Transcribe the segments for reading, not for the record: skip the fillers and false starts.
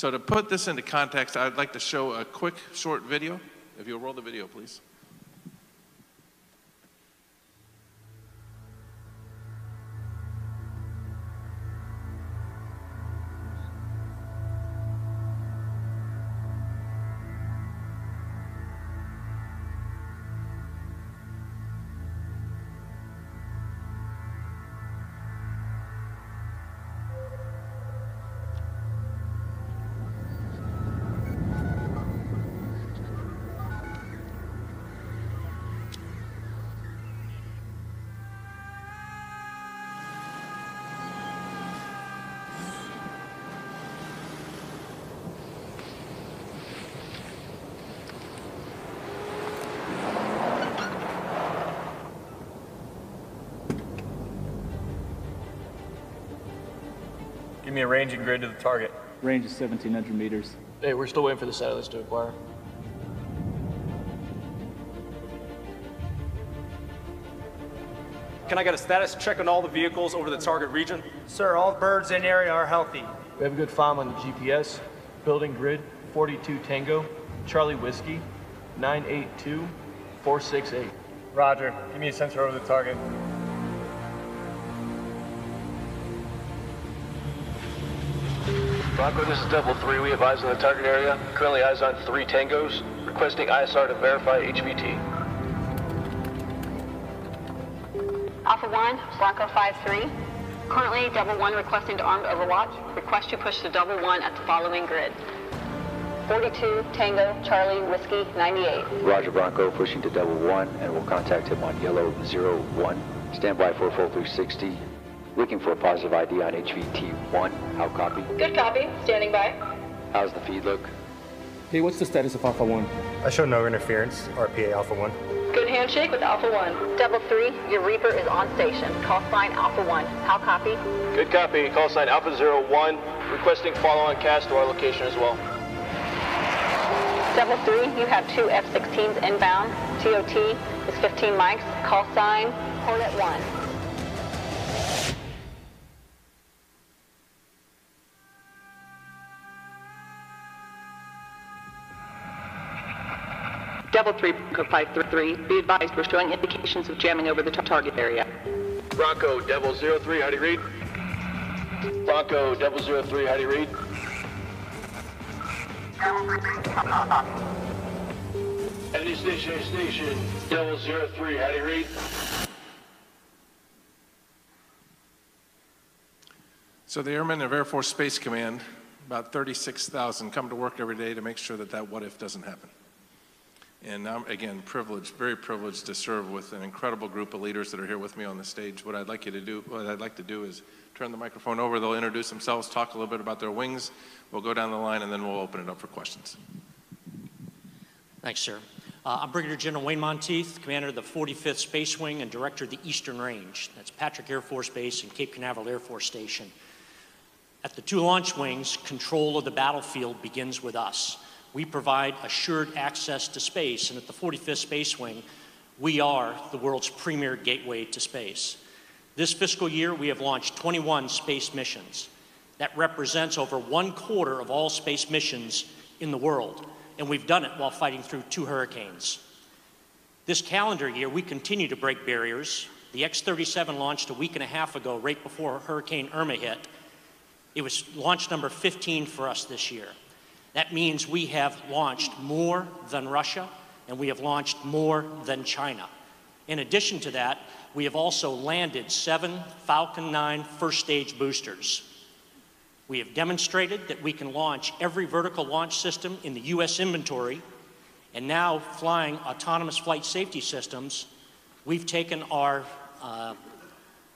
So to put this into context, I'd like to show a quick, short video. If you'll roll the video, please. Give me a range and grid to the target. Range is 1,700 meters. Hey, we're still waiting for the satellites to acquire. Can I get a status check on all the vehicles over the target region? Sir, all birds in the area are healthy. We have a good FOM on the GPS. Building grid, 42 Tango, Charlie Whiskey, 982, 468. Roger, give me a sensor over the target. Bronco, this is Devil 3. We have eyes on the target area. Currently eyes on 3 Tangos. Requesting ISR to verify HVT. Alpha 1, Bronco 5-3. Currently Double 1 requesting to armed overwatch. Request you push to Double 1 at the following grid. 42, Tango, Charlie, Whiskey, 98. Roger, Bronco, pushing to Double 1, and we'll contact him on yellow 01. Stand by for full 360. Looking for a positive ID on HVT-1. How copy? Good copy. Standing by. How's the feed look? Hey, what's the status of Alpha 1? I show no interference. RPA Alpha 1. Good handshake with Alpha 1. Double 3, your Reaper is on station. Call sign Alpha 1. How copy? Good copy. Call sign Alpha 01. Requesting follow-on cast to our location as well. Double 3, you have 2 F-16s inbound. TOT is 15 mics. Call sign Hornet 1. Double 3, Bronco 533. Be advised, we're showing indications of jamming over the target area. Bronco, Devil 03, how do you read? Bronco, Devil 03, how do you read? Any station, any station, Devil 03, how do you read? So the airmen of Air Force Space Command, about 36,000, come to work every day to make sure that that what-if doesn't happen. And I'm, again, privileged, very privileged to serve with an incredible group of leaders that are here with me on the stage. What I'd like you to do, what I'd like to do is turn the microphone over. They'll introduce themselves, talk a little bit about their wings. We'll go down the line, and then we'll open it up for questions. Thanks, sir. I'm Brigadier General Wayne Monteith, commander of the 45th Space Wing and director of the Eastern Range. That's Patrick Air Force Base and Cape Canaveral Air Force Station. At the two launch wings, control of the battlefield begins with us. We provide assured access to space, and at the 45th Space Wing, we are the world's premier gateway to space. This fiscal year, we have launched 21 space missions. That represents over 1/4 of all space missions in the world, and we've done it while fighting through 2 hurricanes. This calendar year, we continue to break barriers. The X-37 launched a week and a half ago, right before Hurricane Irma hit. It was launch number 15 for us this year. That means we have launched more than Russia, and we have launched more than China. In addition to that, we have also landed 7 Falcon 9 first-stage boosters. We have demonstrated that we can launch every vertical launch system in the U.S. inventory, and now flying autonomous flight safety systems, we've taken our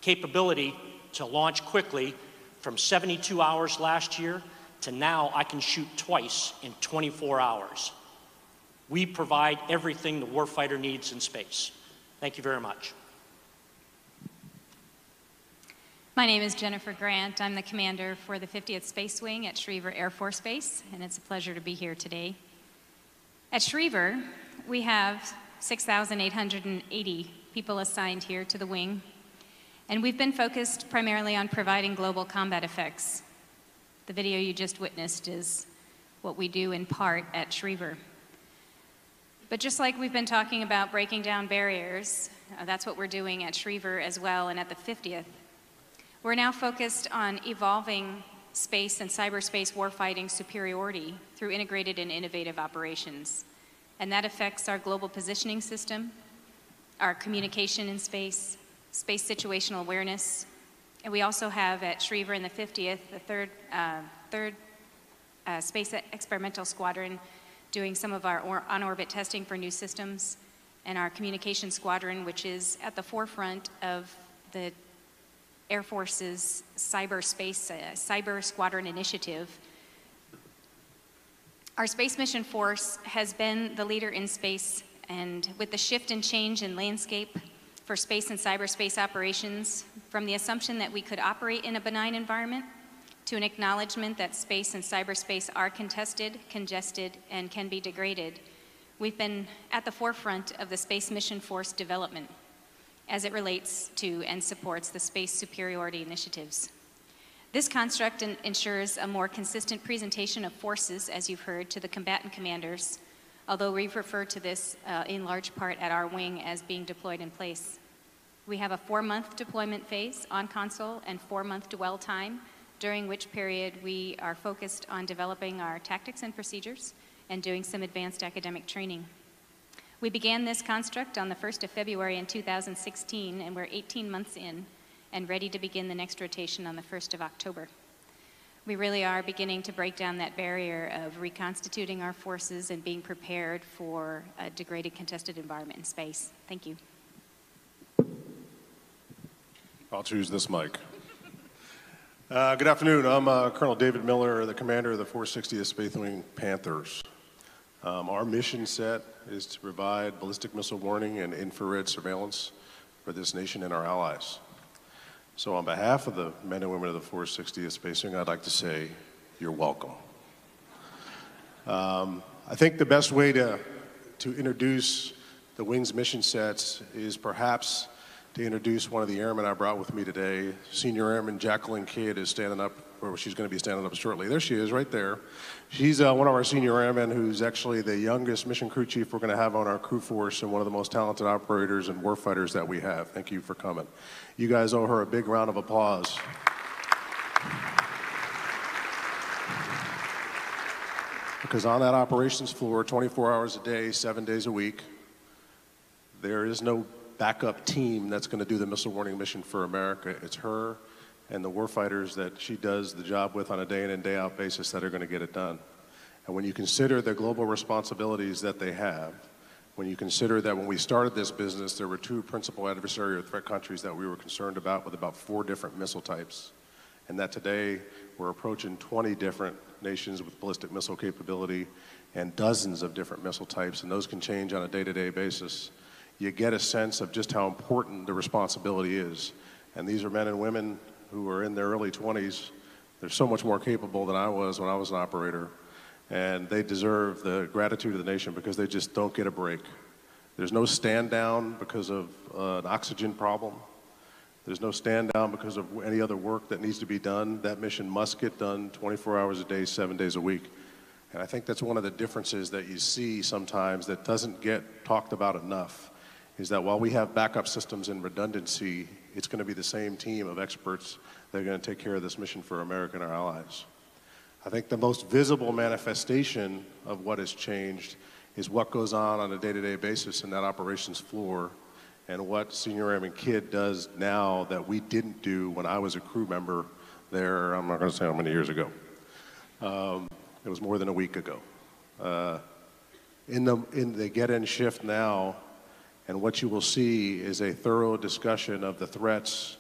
capability to launch quickly from 72 hours last year to now I can shoot twice in 24 hours. We provide everything the warfighter needs in space. Thank you very much. My name is Jennifer Grant. I'm the commander for the 50th Space Wing at Schriever Air Force Base, and it's a pleasure to be here today. At Schriever, we have 6,880 people assigned here to the wing, and we've been focused primarily on providing global combat effects. The video you just witnessed is what we do in part at Schriever. But just like we've been talking about breaking down barriers, that's what we're doing at Schriever as well and at the 50th. We're now focused on evolving space and cyberspace warfighting superiority through integrated and innovative operations. And that affects our global positioning system, our communication in space, space situational awareness, and we also have at Schriever and the 50th, the third Space Experimental Squadron doing some of our on-orbit testing for new systems, and our Communication Squadron, which is at the forefront of the Air Force's Cyber Squadron Initiative. Our Space Mission Force has been the leader in space, and with the shift and change in landscape for space and cyberspace operations, from the assumption that we could operate in a benign environment to an acknowledgement that space and cyberspace are contested, congested, and can be degraded, we've been at the forefront of the Space Mission Force development as it relates to and supports the space superiority initiatives. This construct ensures a more consistent presentation of forces, as you've heard, to the combatant commanders, although we've referred to this in large part at our wing as being deployed in place. We have a 4-month deployment phase on console and 4-month dwell time, during which period we are focused on developing our tactics and procedures and doing some advanced academic training. We began this construct on the 1st of February in 2016, and we're 18 months in and ready to begin the next rotation on the 1st of October. We really are beginning to break down that barrier of reconstituting our forces and being prepared for a degraded, contested environment in space. Thank you. I'll choose this mic. Good afternoon. I'm Colonel David Miller, the commander of the 460th Space Wing Panthers. Our mission set is to provide ballistic missile warning and infrared surveillance for this nation and our allies. So on behalf of the men and women of the 460th Space Wing, I'd like to say, you're welcome. I think the best way to introduce the wing's mission sets is perhaps to introduce one of the airmen I brought with me today. Senior Airman Jacqueline Kidd is standing up, or she's gonna be standing up shortly. There she is, right there. She's one of our senior airmen who's actually the youngest mission crew chief we're gonna have on our crew force and one of the most talented operators and warfighters that we have. Thank you for coming. You guys owe her a big round of applause. Because on that operations floor, 24 hours a day, 7 days a week, there is no backup team that's gonna do the missile warning mission for America. It's her and the warfighters that she does the job with on a day in and day out basis that are gonna get it done. And when you consider the global responsibilities that they have, when you consider that when we started this business, there were 2 principal adversary or threat countries that we were concerned about with about 4 different missile types, and that today we're approaching 20 different nations with ballistic missile capability and dozens of different missile types, and those can change on a day-to-day basis. You get a sense of just how important the responsibility is. And these are men and women who are in their early 20s. They're so much more capable than I was when I was an operator. And they deserve the gratitude of the nation because they just don't get a break. There's no stand down because of an oxygen problem. There's no stand down because of any other work that needs to be done. That mission must get done 24 hours a day, 7 days a week. And I think that's one of the differences that you see sometimes that doesn't get talked about enough, is that while we have backup systems and redundancy, it's gonna be the same team of experts that are gonna take care of this mission for America and our allies. I think the most visible manifestation of what has changed is what goes on a day-to-day basis in that operations floor, and what Senior Airman Kidd does now that we didn't do when I was a crew member there, I'm not gonna say how many years ago. It was more than a week ago. In the get-in shift now, and what you will see is a thorough discussion of the threats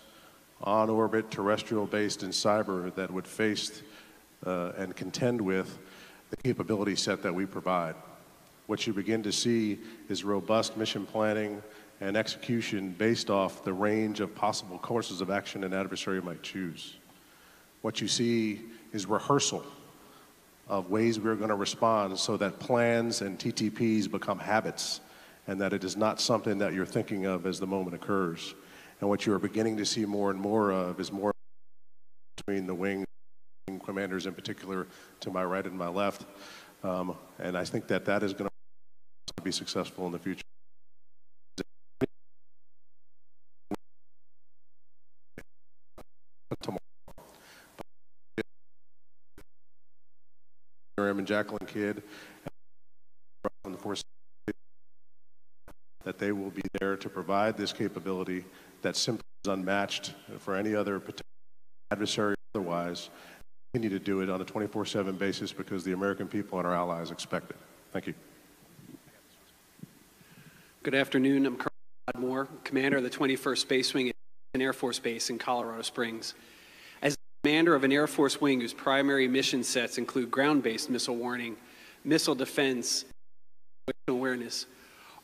on orbit, terrestrial based, and cyber that would face and contend with the capability set that we provide. What you begin to see is robust mission planning and execution based off the range of possible courses of action an adversary might choose. What you see is rehearsal of ways we're going to respond so that plans and TTPs become habits, and that it is not something that you're thinking of as the moment occurs. And what you are beginning to see more and more of is more between the wing commanders in particular to my right and my left. And I think that that is going to be successful in the future. And Jacqueline Kidd from the force that they will be there to provide this capability that simply is unmatched for any other adversary otherwise. Continue to do it on a 24/7 basis because the American people and our allies expect it. Thank you. Good afternoon. I'm Colonel Todd Moore, commander of the 21st Space Wing and Air Force Base in Colorado Springs. Commander of an Air Force wing whose primary mission sets include ground-based missile warning, missile defense, and awareness.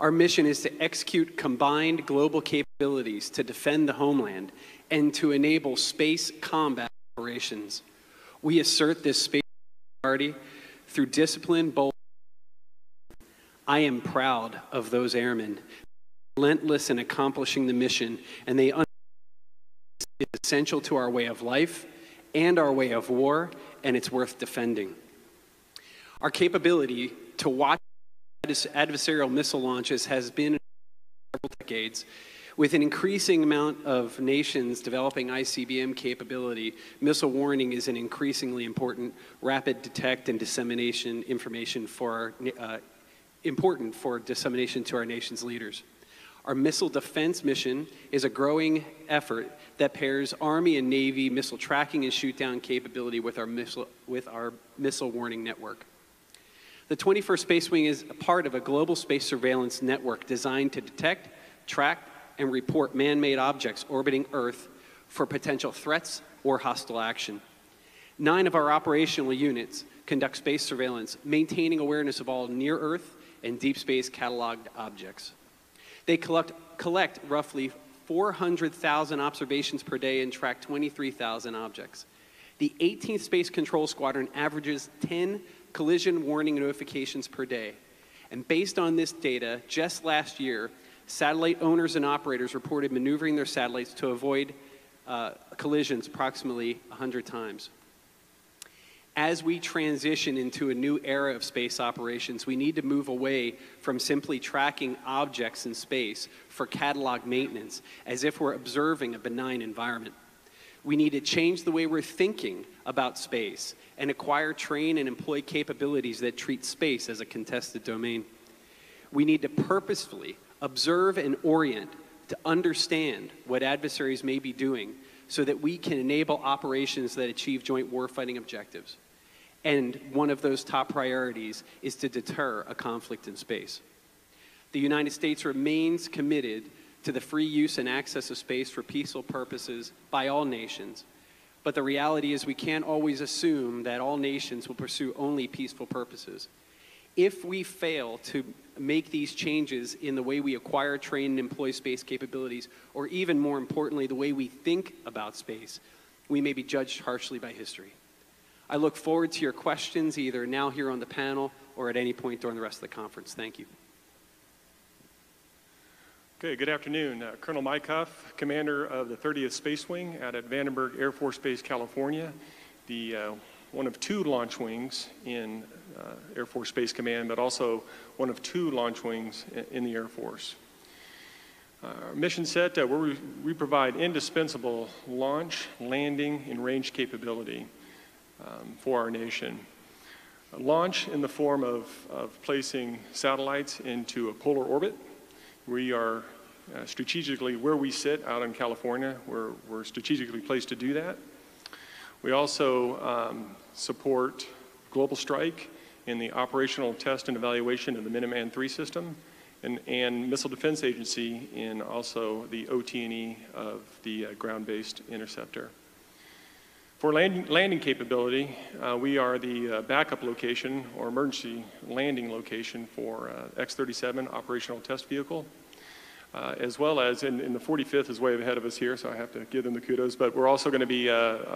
Our mission is to execute combined global capabilities to defend the homeland and to enable space combat operations. We assert this space priority through discipline, bold. I am proud of those airmen, relentless in accomplishing the mission, and they understand it is essential to our way of life and our way of war, and it's worth defending. Our capability to watch adversarial missile launches has been several decades, with an increasing amount of nations developing ICBM capability. Missile warning is an increasingly important rapid detect and dissemination information for important for dissemination to our nation's leaders. Our missile defense mission is a growing effort that pairs Army and Navy missile tracking and shoot-down capability with our missile warning network. The 21st Space Wing is a part of a global space surveillance network designed to detect, track, and report man-made objects orbiting Earth for potential threats or hostile action. 9 of our operational units conduct space surveillance, maintaining awareness of all near-Earth and deep space cataloged objects. They collect roughly 400,000 observations per day and track 23,000 objects. The 18th Space Control Squadron averages 10 collision warning notifications per day. And based on this data, just last year, satellite owners and operators reported maneuvering their satellites to avoid collisions approximately 100 times. As we transition into a new era of space operations, we need to move away from simply tracking objects in space for catalog maintenance, as if we're observing a benign environment. We need to change the way we're thinking about space and acquire, train, and employ capabilities that treat space as a contested domain. We need to purposefully observe and orient to understand what adversaries may be doing, so that we can enable operations that achieve joint warfighting objectives. And one of those top priorities is to deter a conflict in space. The United States remains committed to the free use and access of space for peaceful purposes by all nations. But the reality is we can't always assume that all nations will pursue only peaceful purposes. If we fail to make these changes in the way we acquire, train, and employ space capabilities, or even more importantly, the way we think about space, we may be judged harshly by history. I look forward to your questions, either now here on the panel or at any point during the rest of the conference. Thank you. Okay, good afternoon. Colonel Mycoff, commander of the 30th Space Wing out at Vandenberg Air Force Base, California, the one of 2 launch wings in Air Force Space Command, but also one of 2 launch wings in the Air Force. Our mission set, where we provide indispensable launch, landing, and range capability for our nation. Launch in the form of placing satellites into a polar orbit. We are strategically, where we sit out in California, we're strategically placed to do that. We also support Global Strike in the operational test and evaluation of the Minuteman 3 system and Missile Defense Agency in also the OT&E of the ground-based interceptor. For landing capability, we are the backup location or emergency landing location for X-37 operational test vehicle. As well as, and the 45th is way ahead of us here, so I have to give them the kudos, but we're also going to be,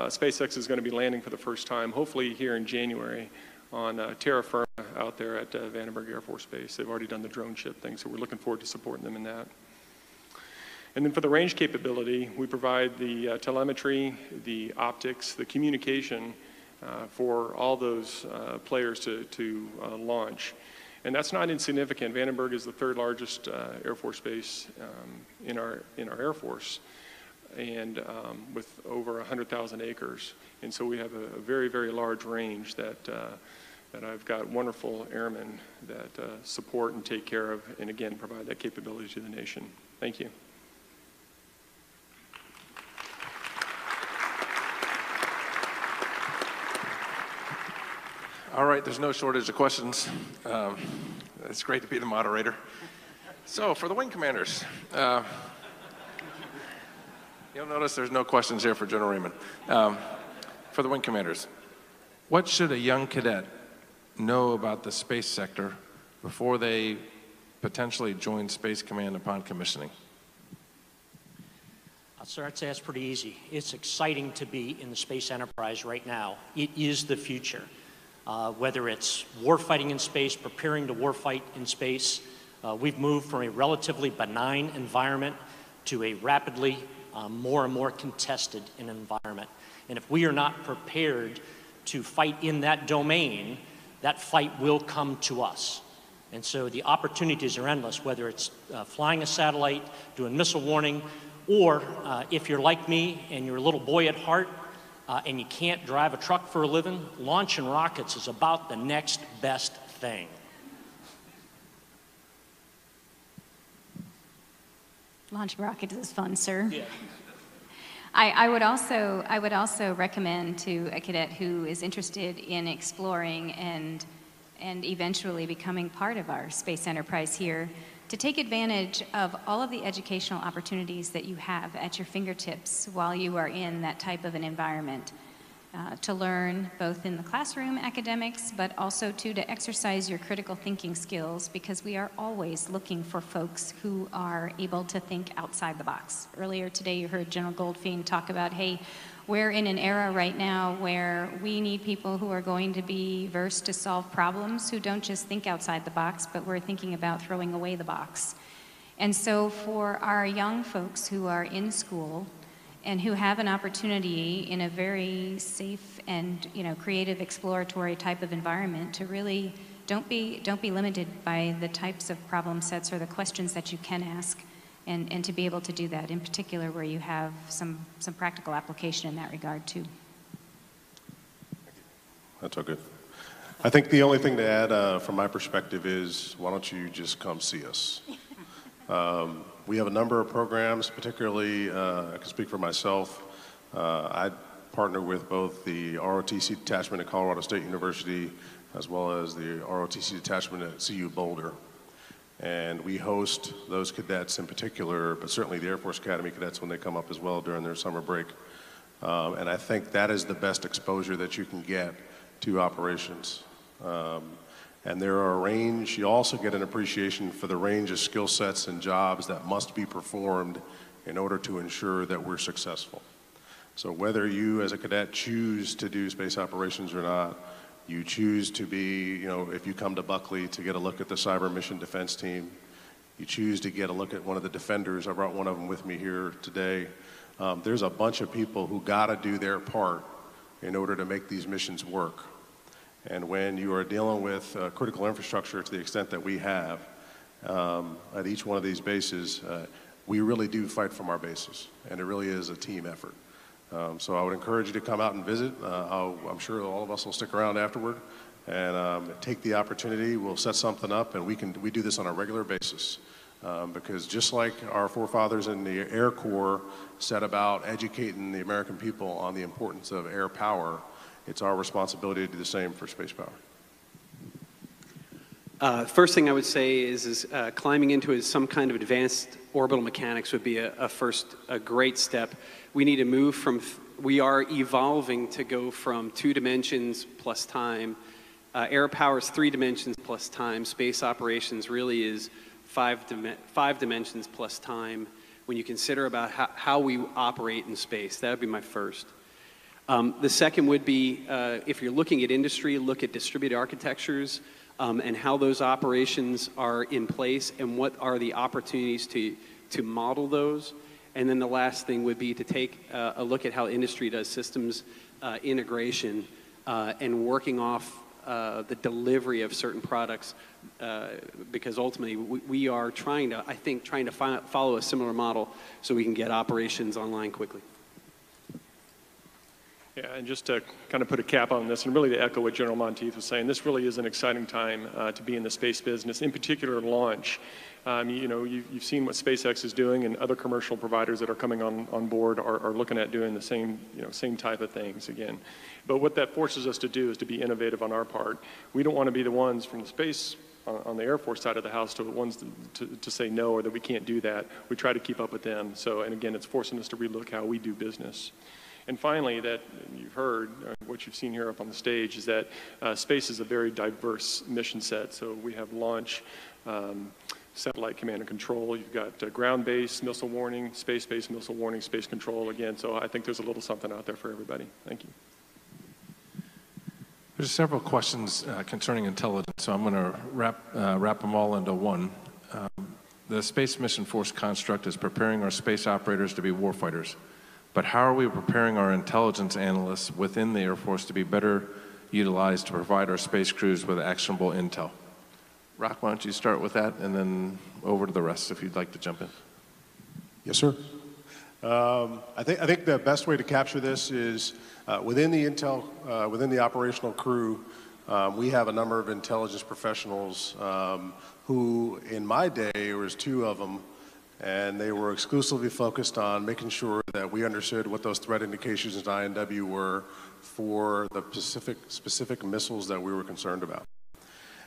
SpaceX is going to be landing for the first time, hopefully here in January, on terra firma out there at Vandenberg Air Force Base. They've already done the drone ship thing, so we're looking forward to supporting them in that. And then for the range capability, we provide the telemetry, the optics, the communication for all those players to launch. And that's not insignificant. Vandenberg is the third largest Air Force base in our Air Force, and with over 100,000 acres. And so we have a very, very large range that, that I've got wonderful airmen that support and take care of, and again, provide that capability to the nation. Thank you. All right, there's no shortage of questions. It's great to be the moderator. So for the wing commanders, you'll notice there's no questions here for General Raymond. For the wing commanders, what should a young cadet know about the space sector before they potentially join Space Command upon commissioning? Sir, I'd say that's pretty easy. It's exciting to be in the space enterprise right now. It is the future. Whether it's warfighting in space, preparing to warfight in space, we've moved from a relatively benign environment to a rapidly more and more contested environment. And if we are not prepared to fight in that domain, that fight will come to us. And so the opportunities are endless, whether it's flying a satellite, doing missile warning, or if you're like me and you're a little boy at heart, and you can't drive a truck for a living, launching rockets is about the next best thing. Launching rockets is fun, sir. Yeah. I would also recommend to a cadet who is interested in exploring and eventually becoming part of our space enterprise here to take advantage of all of the educational opportunities that you have at your fingertips while you are in that type of an environment, to learn both in the classroom academics, but also to exercise your critical thinking skills, because we are always looking for folks who are able to think outside the box. Earlier today you heard General Goldfein talk about, hey, we're in an era right now where we need people who are going to be versed to solve problems, who don't just think outside the box, but we're thinking about throwing away the box. And so for our young folks who are in school and who have an opportunity in a very safe and, you know, creative exploratory type of environment to really don't be limited by the types of problem sets or the questions that you can ask. And to be able to do that, in particular where you have some practical application in that regard too. That's all good. I think the only thing to add from my perspective is, why don't you just come see us? We have a number of programs, particularly, I can speak for myself, I partner with both the ROTC detachment at Colorado State University as well as the ROTC detachment at CU Boulder. And we host those cadets in particular, but certainly the Air Force Academy cadets when they come up as well during their summer break. And I think that is the best exposure that you can get to operations. And there are a range, you also get an appreciation for the range of skill sets and jobs that must be performed in order to ensure that we're successful. So whether you as a cadet choose to do space operations or not, you choose to be, you know, if you come to Buckley to get a look at the Cyber Mission Defense Team, you choose to get a look at one of the defenders. I brought one of them with me here today. There's a bunch of people who gotta do their part in order to make these missions work. And when you are dealing with critical infrastructure to the extent that we have at each one of these bases, we really do fight from our bases, and it really is a team effort. So I would encourage you to come out and visit. I'm sure all of us will stick around afterward and take the opportunity. We'll set something up, and we do this on a regular basis because just like our forefathers in the Air Corps set about educating the American people on the importance of air power, it's our responsibility to do the same for space power. First thing I would say is climbing into some kind of advanced orbital mechanics would be a great step. We need to move from, we are evolving to go from 2 dimensions plus time. Air power is 3 dimensions plus time. Space operations really is 5 dimensions plus time when you consider about how we operate in space. That would be my first. The second would be, if you're looking at industry, look at distributed architectures and how those operations are in place and what are the opportunities to model those. And then the last thing would be to take a look at how industry does systems integration and working off the delivery of certain products, because ultimately we are trying to, I think, follow a similar model so we can get operations online quickly. Yeah, and just to kind of put a cap on this, and really to echo what General Monteith was saying, this really is an exciting time to be in the space business, in particular launch. You know, you've seen what SpaceX is doing, and other commercial providers that are coming on board are looking at doing the same, same type of things again. But what that forces us to do is to be innovative on our part. We don't want to be the ones from the space on the Air Force side of the house to the ones to say no, or that we can't do that. We try to keep up with them. So, and again, it's forcing us to relook how we do business. And finally, that you've heard, what you've seen here up on the stage, is that space is a very diverse mission set. So we have launch, satellite command and control. You've got ground-based missile warning, space-based missile warning, space control again. So I think there's a little something out there for everybody. Thank you. There's several questions concerning intelligence, so I'm going to wrap them all into one. The Space Mission Force construct is preparing our space operators to be warfighters. But how are we preparing our intelligence analysts within the Air Force to be better utilized to provide our space crews with actionable intel? Rock, why don't you start with that, and then over to the rest if you'd like to jump in. Yes, sir. I think the best way to capture this is within the intel, within the operational crew, we have a number of intelligence professionals who, in my day, there was 2 of them, and they were exclusively focused on making sure that we understood what those threat indications at INW were for the specific missiles that we were concerned about.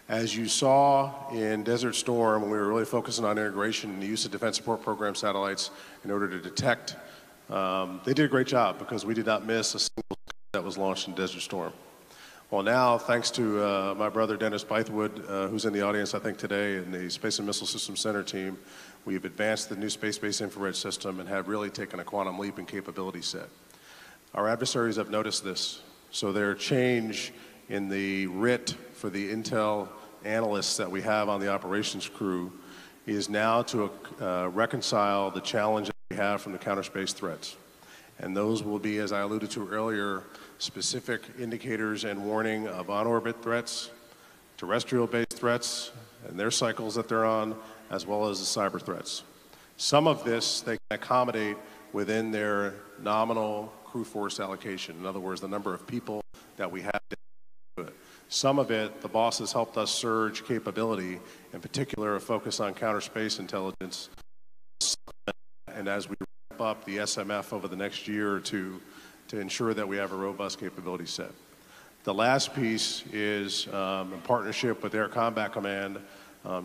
As you saw in Desert Storm, we were really focusing on integration and the use of Defense Support Program satellites in order to detect. They did a great job because we did not miss a single that was launched in Desert Storm. Well, now, thanks to my brother Dennis Bythewood, who's in the audience, I think, today, and the Space and Missile Systems Center team, we've advanced the new space-based infrared system and have really taken a quantum leap in capability set. Our adversaries have noticed this, so their change in the writ for the intel analysts that we have on the operations crew is now to reconcile the challenge that we have from the counter-space threats. And those will be, as I alluded to earlier, specific indicators and warning of on-orbit threats, terrestrial-based threats, and their cycles that they're on, as well as the cyber threats. Some of this they can accommodate within their nominal crew force allocation. In other words, the number of people that we have. Some of it, the boss has helped us surge capability, in particular a focus on counter-space intelligence. And as we wrap up the SMF over the next year or two, to ensure that we have a robust capability set. The last piece is in partnership with Air Combat Command,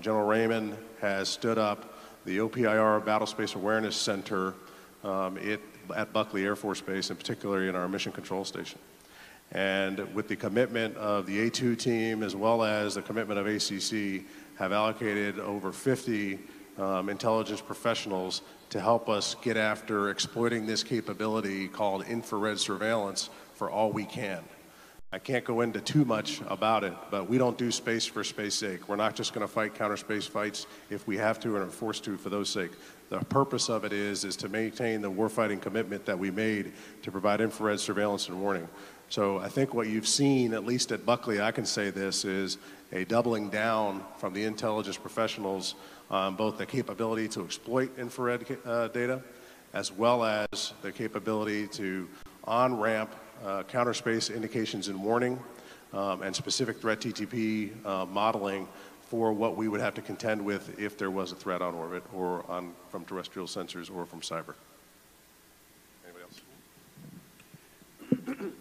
General Raymond has stood up the OPIR Battle Space Awareness Center at Buckley Air Force Base, in particular in our Mission Control Station. And with the commitment of the A2 team, as well as the commitment of ACC, have allocated over 50 intelligence professionals to help us get after exploiting this capability called infrared surveillance for all we can. I can't go into too much about it, but we don't do space for space's sake. We're not just going to fight counter-space fights if we have to and are forced to for those sake. The purpose of it is to maintain the warfighting commitment that we made to provide infrared surveillance and warning. So I think what you've seen, at least at Buckley, I can say this, is a doubling down from the intelligence professionals on both the capability to exploit infrared data, as well as the capability to on-ramp counter-space indications and warning, and specific threat TTP modeling for what we would have to contend with if there was a threat on orbit or from terrestrial sensors or from cyber. Anybody else?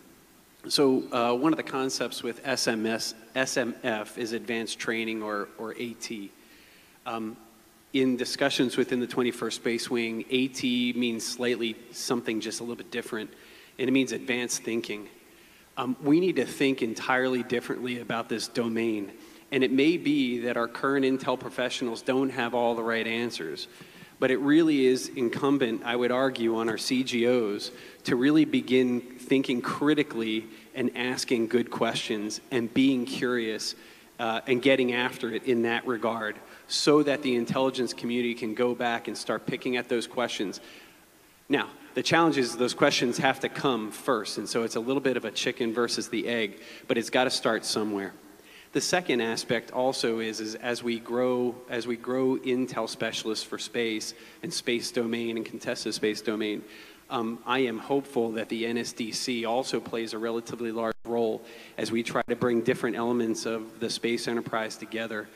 So one of the concepts with SMF is advanced training, or AT. In discussions within the 21st Space Wing, AT means slightly something just a little bit different, and it means advanced thinking. We need to think entirely differently about this domain, and it may be that our current intel professionals don't have all the right answers. But it really is incumbent, I would argue, on our CGOs to really begin thinking critically and asking good questions and being curious and getting after it in that regard, so that the intelligence community can go back and start picking at those questions. Now, The challenge is those questions have to come first, and so it's a little bit of a chicken versus the egg, but it's got to start somewhere. The second aspect also is as we grow intel specialists for space and space domain and contested space domain, I am hopeful that the NSDC also plays a relatively large role as we try to bring different elements of the space enterprise together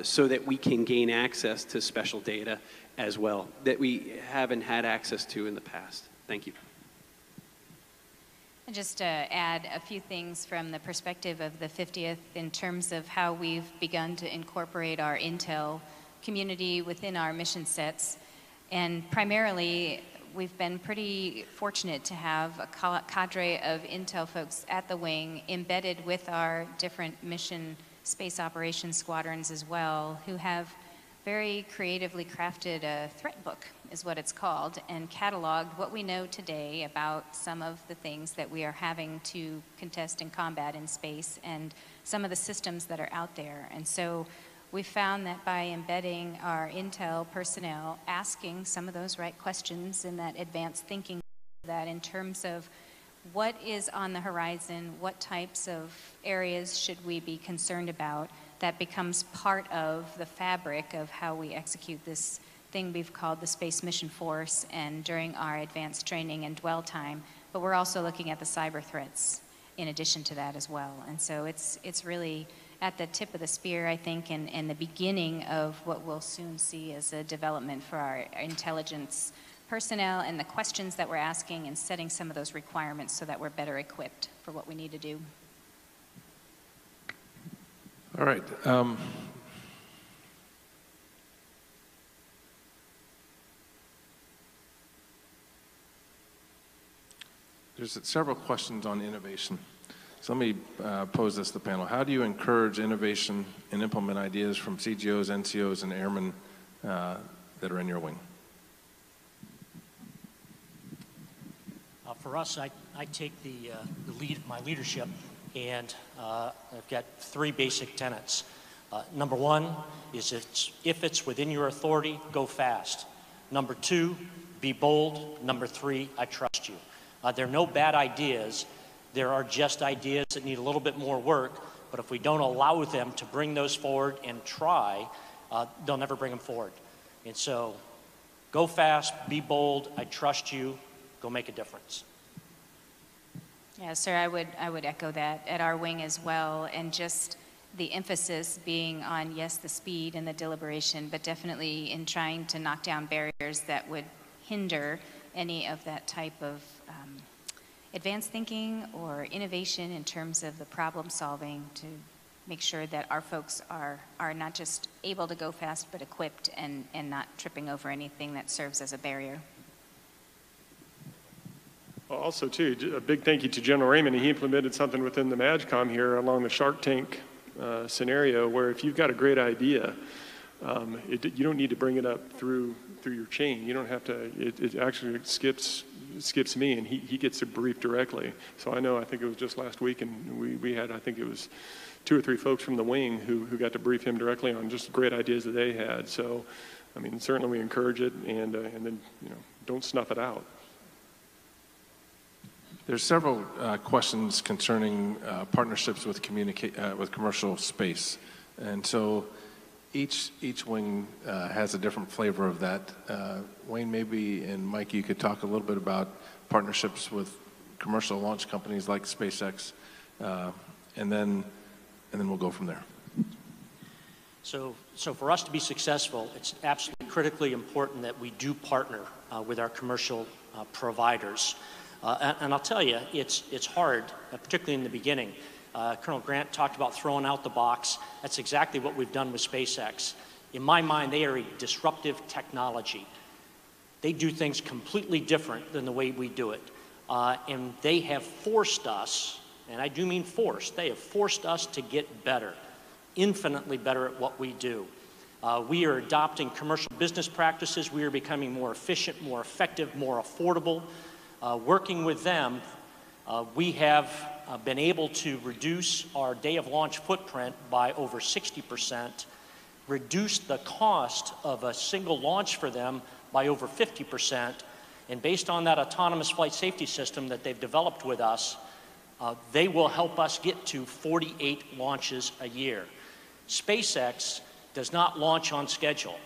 so that we can gain access to special data as well that we haven't had access to in the past. Thank you. Just to add a few things from the perspective of the 50th in terms of how we've begun to incorporate our intel community within our mission sets. And primarily, we've been pretty fortunate to have a cadre of intel folks at the wing embedded with our different mission space operations squadrons as well, who have very creatively crafted a threat book, is what it's called, and cataloged what we know today about some of the things that we are having to contest and combat in space and some of the systems that are out there. And so we found that by embedding our intel personnel, asking some of those right questions in that advanced thinking, that in terms of what is on the horizon, what types of areas should we be concerned about, that becomes part of the fabric of how we execute this thing we've called the Space Mission Force and during our advanced training and dwell time. But we're also looking at the cyber threats in addition to that as well. And so it's really at the tip of the spear, I think, and the beginning of what we'll soon see as a development for our intelligence personnel and the questions that we're asking and setting some of those requirements so that we're better equipped for what we need to do. All right. There's several questions on innovation. So let me pose this to the panel. How do you encourage innovation and implement ideas from CGOs, NCOs, and airmen that are in your wing? For us, I take the lead, my leadership, and I've got three basic tenets. Number one is if it's within your authority, go fast. Number two, be bold. Number three, I trust you. There are no bad ideas. There are just ideas that need a little bit more work, but if we don't allow them to bring those forward and try, they'll never bring them forward. And so, go fast, be bold, I trust you, go make a difference. Yeah, sir, I would echo that at our wing as well, and just the emphasis being on, yes, the speed and the deliberation, but definitely in trying to knock down barriers that would hinder any of that type of advanced thinking or innovation in terms of the problem solving to make sure that our folks are not just able to go fast, but equipped and not tripping over anything that serves as a barrier. Also, too, a big thank you to General Raymond. He implemented something within the MAGCOM here along the Shark Tank scenario where if you've got a great idea, you don't need to bring it up through your chain. You don't have to, it actually skips me, and he gets a brief directly. So I know, I think it was just last week, and we had, I think it was 2 or 3 folks from the wing who got to brief him directly on just great ideas that they had. So, I mean, certainly we encourage it, and then, you know, don't snuff it out. There's several questions concerning partnerships with commercial space, and so each wing has a different flavor of that. Wayne, maybe, and Mike, you could talk a little bit about partnerships with commercial launch companies like SpaceX, and then we'll go from there. So for us to be successful, it's absolutely critically important that we do partner with our commercial providers. And I'll tell you, it's hard, particularly in the beginning. Colonel Grant talked about throwing out the box. That's exactly what we've done with SpaceX. In my mind, they are a disruptive technology. They do things completely different than the way we do it. And they have forced us, and I do mean forced, they have forced us to get better, infinitely better at what we do. We are adopting commercial business practices. We are becoming more efficient, more effective, more affordable. Working with them, we have been able to reduce our day of launch footprint by over 60%, reduce the cost of a single launch for them by over 50%, And based on that autonomous flight safety system that they've developed with us, they will help us get to 48 launches a year. SpaceX does not launch on schedule.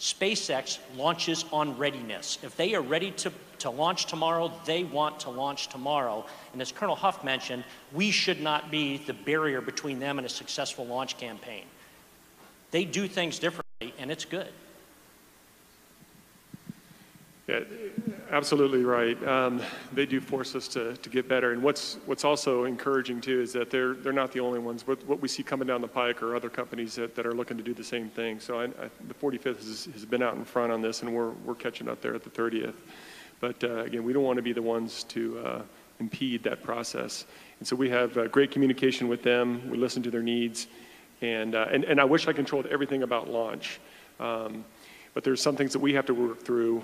SpaceX launches on readiness. If they are ready to launch tomorrow, they want to launch tomorrow. And as Colonel Huff mentioned, we should not be the barrier between them and a successful launch campaign. They do things differently, and it's good. Yeah, absolutely right. They do force us to get better. And what's also encouraging, too, is that they're not the only ones. What we see coming down the pike are other companies that are looking to do the same thing. So the 45th has been out in front on this, and we're catching up there at the 30th. But again, we don't want to be the ones to impede that process. And so we have great communication with them. We listen to their needs. And I wish I controlled everything about launch. But there's some things that we have to work through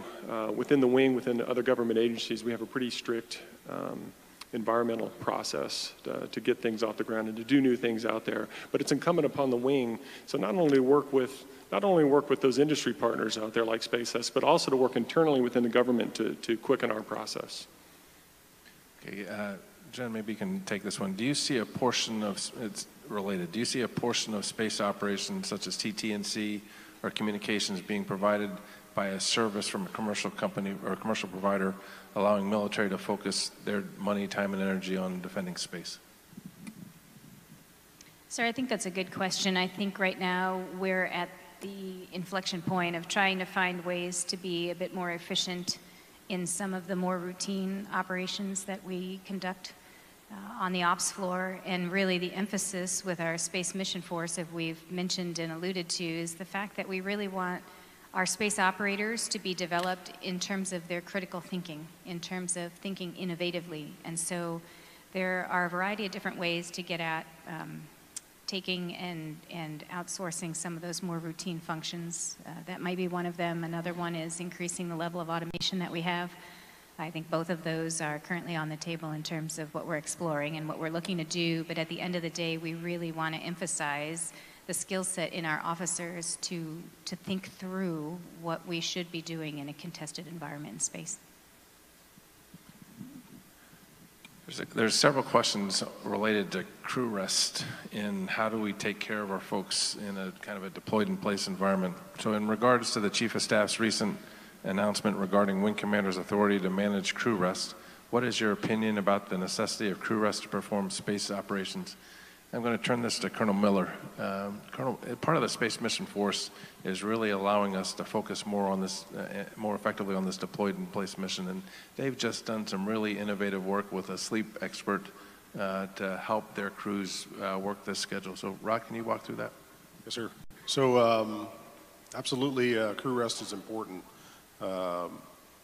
within the wing, within the other government agencies. We have a pretty strict environmental process to get things off the ground and to do new things out there. But it's incumbent upon the wing to not only work with those industry partners out there like SpaceX, but also to work internally within the government to quicken our process. Okay, Jen, maybe you can take this one. Do you see a portion of it's related? Do you see a portion of space operations such as TT&C? Or communications being provided by a service from a commercial company or a commercial provider, allowing military to focus their money, time, and energy on defending space? Sir, I think that's a good question. I think right now we're at the inflection point of trying to find ways to be a bit more efficient in some of the more routine operations that we conduct on the ops floor, and really the emphasis with our Space Mission Force, as we've mentioned and alluded to, is the fact that we really want our space operators to be developed in terms of their critical thinking, in terms of thinking innovatively. And so there are a variety of different ways to get at taking and outsourcing some of those more routine functions. That might be one of them. Another one is increasing the level of automation that we have. I think both of those are currently on the table in terms of what we're exploring and what we're looking to do, but at the end of the day, we really want to emphasize the skill set in our officers to think through what we should be doing in a contested environment in space. There's several questions related to crew rest and how do we take care of our folks in a kind of a deployed in place environment. So in regards to the Chief of Staff's recent announcement regarding Wing Commander's authority to manage crew rest. What is your opinion about the necessity of crew rest to perform space operations? I'm going to turn this to Colonel Miller. Colonel, part of the Space Mission Force is really allowing us to focus more on this, more effectively on this deployed in place mission, and they've just done some really innovative work with a sleep expert to help their crews work this schedule. So, Rod, can you walk through that? Yes, sir. So, absolutely, crew rest is important.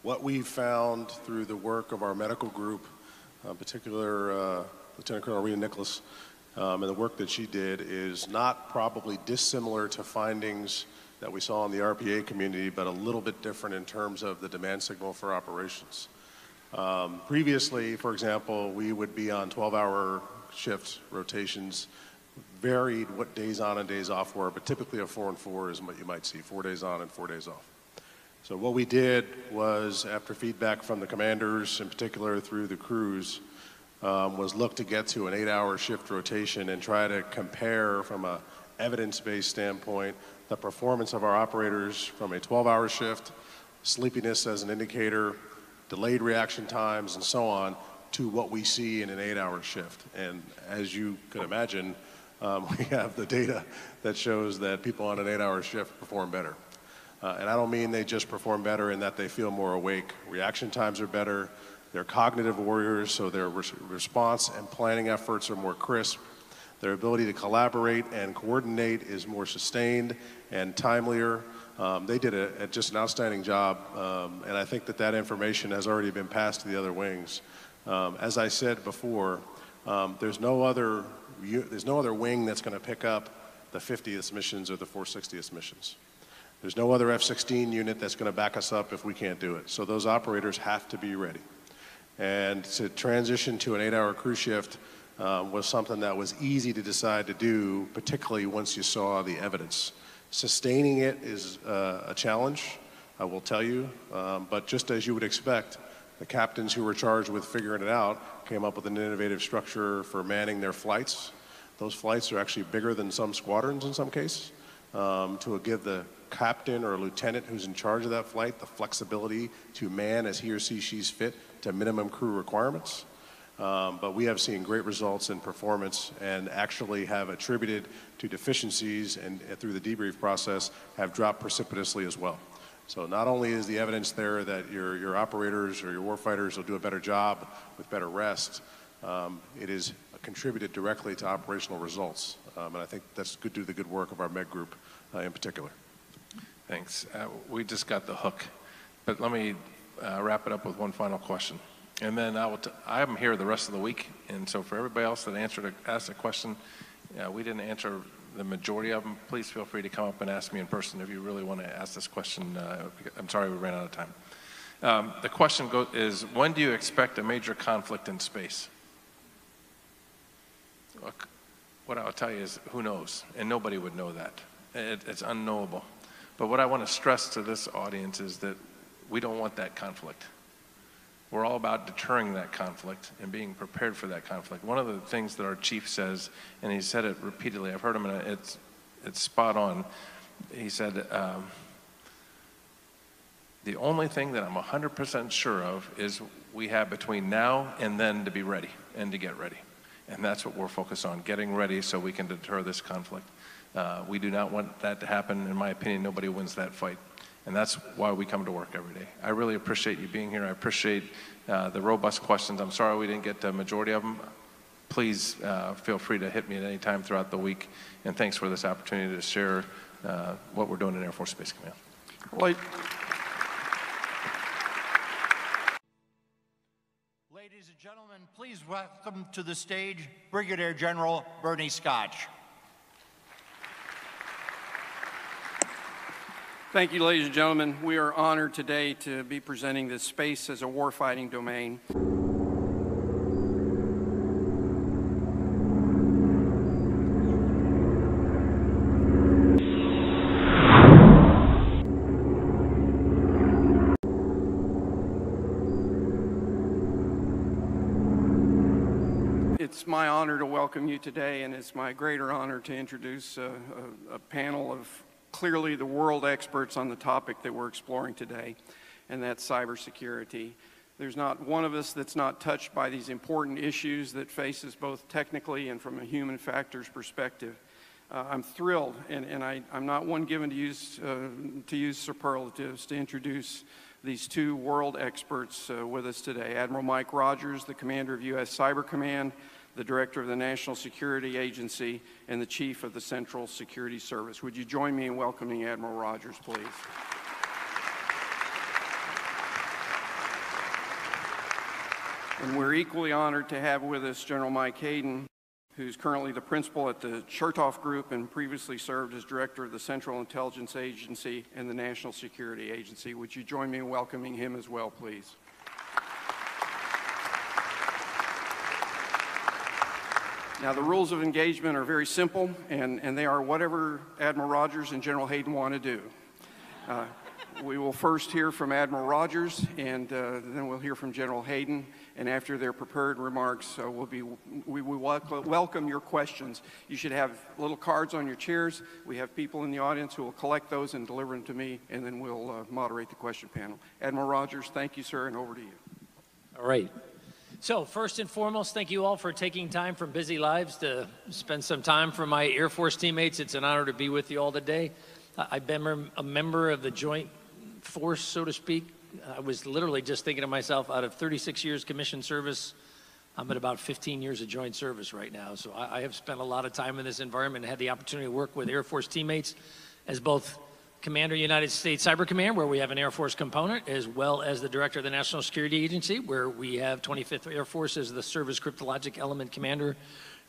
What we've found through the work of our medical group, in particular Lieutenant Colonel Rita Nicholas, and the work that she did is not probably dissimilar to findings that we saw in the RPA community, but a little bit different in terms of the demand signal for operations. Previously, for example, we would be on 12-hour shift rotations, varied what days on and days off were, but typically a 4 and 4 is what you might see, 4 days on and 4 days off. So what we did was, after feedback from the commanders, in particular through the crews, was look to get to an 8-hour shift rotation and try to compare from a evidence-based standpoint the performance of our operators from a 12-hour shift, sleepiness as an indicator, delayed reaction times, and so on, to what we see in an 8-hour shift. And as you could imagine, we have the data that shows that people on an 8-hour shift perform better. And I don't mean they just perform better in that they feel more awake. Reaction times are better. They're cognitive warriors, so their response and planning efforts are more crisp. Their ability to collaborate and coordinate is more sustained and timelier. They did just an outstanding job, and I think that information has already been passed to the other wings. As I said before, there's no other wing that's going to pick up the 50th missions or the 460th missions. There's no other F-16 unit that's going to back us up if we can't do it. So those operators have to be ready. And to transition to an 8-hour crew shift was something that was easy to decide to do, particularly once you saw the evidence. Sustaining it is a challenge. will tell you, but just as you would expect, the captains who were charged with figuring it out came up with an innovative structure for manning their flights. Those flights are actually bigger than some squadrons in some cases, to give the captain or lieutenant who's in charge of that flight the flexibility to man as he or she's fit to minimum crew requirements. But we have seen great results in performance and actually have attributed to deficiencies and through the debrief process have dropped precipitously as well. So not only is the evidence there that your operators or your warfighters will do a better job with better rest, it is contributed directly to operational results. And I think that's good due to the good work of our MEG group in particular. Thanks. We just got the hook, but let me wrap it up with one final question. And then I'm here the rest of the week, and so for everybody else that asked a question, we didn't answer the majority of them, please feel free to come up and ask me in person if you really want to ask this question. I'm sorry we ran out of time. The question is, when do you expect a major conflict in space? Look, what I'll tell you is, who knows? And nobody would know that. It's unknowable. But what I want to stress to this audience is that we don't want that conflict. We're all about deterring that conflict and being prepared for that conflict. One of the things that our chief says, and he said it repeatedly, I've heard him, and it's spot on. He said, the only thing that I'm 100% sure of is we have between now and then to be ready and to get ready. And that's what we're focused on, getting ready so we can deter this conflict. We do not want that to happen. In my opinion, nobody wins that fight. And that's why we come to work every day. I really appreciate you being here. I appreciate the robust questions. I'm sorry we didn't get the majority of them. Please feel free to hit me at any time throughout the week. And thanks for this opportunity to share what we're doing in Air Force Space Command. Ladies and gentlemen, please welcome to the stage Brigadier General Bernie Scotch. Thank you, ladies and gentlemen. We are honored today to be presenting this space as a warfighting domain. It's my honor to welcome you today, and it's my greater honor to introduce a panel of clearly the world experts on the topic that we're exploring today, and that's cybersecurity. There's not one of us that's not touched by these important issues that faces both technically and from a human factors perspective. I'm thrilled, and I'm not one given to use superlatives, to introduce these two world experts with us today. Admiral Mike Rogers, the commander of U.S. Cyber Command, the Director of the National Security Agency, and the Chief of the Central Security Service. Would you join me in welcoming Admiral Rogers, please? And we're equally honored to have with us General Mike Hayden, who's currently the principal at the Chertoff Group and previously served as Director of the Central Intelligence Agency and the National Security Agency. Would you join me in welcoming him as well, please? Now, the rules of engagement are very simple, and they are whatever Admiral Rogers and General Hayden want to do. We will first hear from Admiral Rogers, and then we'll hear from General Hayden. And after their prepared remarks, we welcome your questions. You should have little cards on your chairs. We have people in the audience who will collect those and deliver them to me, and then we'll moderate the question panel. Admiral Rogers, thank you, sir, and over to you. All right. So first and foremost, thank you all for taking time from busy lives to spend some time for my Air Force teammates. It's an honor to be with you all today. I've been a member of the joint force, so to speak. I was literally just thinking to myself, out of 36 years commissioned service, I'm at about 15 years of joint service right now. So I have spent a lot of time in this environment and had the opportunity to work with Air Force teammates as both Commander, United States Cyber Command, where we have an Air Force component, as well as the Director of the National Security Agency, where we have 25th Air Force as the Service Cryptologic Element Commander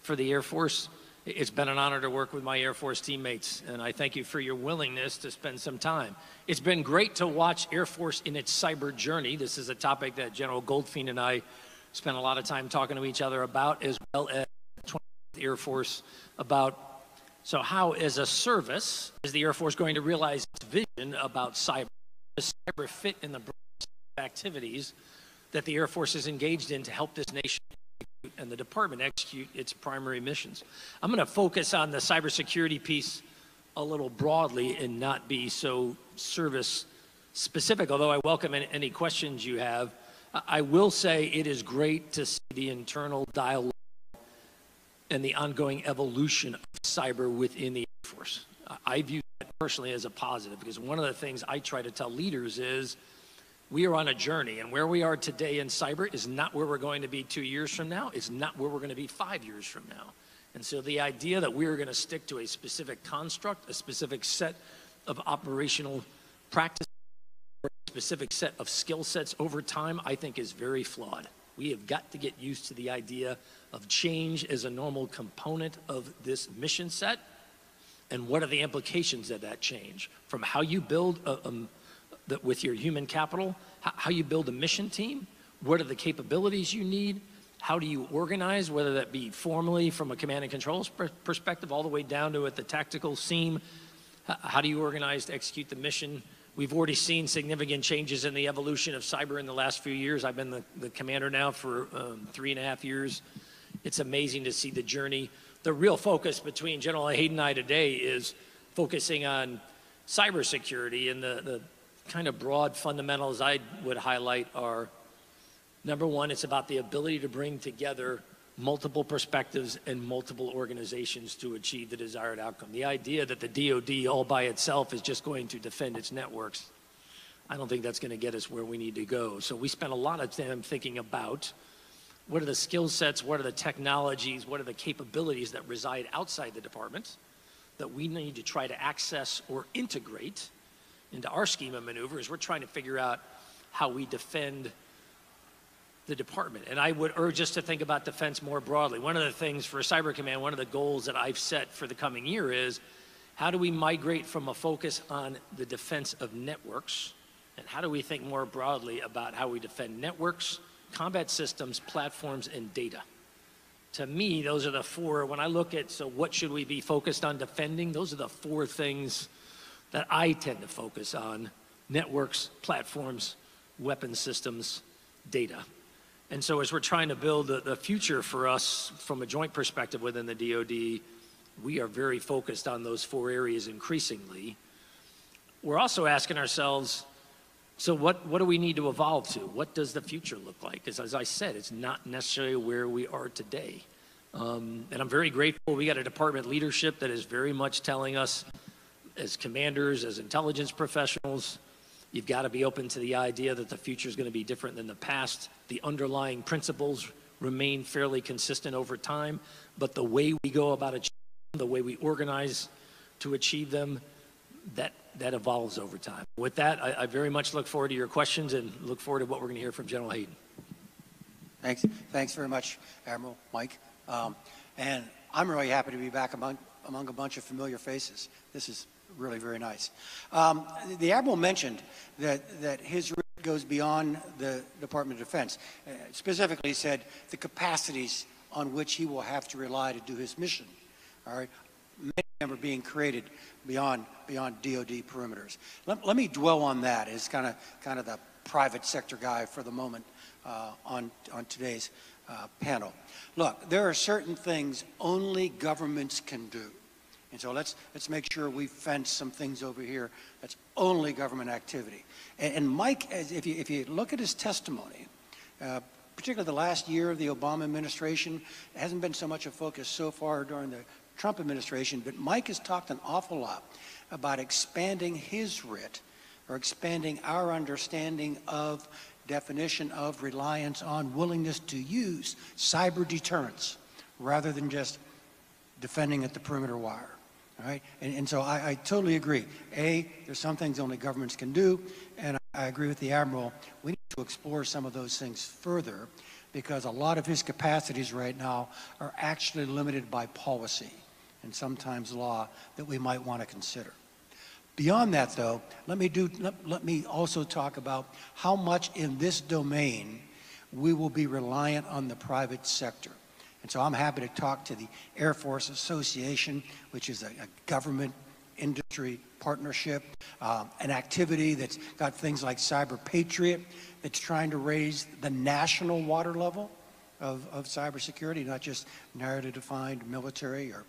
for the Air Force. It's been an honor to work with my Air Force teammates, and I thank you for your willingness to spend some time. It's been great to watch Air Force in its cyber journey. This is a topic that General Goldfein and I spent a lot of time talking to each other about, as well as 25th Air Force about. So how, as a service, is the Air Force going to realize its vision about cyber? does cyber fit in the broad activities that the Air Force is engaged in to help this nation and the department execute its primary missions? I'm going to focus on the cybersecurity piece a little broadly and not be so service specific, although I welcome any questions you have. I will say it is great to see the internal dialogue and the ongoing evolution of cyber within the Air Force. I view that personally as a positive, because one of the things I try to tell leaders is we are on a journey, and where we are today in cyber is not where we're going to be 2 years from now. It's not where we're going to be 5 years from now. And so the idea that we are going to stick to a specific construct, a specific set of operational practices, or a specific set of skill sets over time, I think is very flawed. We have got to get used to the idea of change as a normal component of this mission set, and what are the implications of that change, from how you build with your human capital, how you build a mission team, what are the capabilities you need, how do you organize, whether that be formally from a command and controls perspective all the way down to at the tactical seam, how do you organize to execute the mission? We've already seen significant changes in the evolution of cyber in the last few years. I've been the commander now for 3.5 years. It's amazing to see the journey. The real focus between General Hayden and I today is focusing on cybersecurity, and the kind of broad fundamentals I would highlight are, number one, it's about the ability to bring together multiple perspectives and multiple organizations to achieve the desired outcome. The idea that the DoD all by itself is just going to defend its networks, I don't think that's going to get us where we need to go. So we spent a lot of time thinking about what are the skill sets, what are the technologies, what are the capabilities that reside outside the department that we need to try to access or integrate into our scheme of maneuvers. We're trying to figure out how we defend the department. And I would urge us to think about defense more broadly. One of the things for Cyber Command, one of the goals that I've set for the coming year is, how do we migrate from a focus on the defense of networks, and how do we think more broadly about how we defend networks, combat systems, platforms, and data? To me, those are the four, when I look at, so what should we be focused on defending, those are the four things that I tend to focus on: networks, platforms, weapon systems, data. And so as we're trying to build the future for us from a joint perspective within the DoD, we are very focused on those four areas increasingly. We're also asking ourselves, so what do we need to evolve to? What does the future look like? Because as I said, it's not necessarily where we are today. And I'm very grateful we got a department leadership that is very much telling us, as commanders, as intelligence professionals, you've got to be open to the idea that the future is going to be different than the past. The underlying principles remain fairly consistent over time, but the way we go about achieving them, the way we organize to achieve them, that evolves over time. With that, I very much look forward to your questions and look forward to what we're going to hear from General Hayden. Thanks very much, Admiral Mike. And I'm really happy to be back among a bunch of familiar faces. This is really very nice. The Admiral mentioned that his route goes beyond the Department of Defense. Specifically said the capacities on which he will have to rely to do his mission. All right, many of them are being created beyond DoD perimeters. Let me dwell on that as kind of the private sector guy for the moment on today's panel. Look, there are certain things only governments can do. And so let's make sure we fence some things over here that's only government activity. And Mike, if you look at his testimony, particularly the last year of the Obama administration, it hasn't been so much a focus so far during the Trump administration, but Mike has talked an awful lot about expanding his writ, or expanding our understanding of definition of reliance on willingness to use cyber deterrence rather than just defending at the perimeter wire. All right, and so I totally agree. There's some things only governments can do, and I agree with the Admiral. We need to explore some of those things further, because a lot of his capacities right now are actually limited by policy and sometimes law that we might want to consider. Beyond that, though, let me also talk about how much in this domain we will be reliant on the private sector. And so I'm happy to talk to the Air Force Association, which is a government industry partnership, an activity that's got things like Cyber Patriot, that's trying to raise the national water level of cybersecurity, not just narrowly defined military or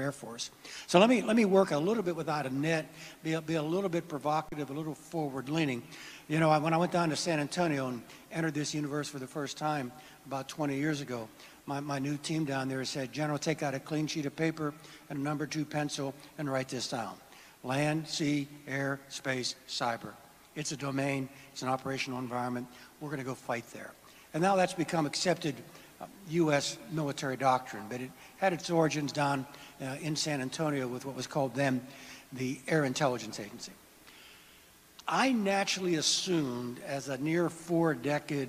Air Force. So let me work a little bit without a net, be a little bit provocative, a little forward leaning. You know, when I went down to San Antonio and entered this universe for the first time about 20 years ago, my new team down there said, "General, take out a clean sheet of paper and a #2 pencil and write this down. Land, sea, air, space, cyber. It's a domain, it's an operational environment. We're gonna go fight there." And now that's become accepted U.S. military doctrine, but it had its origins down in San Antonio with what was called then the Air Intelligence Agency. I naturally assumed, as a near 4-decade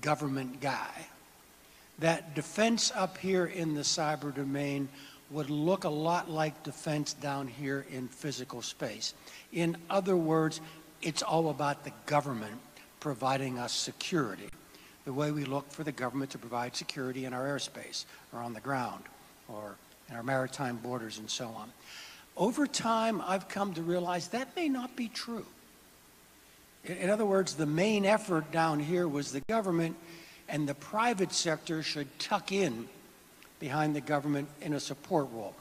government guy, that defense up here in the cyber domain would look a lot like defense down here in physical space. In other words, it's all about the government providing us security, the way we look for the government to provide security in our airspace or on the ground or in our maritime borders and so on. Over time, I've come to realize that may not be true. In other words, the main effort down here was the government, and the private sector should tuck in behind the government in a support role.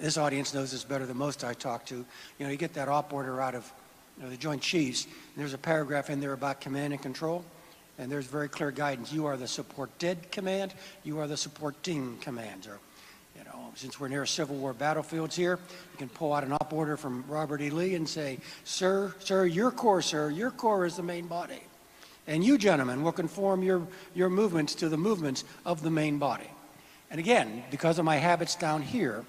This audience knows this better than most I talk to. You know, you get that op order out of the Joint Chiefs, and there's a paragraph in there about command and control. And there's very clear guidance. You are the supported command. You are the supporting command. Or, you know, since we're near Civil War battlefields here, you can pull out an op order from Robert E. Lee and say, sir, your corps is the main body. And you gentlemen will conform your movements to the movements of the main body. And again, because of my habits down here,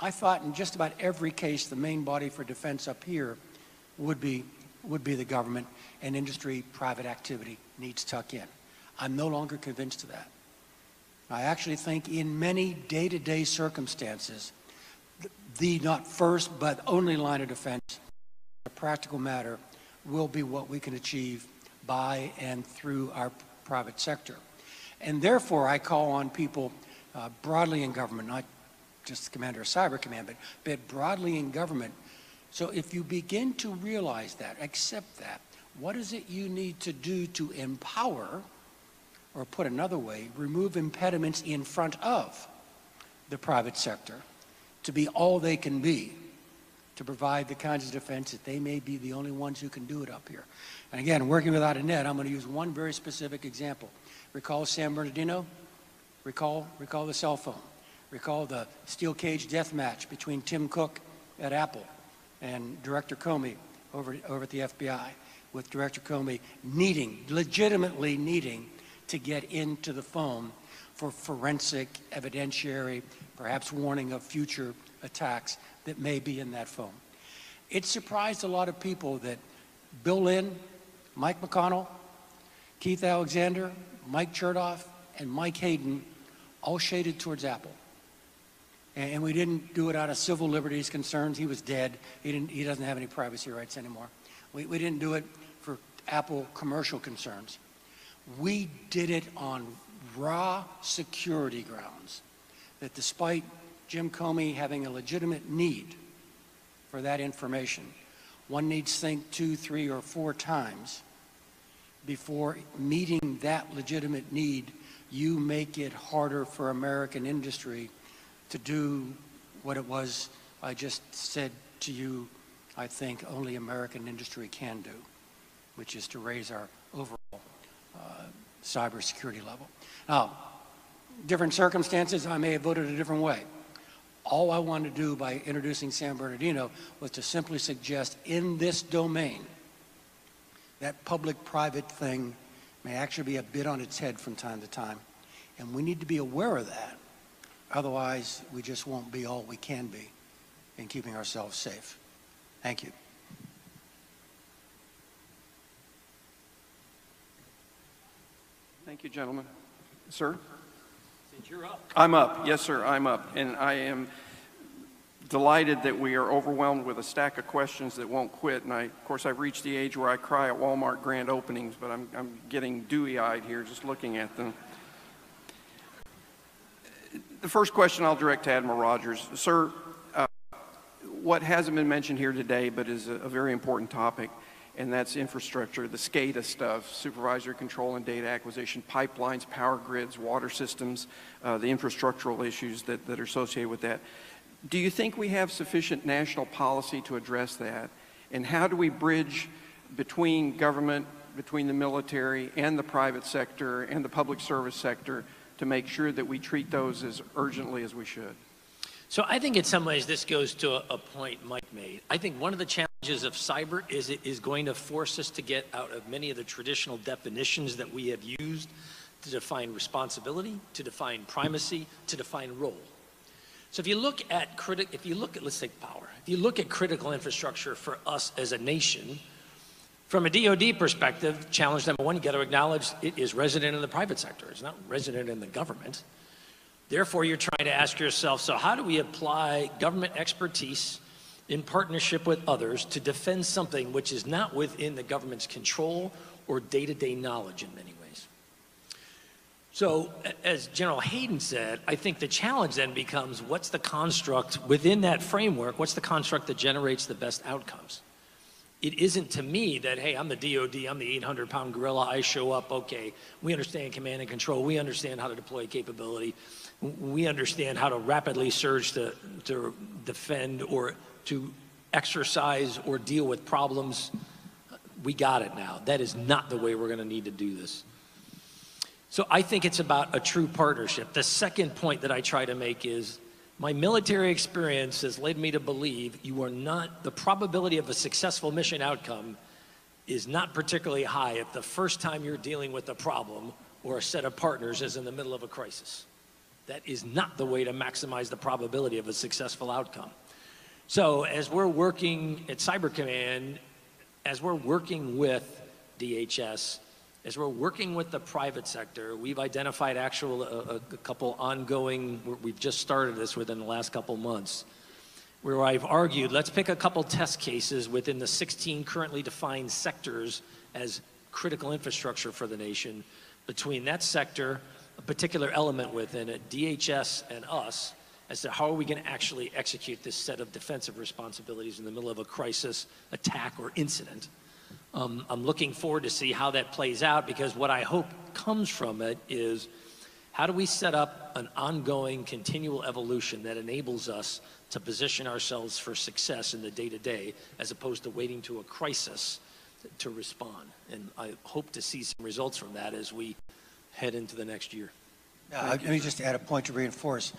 I thought in just about every case, the main body for defense up here would be the government, and industry, private activity needs tuck in. I'm no longer convinced of that. I actually think in many day-to-day circumstances, the not first but only line of defense, a practical matter, will be what we can achieve by and through our private sector. And therefore, I call on people broadly in government, not just the commander of Cyber Command, but broadly in government. So if you begin to realize that, accept that, what is it you need to do to empower, or put another way, remove impediments in front of the private sector to be all they can be, to provide the kinds of defense that they may be the only ones who can do it up here. And again, working without a net, I'm going to use one very specific example. Recall San Bernardino, recall the cell phone, recall the steel cage death match between Tim Cook at Apple and Director Comey over at the FBI, with Director Comey legitimately needing to get into the phone for forensic, evidentiary, perhaps warning of future attacks that may be in that phone. It surprised a lot of people that Bill Lynn, Mike McConnell, Keith Alexander, Mike Chertoff, and Mike Hayden all shaded towards Apple. And we didn't do it out of civil liberties concerns. He was dead. He doesn't have any privacy rights anymore. We didn't do it for Apple commercial concerns. We did it on raw security grounds, that despite Jim Comey having a legitimate need for that information, one needs to think 2, 3, or 4 times before meeting that legitimate need. You make it harder for American industry to do what it was I just said to you, I think only American industry can do, which is to raise our overall cybersecurity level. Now, different circumstances, I may have voted a different way. All I wanted to do by introducing San Bernardino was to simply suggest in this domain, that public-private thing may actually be a bit on its head from time to time, and we need to be aware of that. Otherwise, we just won't be all we can be in keeping ourselves safe. Thank you. Thank you, gentlemen. Sir? Since you're up. I'm up. Yes, sir, I'm up. And I am delighted that we are overwhelmed with a stack of questions that won't quit. And of course, I've reached the age where I cry at Walmart grand openings, but I'm getting dewy-eyed here just looking at them. The first question I'll direct to Admiral Rogers. Sir, what hasn't been mentioned here today but is a very important topic, and that's infrastructure, the SCADA stuff, supervisory control and data acquisition, pipelines, power grids, water systems, the infrastructural issues that are associated with that. Do you think we have sufficient national policy to address that? And how do we bridge between government, between the military and the private sector and the public service sector to make sure that we treat those as urgently as we should? So I think in some ways this goes to a point Mike made. I think one of the challenges of cyber is it is going to force us to get out of many of the traditional definitions that we have used to define responsibility, to define primacy, to define role. So if you look at let's take power. If you look at critical infrastructure for us as a nation, from a DOD perspective, challenge number one, you got to acknowledge it is resident in the private sector. It's not resident in the government. Therefore, you're trying to ask yourself, so how do we apply government expertise in partnership with others to defend something which is not within the government's control or day-to-day knowledge in many ways? So as General Hayden said, I think the challenge then becomes, what's the construct within that framework? What's the construct that generates the best outcomes? It isn't to me that, hey, I'm the DOD, I'm the 800-pound gorilla, I show up, okay, we understand command and control, we understand how to deploy capability, we understand how to rapidly surge to defend or to exercise or deal with problems. We got it now. That is not the way we're gonna need to do this. So I think it's about a true partnership. The second point that I try to make is, my military experience has led me to believe the probability of a successful mission outcome is not particularly high if the first time you're dealing with a problem or a set of partners is in the middle of a crisis. That is not the way to maximize the probability of a successful outcome. So as we're working at Cyber Command, as we're working with DHS, as we're working with the private sector, we've identified a couple ongoing, we've just started this within the last couple months, where I've argued, let's pick a couple test cases within the 16 currently defined sectors as critical infrastructure for the nation. Between that sector, a particular element within it, DHS and us, as to how are we gonna actually execute this set of defensive responsibilities in the middle of a crisis, attack, or incident. I'm looking forward to see how that plays out, because what I hope comes from it is, how do we set up an ongoing, continual evolution that enables us to position ourselves for success in the day-to-day, as opposed to waiting to a crisis to respond? And I hope to see some results from that as we head into the next year. Let me just add a point to reinforce,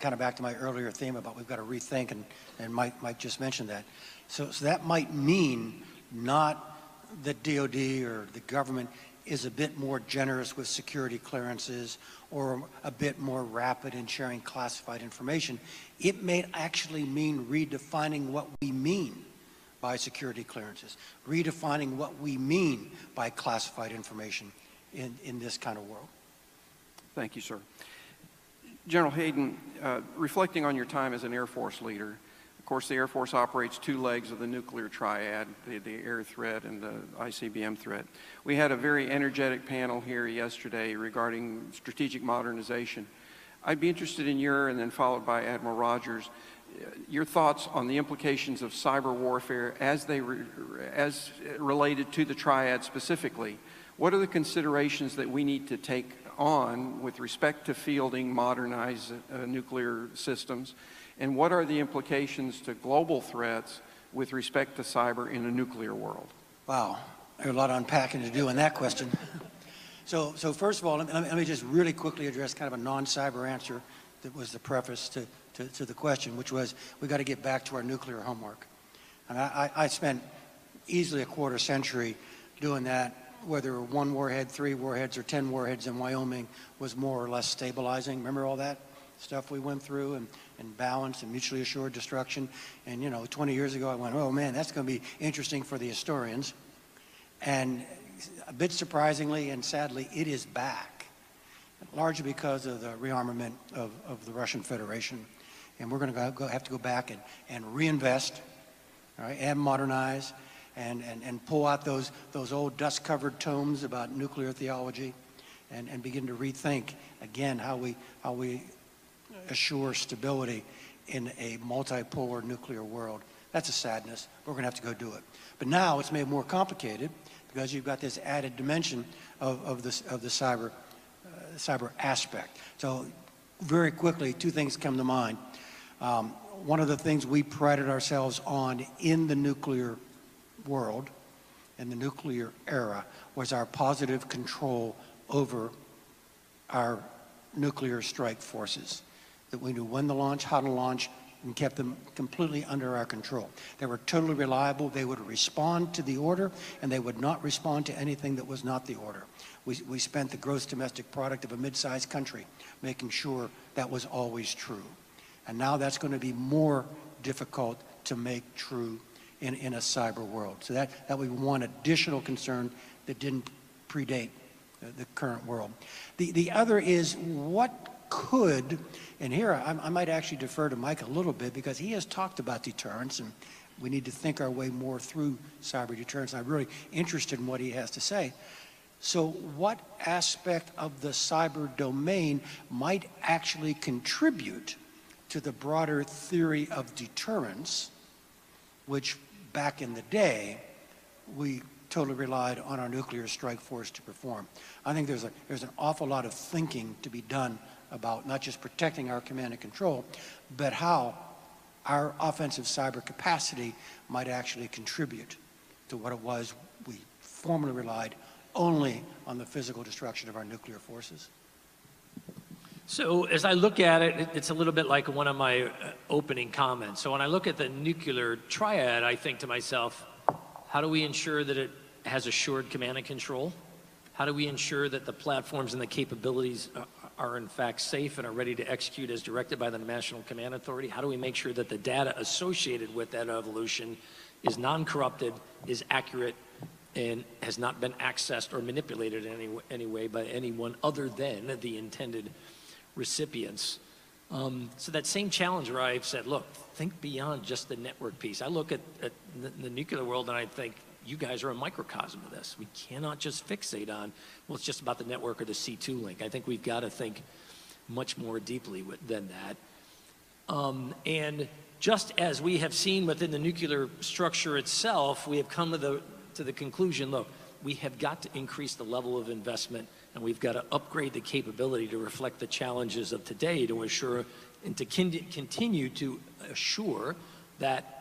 kind of back to my earlier theme about we've got to rethink, and Mike just mentioned that. So that might mean not that DOD or the government is a bit more generous with security clearances or a bit more rapid in sharing classified information. It may actually mean redefining what we mean by security clearances, redefining what we mean by classified information in this kind of world. Thank you, sir. General Hayden, reflecting on your time as an Air Force leader, of course, the Air Force operates two legs of the nuclear triad, the air threat and the ICBM threat. We had a very energetic panel here yesterday regarding strategic modernization. I'd be interested in your, and then followed by Admiral Rogers, your thoughts on the implications of cyber warfare as they related to the triad specifically. What are the considerations that we need to take on with respect to fielding modernized nuclear systems? And what are the implications to global threats with respect to cyber in a nuclear world? Wow, there's a lot of unpacking to do in that question. So first of all, let me just really quickly address kind of a non-cyber answer that was the preface to the question, which was, we got to get back to our nuclear homework. And I spent easily a quarter century doing that, whether one warhead, three warheads, or 10 warheads in Wyoming was more or less stabilizing. Remember all that stuff we went through, and balance and mutually assured destruction? And 20 years ago I went, oh man, that's gonna be interesting for the historians. And a bit surprisingly and sadly, it is back, largely because of the rearmament of the Russian Federation. And we're gonna have to go back and reinvest, all right, and modernize, and pull out those old dust-covered tomes about nuclear theology, and begin to rethink again how we assure stability in a multipolar nuclear world. That's a sadness. We're going to have to go do it. But now it's made more complicated because you've got this added dimension of the cyber aspect. So very quickly, two things come to mind. One of the things we prided ourselves on in the nuclear world, in the nuclear era, was our positive control over our nuclear strike forces, that we knew when to launch, how to launch, and kept them completely under our control. They were totally reliable. They would respond to the order, and they would not respond to anything that was not the order. We spent the gross domestic product of a mid-sized country making sure that was always true. And now that's going to be more difficult to make true in a cyber world. So that would be one additional concern that didn't predate the current world. The other is what could, and here I might actually defer to Mike a little bit, because he has talked about deterrence, and we need to think our way more through cyber deterrence. I'm really interested in what he has to say. So what aspect of the cyber domain might actually contribute to the broader theory of deterrence, which back in the day, we totally relied on our nuclear strike force to perform? I think there's an awful lot of thinking to be done about not just protecting our command and control, but how our offensive cyber capacity might actually contribute to what it was we formerly relied only on the physical destruction of our nuclear forces. So as I look at it, it's a little bit like one of my opening comments. So when I look at the nuclear triad, I think to myself, how do we ensure that it has assured command and control? How do we ensure that the platforms and the capabilities are in fact safe and are ready to execute as directed by the National Command Authority? How do we make sure that the data associated with that evolution is non-corrupted, is accurate, and has not been accessed or manipulated in any way by anyone other than the intended recipients? So that same challenge where I've said, look, think beyond just the network piece. I look at the nuclear world and I think, you guys are a microcosm of this. We cannot just fixate on, well, it's just about the network or the C2 link. I think we've got to think much more deeply than that. And just as we have seen within the nuclear structure itself, we have come to the conclusion, look, we have got to increase the level of investment, and we've got to upgrade the capability to reflect the challenges of today to assure and to continue to assure that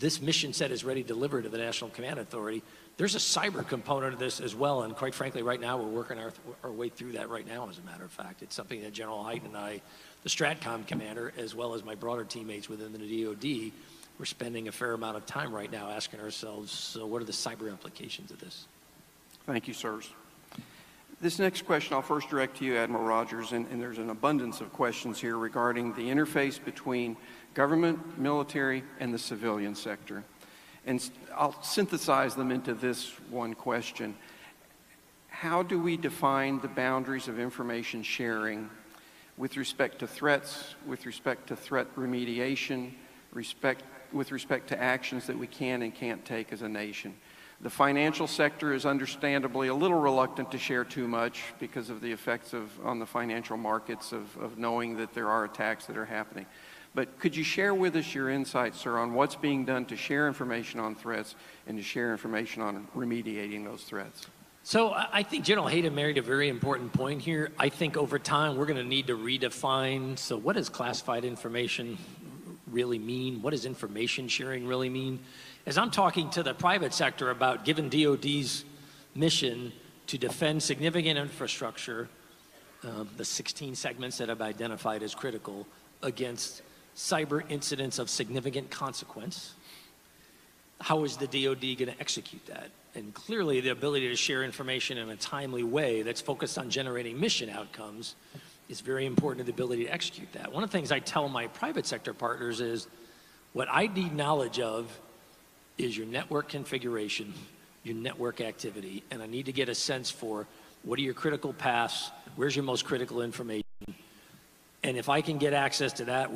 this mission set is ready to deliver to the National Command Authority. There's a cyber component of this as well, and quite frankly, right now, we're working our way through that right now, as a matter of fact. It's something that General Hyten and I, the STRATCOM commander, as well as my broader teammates within the DOD, we're spending a fair amount of time right now asking ourselves, so what are the cyber implications of this? Thank you, sirs. This next question I'll first direct to you, Admiral Rogers, and there's an abundance of questions here regarding the interface between government, military, and the civilian sector. And I'll synthesize them into this one question. How do we define the boundaries of information sharing with respect to threats, with respect to threat remediation, with respect to actions that we can and can't take as a nation? The financial sector is understandably a little reluctant to share too much because of the effects on the financial markets of knowing that there are attacks that are happening. But could you share with us your insights, sir, on what's being done to share information on threats and to share information on remediating those threats? So I think General Hayden made a very important point here. I think over time we're going to need to redefine, so what does classified information really mean? What does information sharing really mean? As I'm talking to the private sector about given DOD's mission to defend significant infrastructure, the 16 segments that I've identified as critical against cyber incidents of significant consequence, how is the DOD going to execute that? And clearly the ability to share information in a timely way that's focused on generating mission outcomes is very important to the ability to execute that. One of the things I tell my private sector partners is, what I need knowledge of is your network configuration, your network activity, and I need to get a sense for what are your critical paths, where's your most critical information, and if I can get access to that,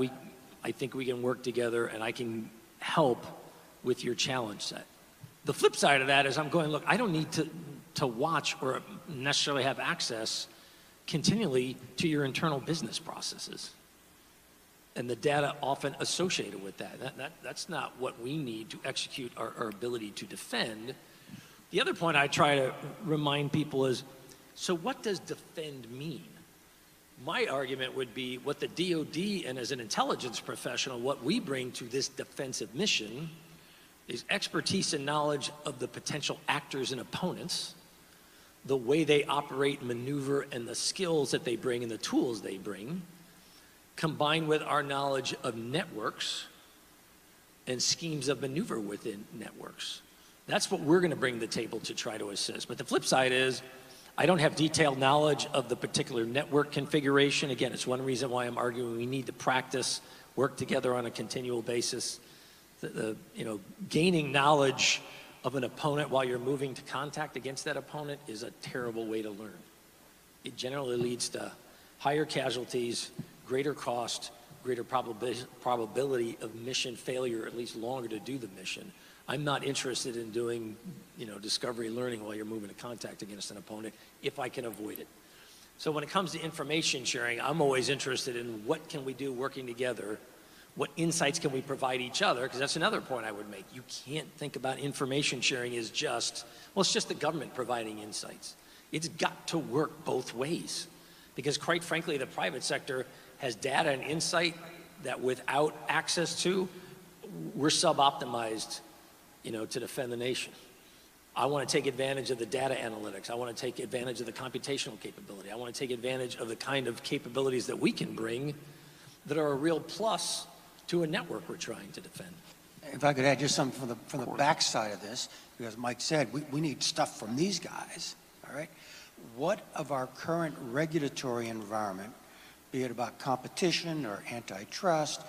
I think we can work together and I can help with your challenge set. The flip side of that is I'm going, look, I don't need to watch or necessarily have access continually to your internal business processes. and the data often associated with that. That's not what we need to execute our ability to defend. The other point I try to remind people is, so what does defend mean? My argument would be what the DoD and as an intelligence professional, what we bring to this defensive mission is expertise and knowledge of the potential actors and opponents, the way they operate, maneuver, and the skills that they bring and the tools they bring, combined with our knowledge of networks and schemes of maneuver within networks. That's what we're gonna bring to the table to try to assist. But the flip side is, I don't have detailed knowledge of the particular network configuration. Again, it's one reason why I'm arguing we need to practice, work together on a continual basis. Gaining knowledge of an opponent while you're moving to contact against that opponent is a terrible way to learn. It generally leads to higher casualties, greater cost, greater probability of mission failure, at least longer to do the mission. I'm not interested in doing, discovery learning while you're moving to contact against an opponent if I can avoid it. So when it comes to information sharing, I'm always interested in what can we do working together, what insights can we provide each other, because that's another point I would make. You can't think about information sharing as just, well, it's just the government providing insights. It's got to work both ways, because quite frankly, the private sector has data and insight that without access to, we're sub-optimized to defend the nation. I want to take advantage of the data analytics. I want to take advantage of the computational capability. I want to take advantage of the kind of capabilities that we can bring that are a real plus to a network we're trying to defend. If I could add just something from the backside of this, because Mike said we need stuff from these guys, all right? What of our current regulatory environment, be it about competition or antitrust,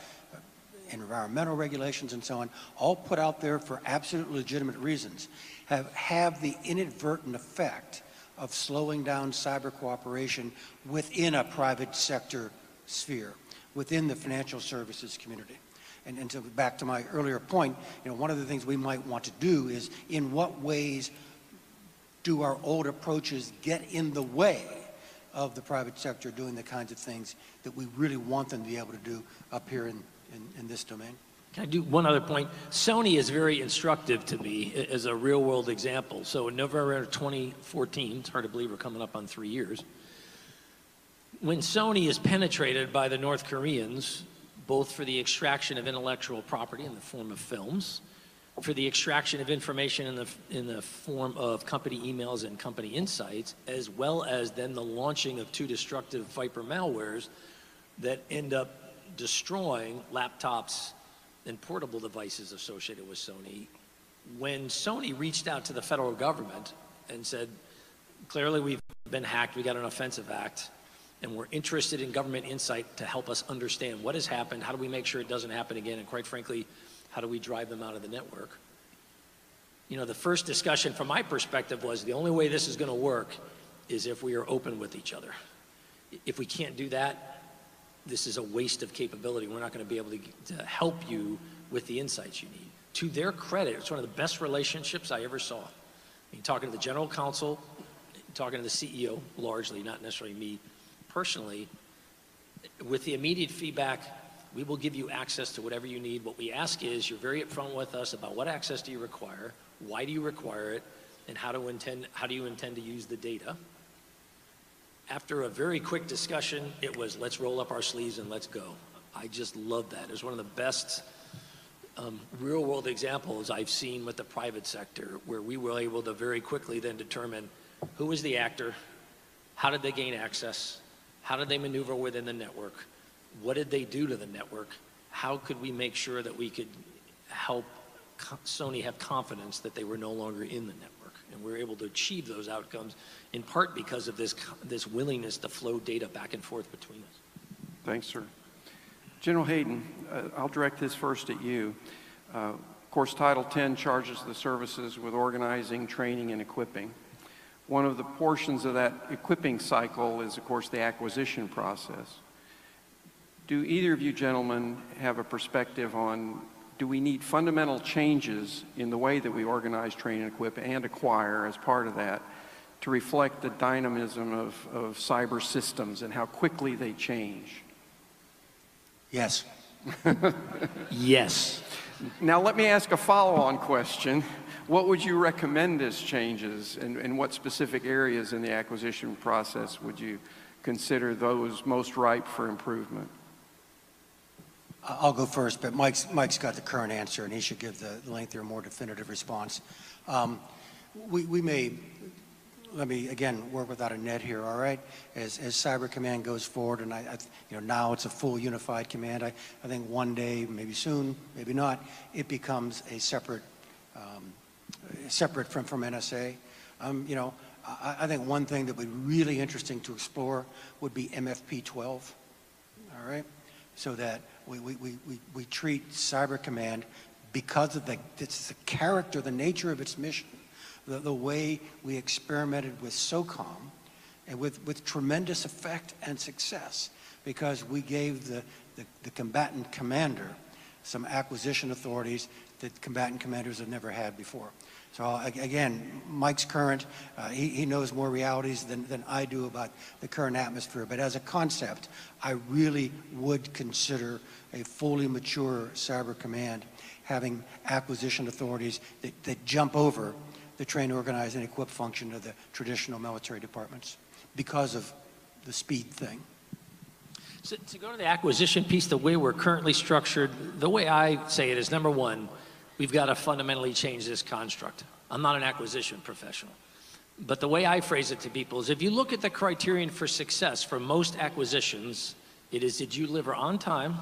environmental regulations and so on, all put out there for absolute legitimate reasons, have the inadvertent effect of slowing down cyber cooperation within a private sector sphere, within the financial services community. And so back to my earlier point, one of the things we might want to do is, in what ways do our old approaches get in the way of the private sector doing the kinds of things that we really want them to be able to do up here in this domain? Can I do one other point? Sony is very instructive to me as a real world example. So in November 2014, it's hard to believe we're coming up on 3 years, when Sony is penetrated by the North Koreans, both for the extraction of intellectual property in the form of films, for the extraction of information in the form of company emails and company insights, as well as then the launching of two destructive Viper malwares that end up destroying laptops and portable devices associated with Sony. When Sony reached out to the federal government and said, clearly we've been hacked, we got an offensive act, and we're interested in government insight to help us understand what has happened, how do we make sure it doesn't happen again, and quite frankly, how do we drive them out of the network? The first discussion from my perspective was the only way this is going to work is if we are open with each other. If we can't do that, this is a waste of capability. We're not going to be able to help you with the insights you need. To their credit, it's one of the best relationships I ever saw. I mean, talking to the general counsel, talking to the CEO largely, not necessarily me personally, with the immediate feedback, we will give you access to whatever you need. What we ask is you're very upfront with us about what access do you require, why do you require it, and how do you intend to use the data. After a very quick discussion, it was, let's roll up our sleeves and let's go. I just love that. It was one of the best real world examples I've seen with the private sector, where we were able to very quickly then determine who was the actor, how did they gain access, how did they maneuver within the network, what did they do to the network, how could we make sure that we could help Sony have confidence that they were no longer in the network. And we're able to achieve those outcomes in part because of this willingness to flow data back and forth between us. Thanks, sir. General Hayden, I'll direct this first at you. Of course, Title X charges the services with organizing, training, and equipping. One of the portions of that equipping cycle is, of course, the acquisition process. Do either of you gentlemen have a perspective on, do we need fundamental changes in the way that we organize, train, and equip, and acquire as part of that to reflect the dynamism of cyber systems and how quickly they change? Yes. Yes. Now let me ask a follow-on question. What would you recommend as changes, and what specific areas in the acquisition process would you consider those most ripe for improvement? I'll go first, but Mike's got the current answer, and he should give the lengthier, more definitive response. Let me again work without a net here. All right, as Cyber Command goes forward, and now it's a full unified command. I think one day, maybe soon, maybe not, it becomes a separate from NSA. I think one thing that would be really interesting to explore would be MFP-12. All right, so that we treat Cyber Command because of the character, the nature of its mission. The way we experimented with SOCOM, and with tremendous effect and success, because we gave the combatant commander some acquisition authorities that combatant commanders have never had before. So again, Mike's current, he knows more realities than I do about the current atmosphere, but as a concept, I really would consider a fully mature Cyber Command having acquisition authorities that jump over the train, organize, and equip function of the traditional military departments because of the speed thing. So to go to the acquisition piece, the way we're currently structured, the way I say it is, number one, we've got to fundamentally change this construct. I'm not an acquisition professional, but the way I phrase it to people is, if you look at the criterion for success for most acquisitions, it is, did you deliver on time,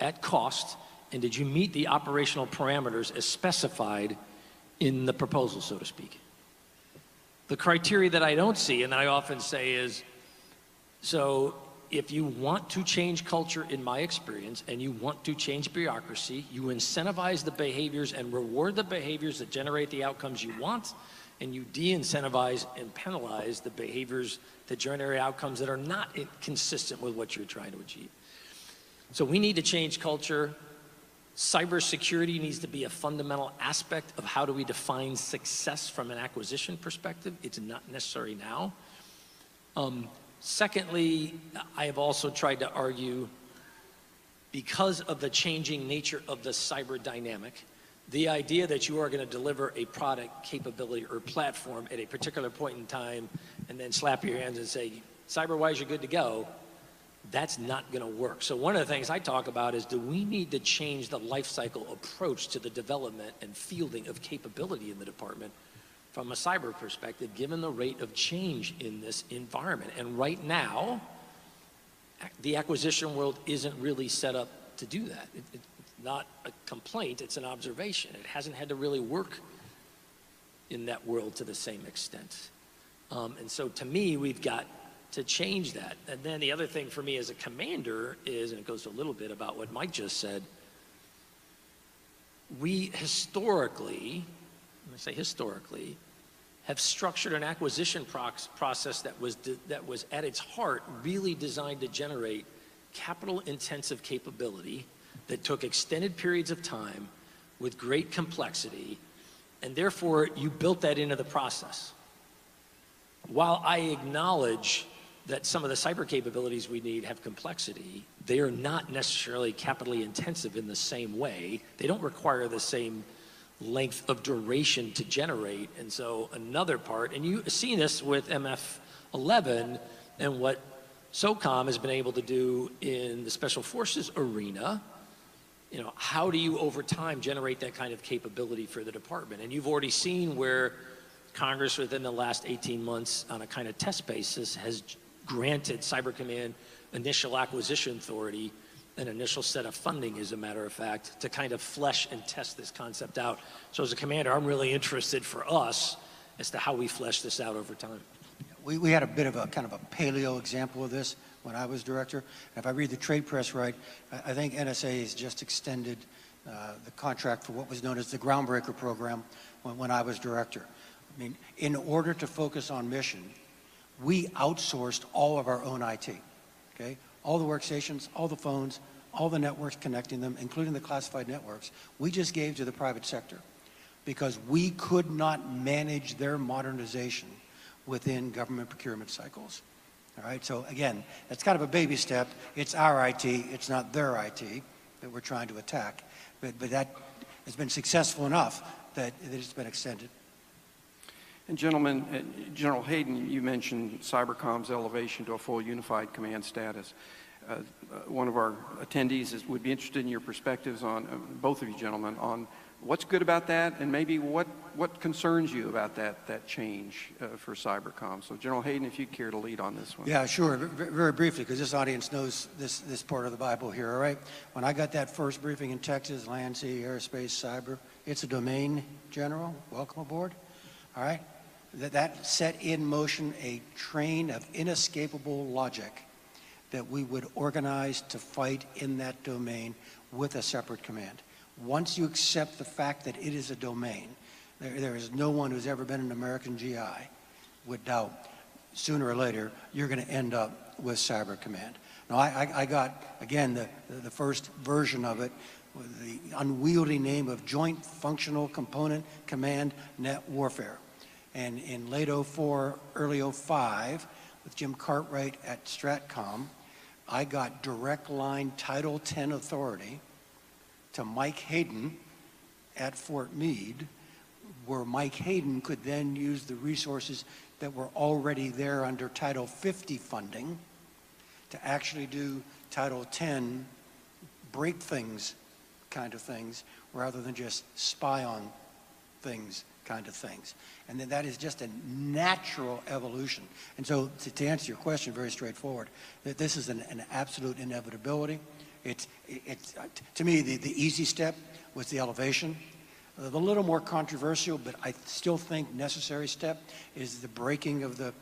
at cost, and did you meet the operational parameters as specified in the proposal, so to speak. The criteria that I don't see, and that I often say is, so if you want to change culture, in my experience, and you want to change bureaucracy, you incentivize the behaviors and reward the behaviors that generate the outcomes you want, and you de-incentivize and penalize the behaviors that generate outcomes that are not consistent with what you're trying to achieve. So we need to change culture. Cybersecurity needs to be a fundamental aspect of how do we define success from an acquisition perspective. It's not necessary now. Secondly, I have also tried to argue, because of the changing nature of the cyber dynamic, the idea that you are going to deliver a product, capability, or platform at a particular point in time and then slap your hands and say, cyber-wise, you're good to go, that's not going to work. So one of the things I talk about is, do we need to change the life cycle approach to the development and fielding of capability in the department from a cyber perspective, given the rate of change in this environment? And right now, the acquisition world isn't really set up to do that. It's not a complaint, it's an observation. It hasn't had to really work in that world to the same extent. And so to me, we've got to change that. And then the other thing for me as a commander is, and it goes a little bit about what Mike just said, we historically, I'm gonna say historically, have structured an acquisition process that was at its heart really designed to generate capital intensive capability that took extended periods of time with great complexity, and therefore you built that into the process. While I acknowledge that some of the cyber capabilities we need have complexity, they are not necessarily capitally intensive in the same way. They don't require the same length of duration to generate. And so another part, and you've seen this with MF-11 and what SOCOM has been able to do in the special forces arena, how do you over time generate that kind of capability for the department? And you've already seen where Congress within the last 18 months on a kind of test basis has granted Cyber Command initial acquisition authority, an initial set of funding, as a matter of fact, to kind of flesh and test this concept out. So as a commander, I'm really interested for us as to how we flesh this out over time. We had a bit of a kind of a paleo example of this when I was director. If I read the trade press right, I think NSA has just extended the contract for what was known as the Groundbreaker program when I was director. I mean, in order to focus on mission, we outsourced all of our own IT, okay? All the workstations, all the phones, all the networks connecting them, including the classified networks, we just gave to the private sector because we could not manage their modernization within government procurement cycles, all right? So again, that's kind of a baby step. It's our IT, it's not their IT, that we're trying to attack. But that has been successful enough that it's been extended. And gentlemen, General Hayden, you mentioned Cybercom's elevation to a full unified command status. One of our attendees would be interested in your perspectives on, both of you gentlemen, on what's good about that and maybe what concerns you about that change for Cybercom. So General Hayden, if you'd care to lead on this one. Yeah, sure, very briefly, because this audience knows this part of the Bible here, all right? When I got that first briefing in Texas, land, sea, airspace, cyber, it's a domain, General, welcome aboard, all right? That set in motion a train of inescapable logic that we would organize to fight in that domain with a separate command. Once you accept the fact that it is a domain, there is no one who's ever been an American GI would doubt, sooner or later, you're gonna end up with Cyber Command. Now, I got, again, the first version of it, with the unwieldy name of Joint Functional Component Command Net Warfare. And in late 04, early 05, with Jim Cartwright at Stratcom, I got direct line Title 10 authority to Mike Hayden at Fort Meade, where Mike Hayden could then use the resources that were already there under Title 50 funding to actually do Title 10 break things kind of things, rather than just spy on things kind of things. And then that is just a natural evolution. And so to answer your question, very straightforward, that this is an absolute inevitability. It's to me, the easy step was the elevation. The little more controversial, but I still think necessary step is the breaking of the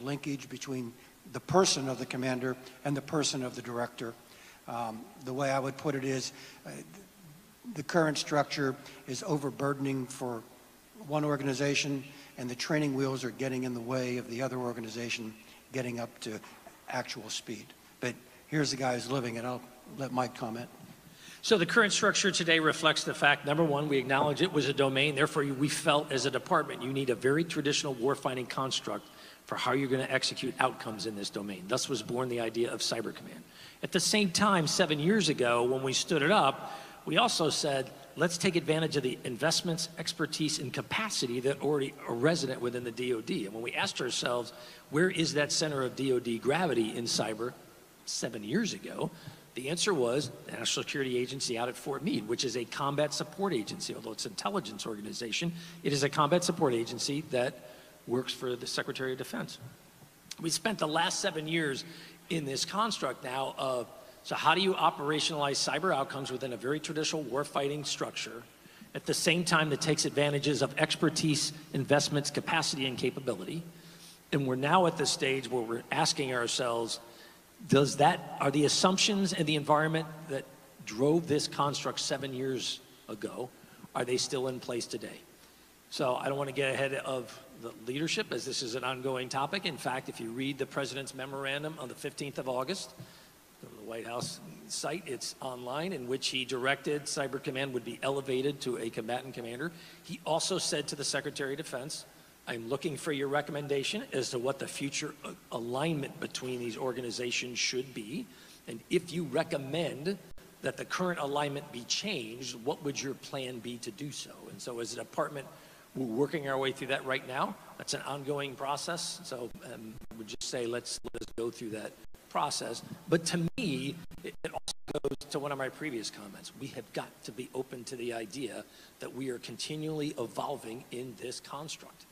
linkage between the person of the commander and the person of the director. The way I would put it is the current structure is overburdening for one organization, and the training wheels are getting in the way of the other organization getting up to actual speed. But here's the guy who's living it. I'll let Mike comment. So the current structure today reflects the fact, number one, we acknowledge it was a domain, therefore we felt as a department you need a very traditional warfighting construct for how you're going to execute outcomes in this domain. Thus was born the idea of Cyber Command. At the same time, 7 years ago, when we stood it up, we also said, let's take advantage of the investments, expertise, and capacity that already are resident within the DoD. And when we asked ourselves, where is that center of DoD gravity in cyber 7 years ago, the answer was the National Security Agency out at Fort Meade, which is a combat support agency. Although it's an intelligence organization, it is a combat support agency that works for the Secretary of Defense. We spent the last 7 years in this construct now of, so how do you operationalize cyber outcomes within a very traditional warfighting structure at the same time that takes advantages of expertise, investments, capacity, and capability? And we're now at the stage where we're asking ourselves, are the assumptions and the environment that drove this construct 7 years ago, are they still in place today? So I don't want to get ahead of the leadership, as this is an ongoing topic. In fact, if you read the President's memorandum on the 15th of August, go to the White House site, it's online, in which he directed Cyber Command would be elevated to a combatant commander. He also said to the Secretary of Defense, I'm looking for your recommendation as to what the future alignment between these organizations should be. And if you recommend that the current alignment be changed, what would your plan be to do so? And so as a department, we're working our way through that right now. That's an ongoing process. So I would just say, let's go through that process. But to me, it also goes to one of my previous comments. We have got to be open to the idea that we are continually evolving in this construct.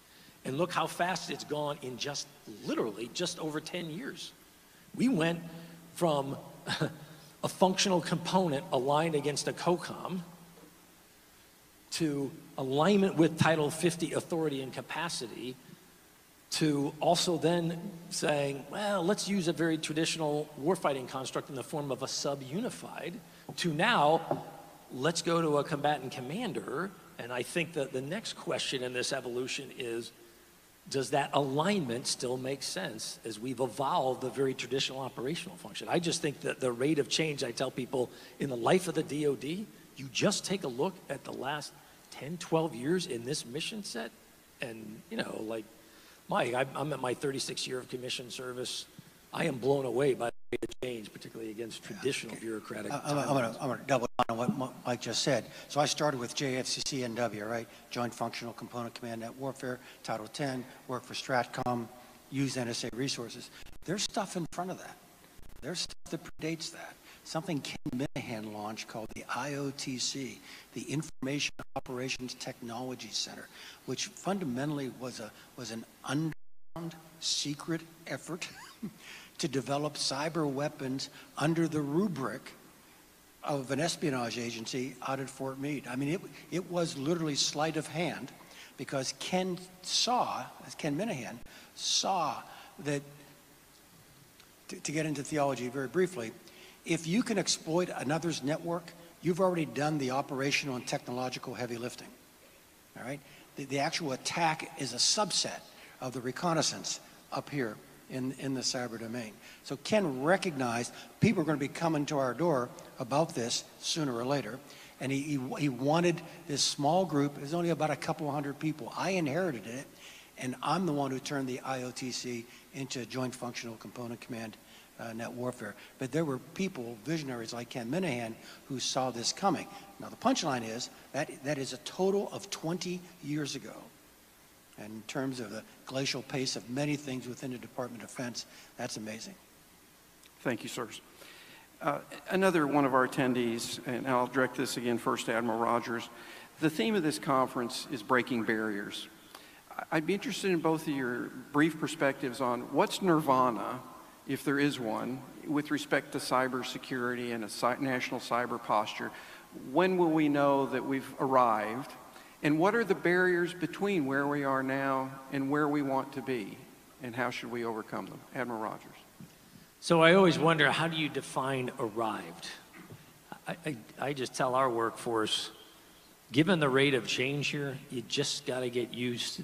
And look how fast it's gone in just literally just over 10 years. We went from a functional component aligned against a COCOM to alignment with Title 50 authority and capacity to also then saying, well, let's use a very traditional warfighting construct in the form of a sub-unified to now, let's go to a combatant commander. And I think that the next question in this evolution is, does that alignment still make sense as we've evolved the very traditional operational function? I just think that the rate of change, I tell people, in the life of the DoD, you just take a look at the last 10, 12 years in this mission set, and you know, like Mike, I'm at my 36th year of commissioned service. I am blown away by to change, particularly against traditional bureaucratic. I'm going to double down on what Mike just said. So I started with JFCCNW, right? Joint Functional Component Command Net Warfare, Title 10, work for STRATCOM, use NSA resources. There's stuff in front of that. There's stuff that predates that. Something Ken Minahan launched called the IOTC, the Information Operations Technology Center, which fundamentally was an underground secret effort to develop cyber weapons under the rubric of an espionage agency out at Fort Meade. I mean, it was literally sleight of hand, because Ken Minahan saw that, to get into theology very briefly, if you can exploit another's network, you've already done the operational and technological heavy lifting, all right? The actual attack is a subset of the reconnaissance up here in the cyber domain. So Ken recognized people are going to be coming to our door about this sooner or later, and he wanted this small group. There's only about a couple hundred people. I inherited it, and I'm the one who turned the IOTC into Joint Functional Component Command Net Warfare. But there were people, visionaries like Ken Minahan, who saw this coming. Now the punchline is that is a total of 20 years ago. And in terms of the glacial pace of many things within the Department of Defense, that's amazing. Thank you, sirs. Another one of our attendees, and I'll direct this again first to Admiral Rogers. The theme of this conference is breaking barriers. I'd be interested in both of your brief perspectives on what's nirvana, if there is one, with respect to cybersecurity and a national cyber posture. When will we know that we've arrived? And what are the barriers between where we are now and where we want to be? And how should we overcome them? Admiral Rogers. So I always wonder, how do you define arrived? I just tell our workforce, given the rate of change here, you just gotta get used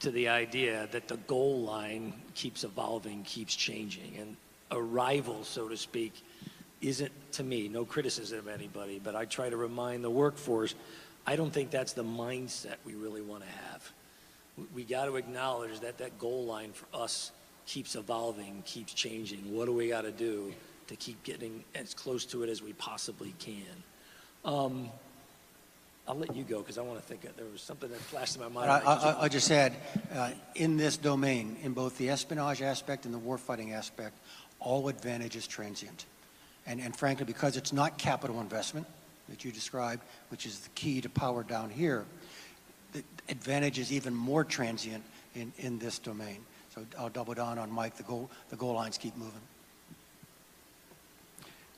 to the idea that the goal line keeps evolving, keeps changing. And arrival, so to speak, isn't, to me, no criticism of anybody, but I try to remind the workforce, I don't think that's the mindset we really want to have. We got to acknowledge that that goal line for us keeps evolving, keeps changing. What do we got to do to keep getting as close to it as we possibly can? I'll let you go, because I want to think there was something that flashed in my mind. I'll just add, in this domain, in both the espionage aspect and the warfighting aspect, all advantage is transient. And frankly, because it's not capital investment that you described, which is the key to power down here, the advantage is even more transient in this domain. So I'll double down on Mike. The goal lines keep moving.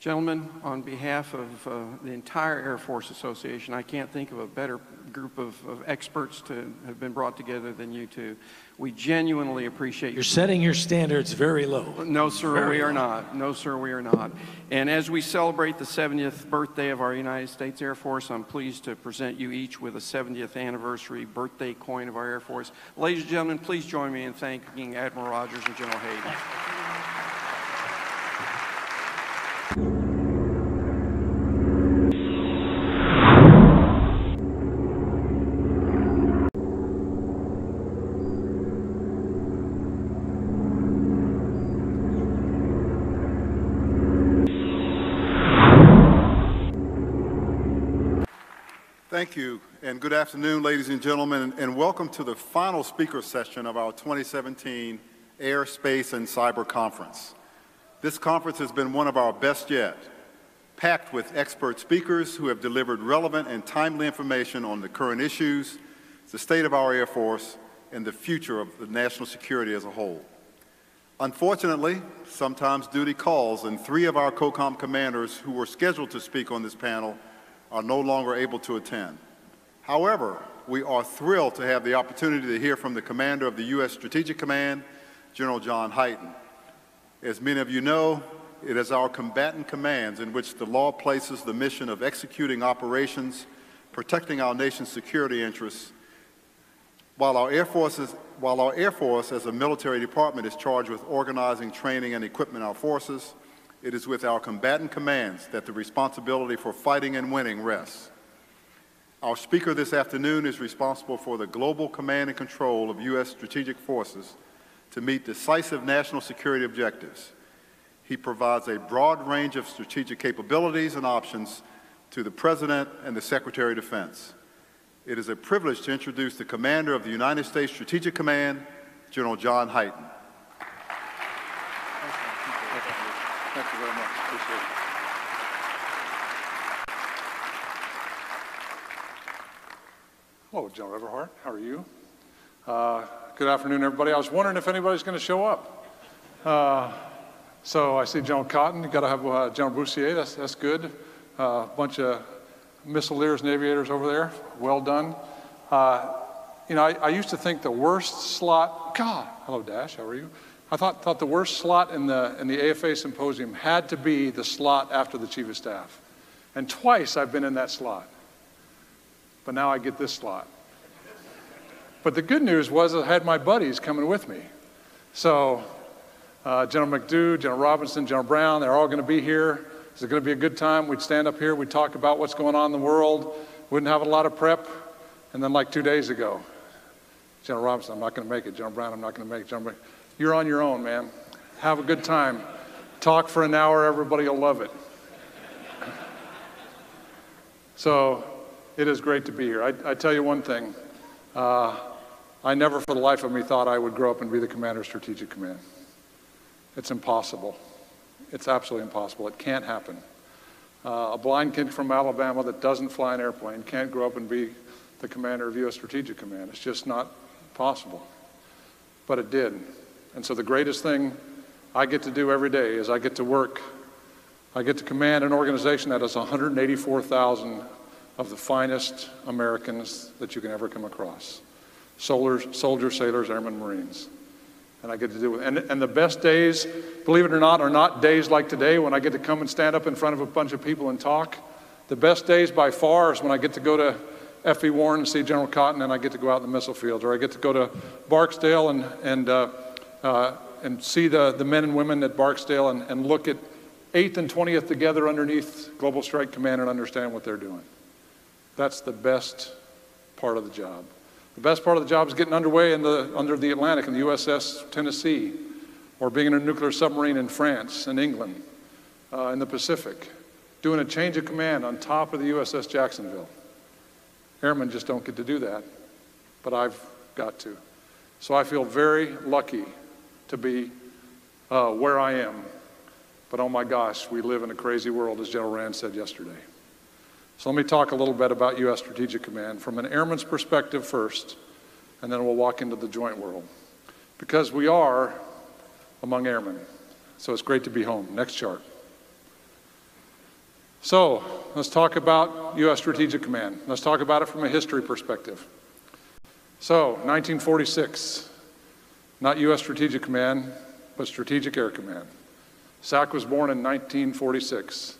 Gentlemen, on behalf of the entire Air Force Association, I can't think of a better group of experts to have been brought together than you two. We genuinely appreciate you. You're setting your standards very low. No, sir, very we are low. Not. No, sir, we are not. And as we celebrate the 70th birthday of our United States Air Force, I'm pleased to present you each with a 70th anniversary birthday coin of our Air Force. Ladies and gentlemen, please join me in thanking Admiral Rogers and General Hayden. Thank you, and good afternoon, ladies and gentlemen, and welcome to the final speaker session of our 2017 Air, Space, and Cyber Conference. This conference has been one of our best yet, packed with expert speakers who have delivered relevant and timely information on the current issues, the state of our Air Force, and the future of the national security as a whole. Unfortunately, sometimes duty calls, and three of our COCOM commanders who were scheduled to speak on this panel are no longer able to attend. However, we are thrilled to have the opportunity to hear from the commander of the U.S. Strategic Command, General John Hyten. As many of you know, it is our combatant commands in which the law places the mission of executing operations, protecting our nation's security interests, while our Air Force as a military department is charged with organizing, training, and equipping our forces. It is with our combatant commands that the responsibility for fighting and winning rests. Our speaker this afternoon is responsible for the global command and control of U.S. strategic forces to meet decisive national security objectives. He provides a broad range of strategic capabilities and options to the President and the Secretary of Defense. It is a privilege to introduce the Commander of the United States Strategic Command, General John Hyten. Thank you very much. Appreciate it. Hello, General Everhart. How are you? Good afternoon, everybody. I was wondering if anybody's going to show up. So I see General Cotton. You got to have General Boussier. That's good. A bunch of missileers and aviators over there. Well done. You know, I used to think the worst slot. God, hello, Dash. How are you? I thought the worst slot in the AFA symposium had to be the slot after the Chief of Staff, and twice I've been in that slot. But now I get this slot. But the good news was I had my buddies coming with me. So General McDougall, General Robinson, General Brown, they're all gonna be here. It's gonna be a good time. We'd stand up here, we'd talk about what's going on in the world, wouldn't have a lot of prep. And then like 2 days ago, General Robinson, I'm not gonna make it. General Brown, I'm not gonna make it. General McDougall, you're on your own, man. Have a good time. Talk for an hour, everybody will love it. So, it is great to be here. I tell you one thing, I never for the life of me thought I would grow up and be the Commander of Strategic Command. It's impossible. It's absolutely impossible. It can't happen. A blind kid from Alabama that doesn't fly an airplane can't grow up and be the Commander of U.S. Strategic Command. It's just not possible. But it did. And so the greatest thing I get to do every day is I get to work. I get to command an organization that has 184,000 of the finest Americans that you can ever come across. Soldiers, sailors, airmen, Marines. And I get to do it. And the best days, believe it or not, are not days like today when I get to come and stand up in front of a bunch of people and talk. The best days by far is when I get to go to F.E. Warren and see General Cotton and I get to go out in the missile field, or I get to go to Barksdale and see the men and women at Barksdale and look at 8th and 20th together underneath Global Strike Command and understand what they're doing. That's the best part of the job. The best part of the job is getting underway under the Atlantic in the USS Tennessee, or being in a nuclear submarine in France and England, in the Pacific, doing a change of command on top of the USS Jacksonville. Airmen just don't get to do that, but I've got to. So I feel very lucky to be where I am, but oh my gosh, we live in a crazy world, as General Rand said yesterday. So let me talk a little bit about U.S. Strategic Command from an airman's perspective first, and then we'll walk into the joint world. Because we are among airmen, so it's great to be home. Next chart. So let's talk about U.S. Strategic Command. Let's talk about it from a history perspective. So 1946, not U.S. Strategic Command, but Strategic Air Command. SAC was born in 1946.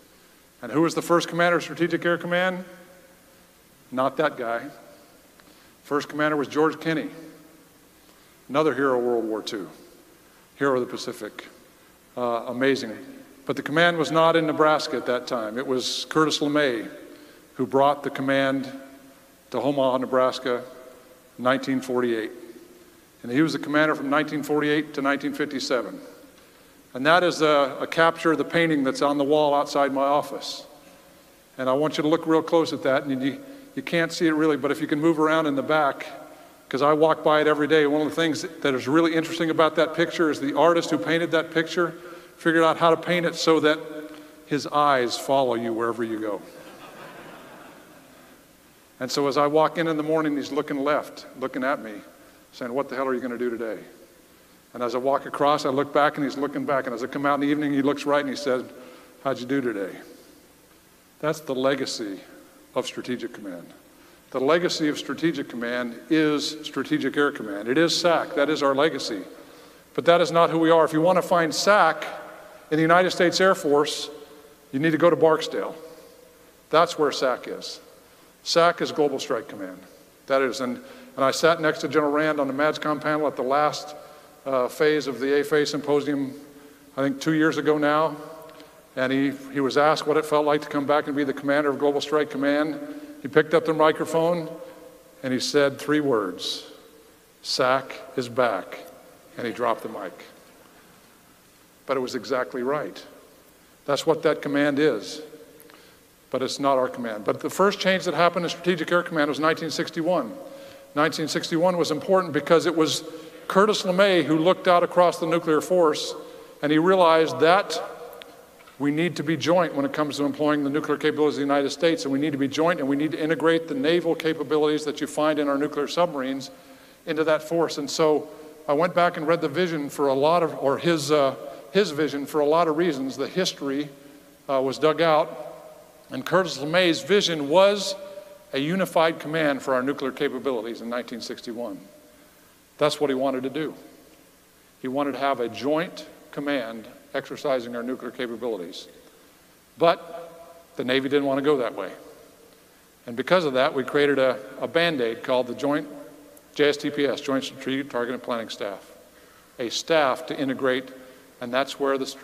And who was the first commander of Strategic Air Command? Not that guy. First commander was George Kenney, another hero of World War II, hero of the Pacific, amazing. But the command was not in Nebraska at that time. It was Curtis LeMay who brought the command to Omaha, Nebraska in 1948. And he was the commander from 1948 to 1957. And that is a capture of the painting that's on the wall outside my office. And I want you to look real close at that. And you can't see it really, but if you can move around in the back, because I walk by it every day. One of the things that is really interesting about that picture is the artist who painted that picture figured out how to paint it so that his eyes follow you wherever you go. And so as I walk in the morning, he's looking left, looking at me, saying, what the hell are you going to do today? And as I walk across, I look back and he's looking back. And as I come out in the evening, he looks right and he said, how'd you do today? That's the legacy of Strategic Command. The legacy of Strategic Command is Strategic Air Command. It is SAC, that is our legacy. But that is not who we are. If you want to find SAC in the United States Air Force, you need to go to Barksdale. That's where SAC is. SAC is Global Strike Command. That is, and I sat next to General Rand on the MAGCOM panel at the last phase of the AFA symposium, I think 2 years ago now, and he was asked what it felt like to come back and be the commander of Global Strike Command. He picked up the microphone and he said three words, SAC is back, and he dropped the mic. but it was exactly right. That's what that command is, but it's not our command. But the first change that happened in Strategic Air Command was 1961. 1961 was important because it was Curtis LeMay who looked out across the nuclear force, and he realized that we need to be joint when it comes to employing the nuclear capabilities of the United States, and we need to be joint, and we need to integrate the naval capabilities that you find in our nuclear submarines into that force. And so I went back and read the vision for a lot of, or his vision for a lot of reasons. The history was dug out, and Curtis LeMay's vision was a unified command for our nuclear capabilities in 1961. That's what he wanted to do. He wanted to have a joint command exercising our nuclear capabilities. But the Navy didn't want to go that way. And because of that, we created a Band-Aid called the Joint JSTPS, Joint Strategic Targeted Planning Staff, a staff to integrate, and that's where the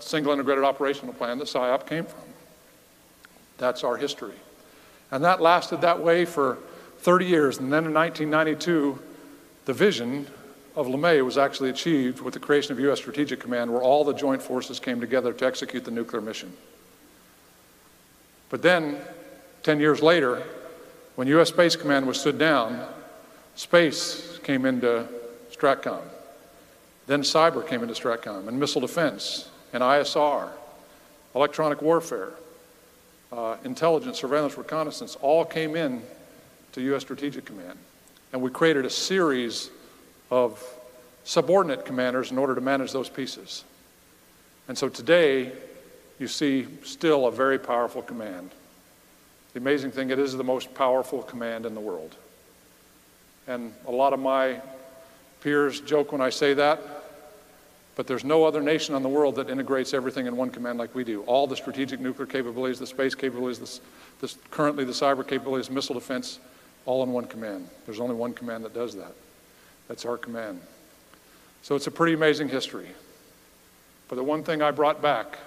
Single Integrated Operational Plan, the SIOP, came from. That's our history. And that lasted that way for 30 years, and then in 1992, the vision of LeMay was actually achieved with the creation of U.S. Strategic Command, where all the joint forces came together to execute the nuclear mission. But then, 10 years later, when U.S. Space Command was stood down, space came into STRATCOM. Then cyber came into STRATCOM, and missile defense, and ISR, electronic warfare, intelligence, surveillance, reconnaissance, all came in to U.S. Strategic Command. And we created a series of subordinate commanders in order to manage those pieces. And so today, you see still a very powerful command. The amazing thing, it is the most powerful command in the world. And a lot of my peers joke when I say that, but there's no other nation in the world that integrates everything in one command like we do. All the strategic nuclear capabilities, the space capabilities, currently the cyber capabilities, missile defense, all in one command. There's only one command that does that. That's our command. So it's a pretty amazing history. But the one thing I brought back,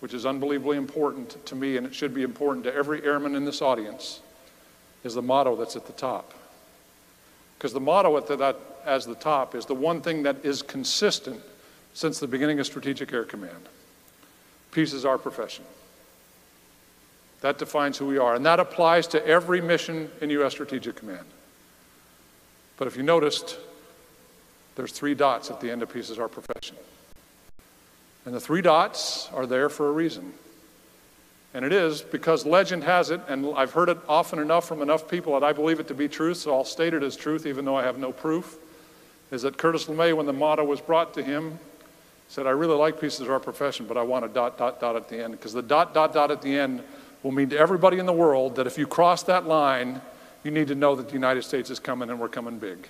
which is unbelievably important to me, and it should be important to every airman in this audience, is the motto that's at the top. Because the motto at that as the top is the one thing that is consistent since the beginning of Strategic Air Command. Peace is our profession. That defines who we are, and that applies to every mission in U.S. Strategic Command. But if you noticed, there's three dots at the end of Peace is Our Profession. And the three dots are there for a reason. And it is because legend has it, and I've heard it often enough from enough people that I believe it to be truth, so I'll state it as truth even though I have no proof, is that Curtis LeMay, when the motto was brought to him, said, I really like Peace is Our Profession, but I want a dot, dot, dot at the end, because the dot, dot, dot at the end will mean to everybody in the world that if you cross that line, you need to know that the United States is coming and we're coming big.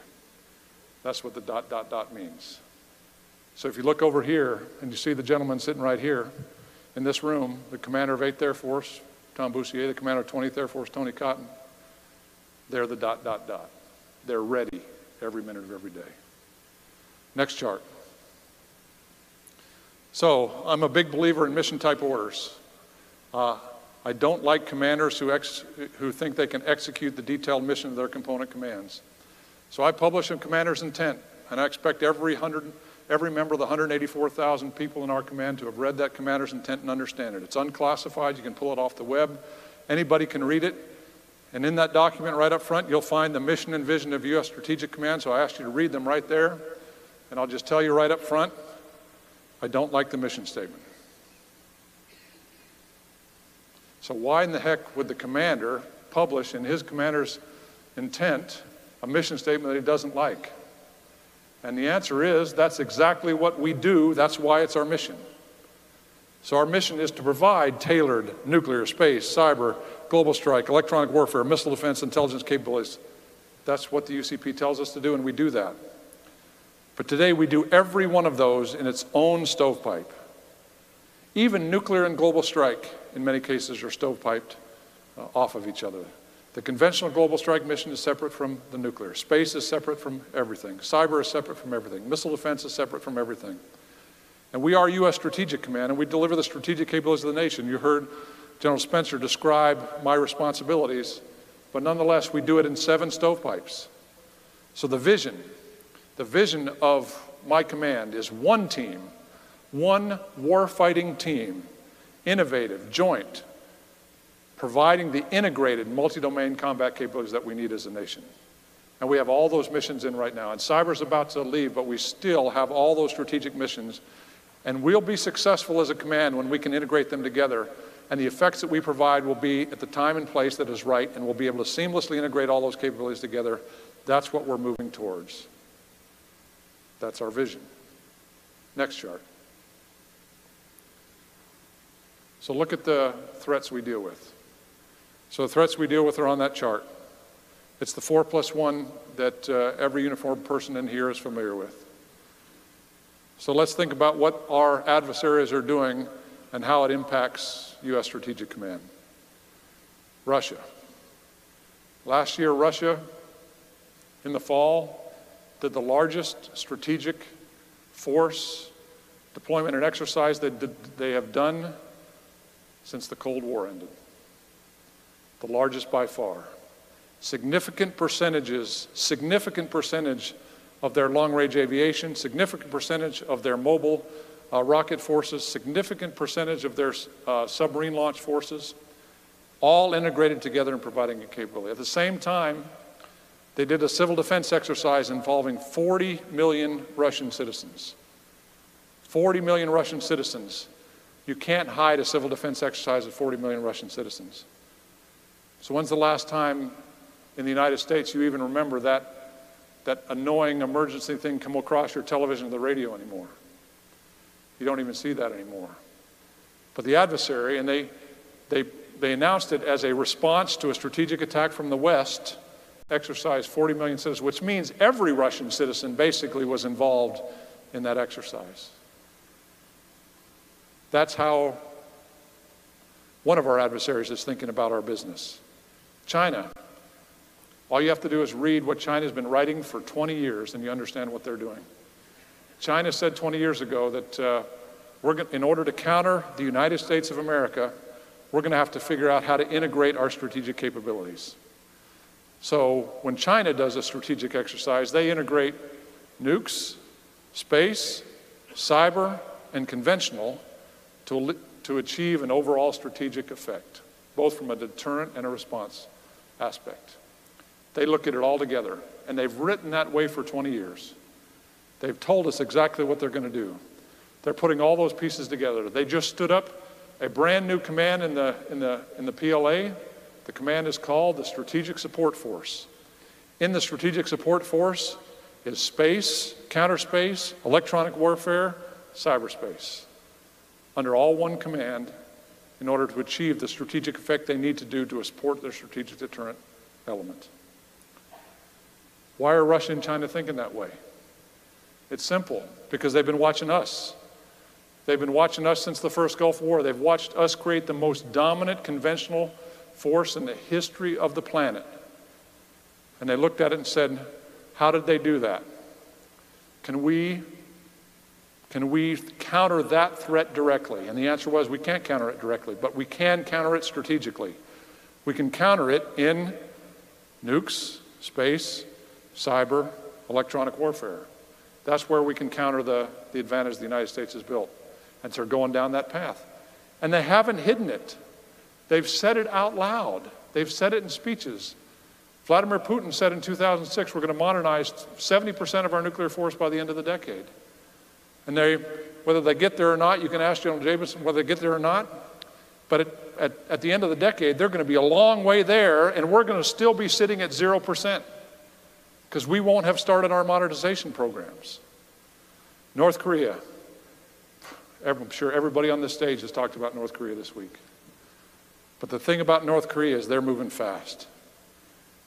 That's what the dot, dot, dot means. So if you look over here and you see the gentleman sitting right here in this room, the commander of 8th Air Force, Tom Boussier, the commander of 20th Air Force, Tony Cotton, they're the dot, dot, dot. They're ready every minute of every day. Next chart. So I'm a big believer in mission type orders. I don't like commanders who think they can execute the detailed mission of their component commands. So I publish a commander's intent, and I expect every member of the 184,000 people in our command to have read that commander's intent and understand it. It's unclassified, you can pull it off the web, anybody can read it, and in that document right up front, you'll find the mission and vision of U.S. Strategic Command, so I ask you to read them right there, and I'll just tell you right up front, I don't like the mission statement. So why in the heck would the commander publish in his commander's intent a mission statement that he doesn't like? And the answer is, that's exactly what we do, that's why it's our mission. So our mission is to provide tailored nuclear, space, cyber, global strike, electronic warfare, missile defense, intelligence capabilities. That's what the UCP tells us to do, and we do that. But today we do every one of those in its own stovepipe. Even nuclear and global strike, in many cases, are stovepiped off of each other. The conventional global strike mission is separate from the nuclear. Space is separate from everything. Cyber is separate from everything. Missile defense is separate from everything. And we are U.S. Strategic Command, and we deliver the strategic capabilities of the nation. You heard General Spencer describe my responsibilities, but nonetheless, we do it in 7 stovepipes. So the vision of my command is one team One warfighting team, innovative, joint, providing the integrated multi-domain combat capabilities that we need as a nation. And we have all those missions in right now. And cyber's about to leave, but we still have all those strategic missions. And we'll be successful as a command when we can integrate them together. And the effects that we provide will be at the time and place that is right, and we'll be able to seamlessly integrate all those capabilities together. That's what we're moving towards. That's our vision. Next chart. So look at the threats we deal with. So the threats we deal with are on that chart. It's the 4+1 that every uniformed person in here is familiar with. So let's think about what our adversaries are doing and how it impacts U.S. Strategic Command. Russia. Last year, Russia, in the fall, did the largest strategic force deployment and exercise that they have done since the Cold War ended. The largest by far. Significant percentage of their long-range aviation, significant percentage of their mobile rocket forces, significant percentage of their submarine launch forces, all integrated together and providing a capability. At the same time, they did a civil defense exercise involving 40 million Russian citizens. 40 million Russian citizens. You can't hide a civil defense exercise of 40 million Russian citizens. So when's the last time in the United States you even remember that annoying emergency thing come across your television or the radio anymore? You don't even see that anymore. But the adversary, and they announced it as a response to a strategic attack from the West, exercised 40 million citizens, which means every Russian citizen basically was involved in that exercise. That's how one of our adversaries is thinking about our business. China. All you have to do is read what China's been writing for 20 years and you understand what they're doing. China said 20 years ago that in order to counter the United States of America, we're gonna have to figure out how to integrate our strategic capabilities. So when China does a strategic exercise, they integrate nukes, space, cyber, and conventional to achieve an overall strategic effect, both from a deterrent and a response aspect. They look at it all together, and they've written that way for 20 years. They've told us exactly what they're going to do. They're putting all those pieces together. They just stood up a brand new command in the PLA. The command is called the Strategic Support Force. In the Strategic Support Force is space, counterspace, electronic warfare, cyberspace, under all one command in order to achieve the strategic effect they need to do to support their strategic deterrent element. Why are Russia and China thinking that way? It's simple, because they've been watching us. They've been watching us since the first Gulf War. They've watched us create the most dominant conventional force in the history of the planet. And they looked at it and said, how did they do that? Can we counter that threat directly? And the answer was, we can't counter it directly, but we can counter it strategically. We can counter it in nukes, space, cyber, electronic warfare. That's where we can counter the advantage the United States has built. And so they're going down that path. And they haven't hidden it. They've said it out loud. They've said it in speeches. Vladimir Putin said in 2006, we're going to modernize 70% of our nuclear force by the end of the decade. And whether they get there or not, you can ask General Jameson whether they get there or not, but at the end of the decade, they're going to be a long way there, and we're going to still be sitting at 0%. Because we won't have started our modernization programs. North Korea. I'm sure everybody on this stage has talked about North Korea this week. But the thing about North Korea is they're moving fast.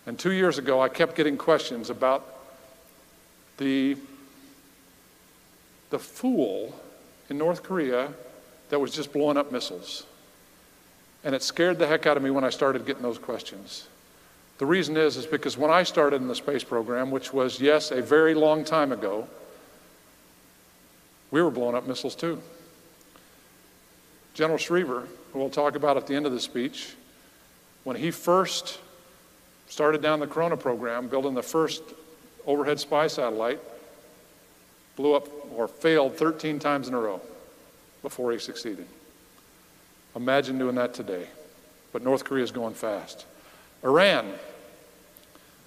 And 2 years ago, I kept getting questions about the fool in North Korea that was just blowing up missiles. And it scared the heck out of me when I started getting those questions. The reason is because when I started in the space program, which was, yes, a very long time ago, we were blowing up missiles too. General Schriever, who we'll talk about at the end of the speech, when he first started down the Corona program, building the first overhead spy satellite, blew up or failed 13 times in a row. before he succeeded. Imagine doing that today. But North Korea is going fast. Iran,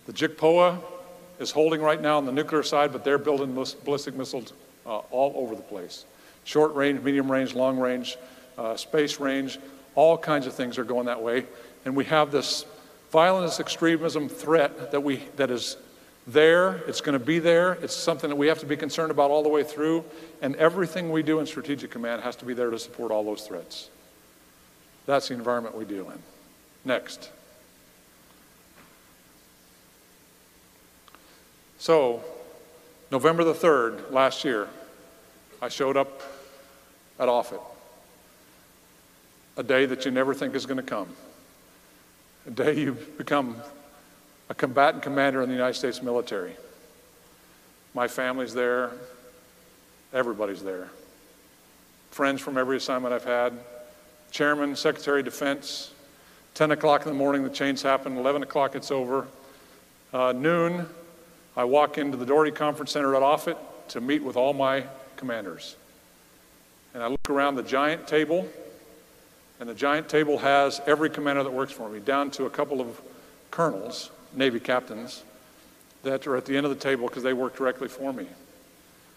the JCPOA is holding right now on the nuclear side, but they're building ballistic missiles all over the place. Short range, medium range, long range, space range, all kinds of things are going that way. And we have this violence extremism threat that is there, it's going to be there, it's something that we have to be concerned about all the way through, and everything we do in Strategic Command has to be there to support all those threats. That's the environment we deal in. Next. So, November the 3rd, last year, I showed up at Offutt, a day that you never think is going to come, a day you become a combatant commander in the United States military. My family's there, everybody's there. Friends from every assignment I've had, chairman, secretary of defense, 10 o'clock in the morning, the change happened, 11 o'clock it's over. Noon, I walk into the Doherty Conference Center at Offutt to meet with all my commanders. And I look around the giant table, and the giant table has every commander that works for me, down to a couple of colonels, Navy captains, that are at the end of the table because they work directly for me.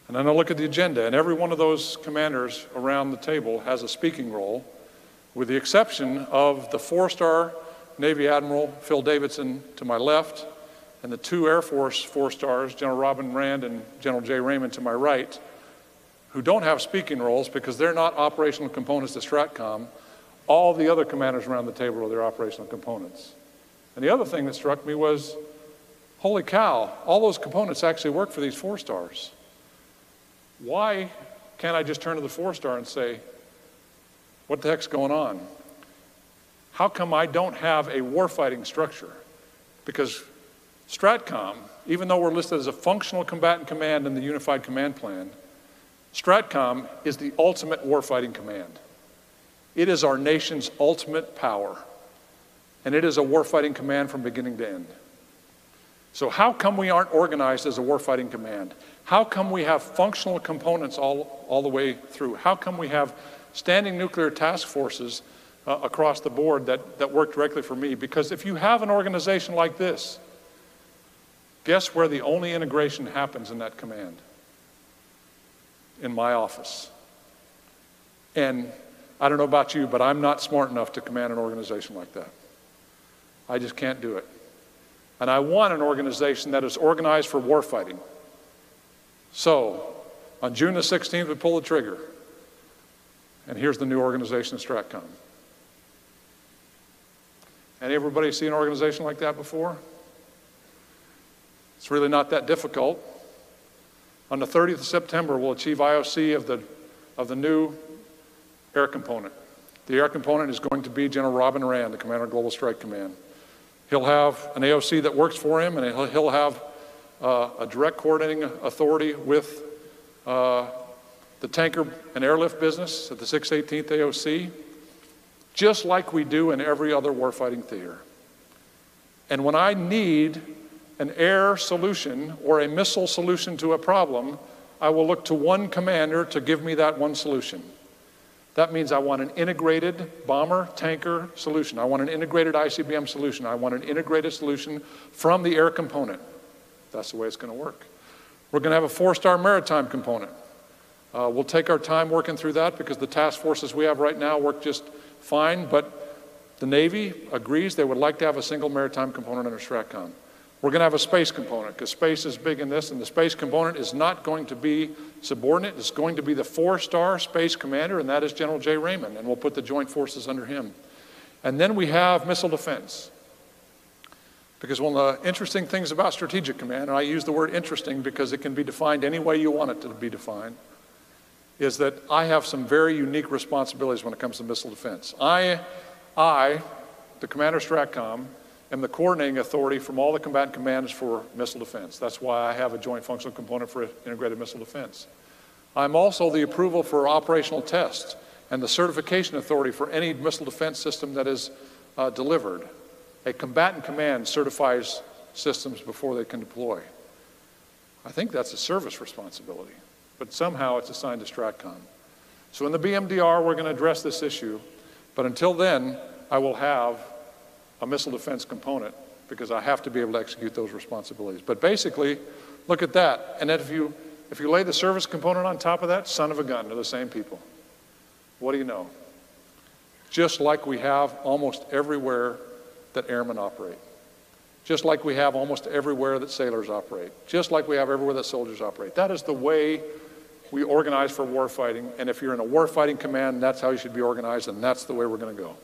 And then I look at the agenda, and every one of those commanders around the table has a speaking role, with the exception of the 4-star Navy Admiral Phil Davidson to my left, and the 2 Air Force 4-stars, General Robin Rand and General Jay Raymond to my right, who don't have speaking roles because they're not operational components to STRATCOM. All the other commanders around the table are their operational components. And the other thing that struck me was, holy cow, all those components actually work for these 4-stars. Why can't I just turn to the 4-star and say, what the heck's going on? How come I don't have a warfighting structure? Because STRATCOM, even though we're listed as a functional combatant command in the Unified Command Plan, STRATCOM is the ultimate warfighting command. It is our nation's ultimate power, and it is a warfighting command from beginning to end. So how come we aren't organized as a warfighting command? How come we have functional components all the way through? How come we have standing nuclear task forces across the board that work directly for me? Because if you have an organization like this, guess where the only integration happens in that command? In my office. And I don't know about you, but I'm not smart enough to command an organization like that. I just can't do it. And I want an organization that is organized for warfighting. So, on June the 16th, we pull the trigger. And here's the new organization of STRATCOM. Anybody see an organization like that before? It's really not that difficult. On the 30th of September, we'll achieve IOC of the new air component. The air component is going to be General Robin Rand, the commander of Global Strike Command. He'll have an AOC that works for him, and he'll have a direct coordinating authority with the tanker and airlift business at the 618th AOC, just like we do in every other warfighting theater. And when I need an air solution or a missile solution to a problem, I will look to one commander to give me that one solution. That means I want an integrated bomber tanker solution. I want an integrated ICBM solution. I want an integrated solution from the air component. That's the way it's going to work. We're going to have a 4-star maritime component. We'll take our time working through that because the task forces we have right now work just fine, but the Navy agrees they would like to have a single maritime component under STRATCOM. We're going to have a space component because space is big in this, and the space component is not going to be subordinate. It's going to be the 4-star space commander, and that is General Jay Raymond, and we'll put the joint forces under him. And then we have missile defense, because one of the interesting things about Strategic Command, and I use the word interesting because it can be defined any way you want it to be defined, is that I have some very unique responsibilities when it comes to missile defense. I the commander of STRATCOM, am the coordinating authority from all the combatant commands for missile defense. That's why I have a joint functional component for integrated missile defense. I'm also the approval for operational tests and the certification authority for any missile defense system that is delivered. A combatant command certifies systems before they can deploy. I think that's a service responsibility, but somehow it's assigned to STRATCOM. So in the BMDR, we're going to address this issue. But until then, I will have a missile defense component because I have to be able to execute those responsibilities. But basically, look at that. And then if you lay the service component on top of that, son of a gun, they're the same people. What do you know? Just like we have almost everywhere that airmen operate. Just like we have almost everywhere that sailors operate. Just like we have everywhere that soldiers operate. That is the way we organize for warfighting, and if you're in a warfighting command, that's how you should be organized, and that's the way we're going to go.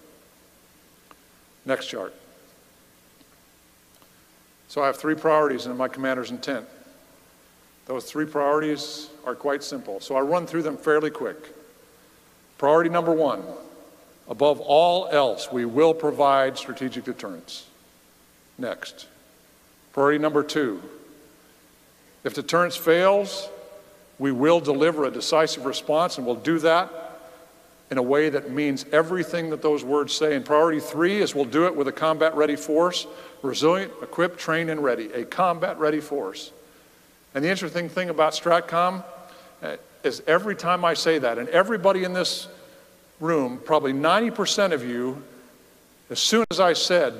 Next chart. So I have three priorities in my commander's intent. Those three priorities are quite simple, so I run through them fairly quick. Priority number one, above all else, we will provide strategic deterrence. Next. Priority number two, if deterrence fails, we will deliver a decisive response, and we'll do that in a way that means everything that those words say. And priority three is we'll do it with a combat-ready force, resilient, equipped, trained, and ready, a combat-ready force. And the interesting thing about STRATCOM is every time I say that, and everybody in this room, probably 90% of you, as soon as I said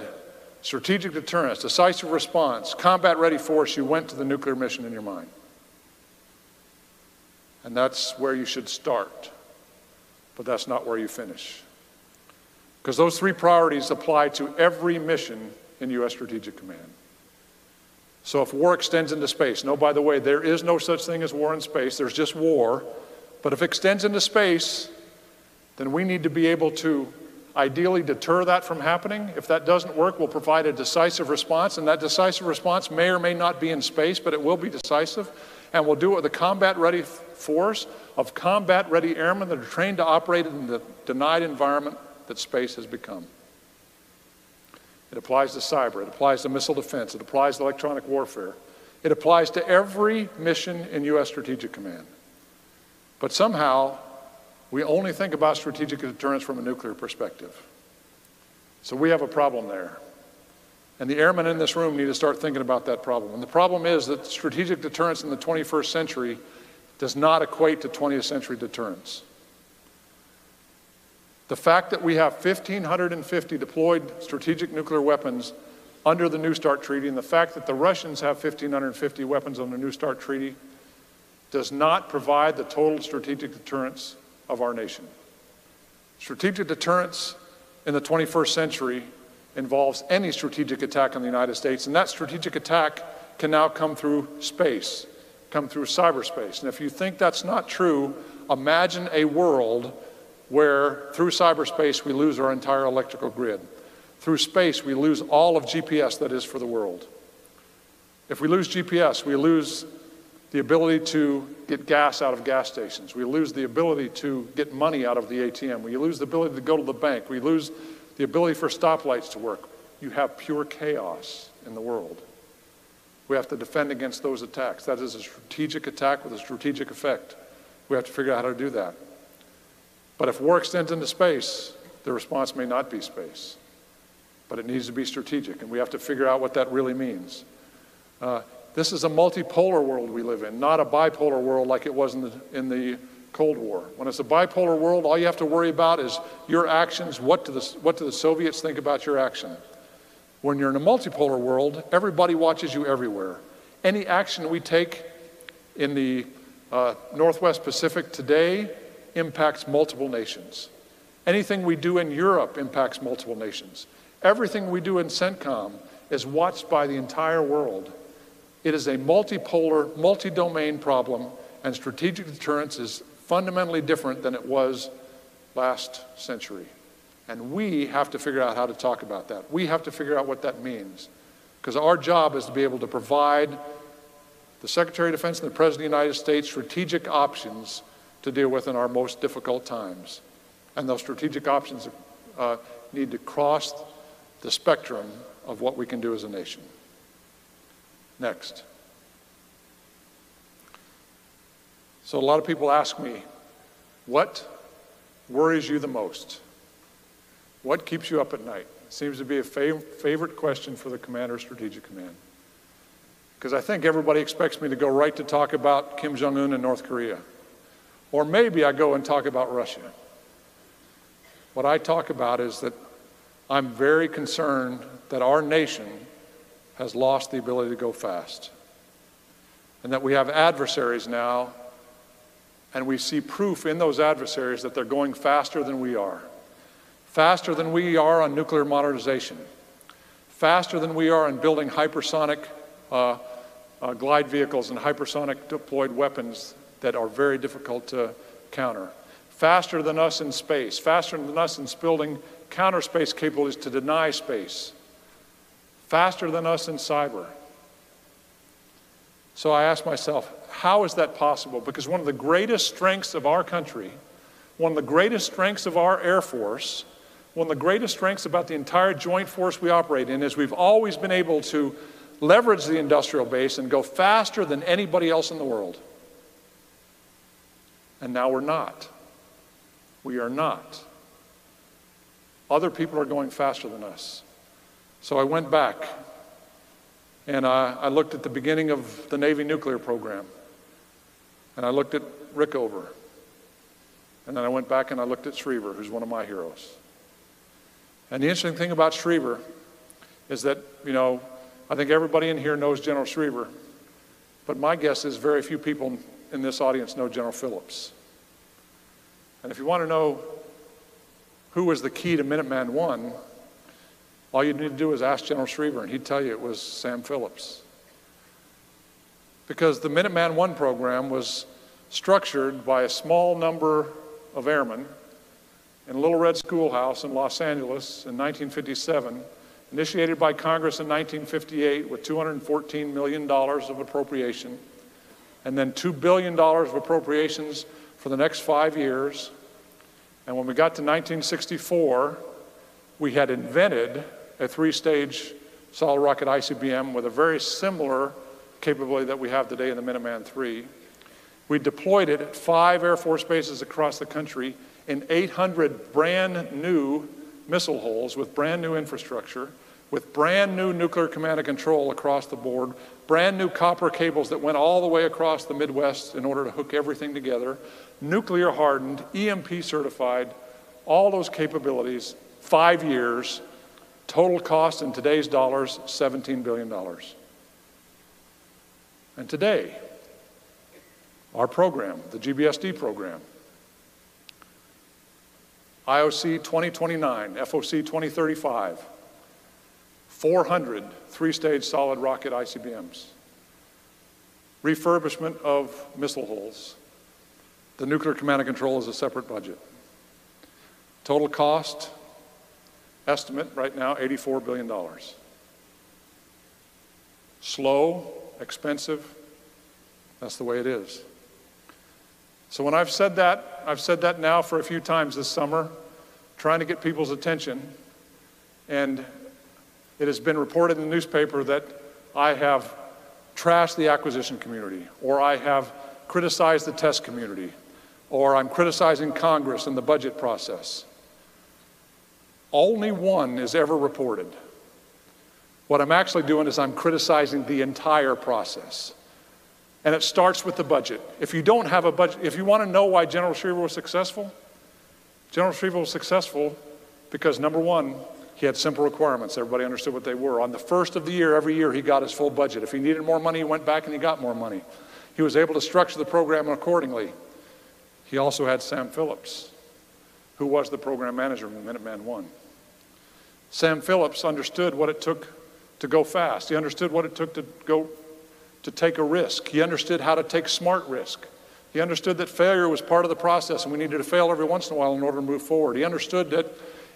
strategic deterrence, decisive response, combat-ready force, you went to the nuclear mission in your mind. And that's where you should start, but that's not where you finish. Because those three priorities apply to every mission in U.S. Strategic Command. So if war extends into space, no, by the way, there is no such thing as war in space, there's just war. But if it extends into space, then we need to be able to ideally deter that from happening. If that doesn't work, we'll provide a decisive response, and that decisive response may or may not be in space, but it will be decisive. And we'll do it with a combat-ready force of combat-ready airmen that are trained to operate in the denied environment that space has become. It applies to cyber, it applies to missile defense, it applies to electronic warfare. It applies to every mission in U.S. Strategic Command. But somehow, we only think about strategic deterrence from a nuclear perspective. So we have a problem there. And the airmen in this room need to start thinking about that problem. And the problem is that strategic deterrence in the 21st century does not equate to 20th century deterrence. The fact that we have 1,550 deployed strategic nuclear weapons under the New START Treaty, and the fact that the Russians have 1,550 weapons under the New START Treaty, does not provide the total strategic deterrence of our nation. Strategic deterrence in the 21st century involves any strategic attack on the United States, and that strategic attack can now come through space, come through cyberspace. And if you think that's not true, imagine a world where through cyberspace we lose our entire electrical grid. Through space we lose all of GPS that is for the world. If we lose GPS, we lose the ability to get gas out of gas stations. We lose the ability to get money out of the ATM. We lose the ability to go to the bank. We lose the ability for stoplights to work. You have pure chaos in the world. We have to defend against those attacks. That is a strategic attack with a strategic effect. We have to figure out how to do that. But if war extends into space, the response may not be space, but it needs to be strategic, and we have to figure out what that really means. This is a multipolar world we live in, not a bipolar world like it was in the Cold War. When it's a bipolar world, all you have to worry about is your actions. What do the Soviets think about your action? When you're in a multipolar world, everybody watches you everywhere. Any action we take in the Northwest Pacific today impacts multiple nations. Anything we do in Europe impacts multiple nations. Everything we do in CENTCOM is watched by the entire world. It is a multipolar, multi-domain problem, and strategic deterrence is fundamentally different than it was last century. And we have to figure out how to talk about that. We have to figure out what that means. Because our job is to be able to provide the Secretary of Defense and the President of the United States strategic options to deal with in our most difficult times. And those strategic options need to cross the spectrum of what we can do as a nation. Next. So a lot of people ask me, what worries you the most? What keeps you up at night? It seems to be a favorite question for the Commander of Strategic Command. Because I think everybody expects me to go right to talk about Kim Jong-un and North Korea, Or maybe I go and talk about Russia. What I talk about is that I'm very concerned that our nation has lost the ability to go fast, and that we have adversaries now, and we see proof in those adversaries that they're going faster than we are on nuclear modernization, faster than we are in building hypersonic glide vehicles and hypersonic deployed weapons that are very difficult to counter, faster than us in space, faster than us in building counter space capabilities to deny space, faster than us in cyber. So I asked myself, how is that possible? Because one of the greatest strengths of our country, one of the greatest strengths of our Air Force, one of the greatest strengths about the entire joint force we operate in is we've always been able to leverage the industrial base and go faster than anybody else in the world. And now we're not. We are not. Other people are going faster than us. So I went back, and I looked at the beginning of the Navy nuclear program, and I looked at Rickover, and then I went back and I looked at Schriever, who's one of my heroes. And the interesting thing about Schriever is that, you know, I think everybody in here knows General Schriever, but my guess is very few people in this audience know General Phillips. And if you want to know who was the key to Minuteman One, all you need to do is ask General Schriever, and he'd tell you it was Sam Phillips. Because the Minuteman One program was structured by a small number of airmen in a little red schoolhouse in Los Angeles in 1957, initiated by Congress in 1958 with $214 million of appropriation, and then $2 billion of appropriations for the next 5 years. And when we got to 1964, we had invented a three-stage solid rocket ICBM with a very similar capability that we have today in the Minuteman III. We deployed it at 5 Air Force bases across the country in 800 brand new missile holes with brand new infrastructure, with brand new nuclear command and control across the board, brand new copper cables that went all the way across the Midwest in order to hook everything together, nuclear hardened, EMP certified, all those capabilities, 5 years, total cost in today's dollars, $17 billion. And today, our program, the GBSD program, IOC 2029, FOC 2035, 400 three-stage solid rocket ICBMs, refurbishment of missile holes. The nuclear command and control is a separate budget. Total cost estimate right now, $84 billion. Slow, expensive, that's the way it is. So when I've said that now for a few times this summer, trying to get people's attention, and it has been reported in the newspaper that I have trashed the acquisition community, or I have criticized the test community, or I'm criticizing Congress and the budget process. Only one is ever reported. What I'm actually doing is I'm criticizing the entire process. And it starts with the budget. If you don't have a budget, if you want to know why General Schriever was successful, General Schriever was successful because, number one, he had simple requirements. Everybody understood what they were. On the first of the year, every year, he got his full budget. If he needed more money, he went back and he got more money. He was able to structure the program accordingly. He also had Sam Phillips, who was the program manager of Minuteman One. Sam Phillips understood what it took to go fast. He understood what it took to take a risk. He understood how to take smart risk. He understood that failure was part of the process, and we needed to fail every once in a while in order to move forward. He understood that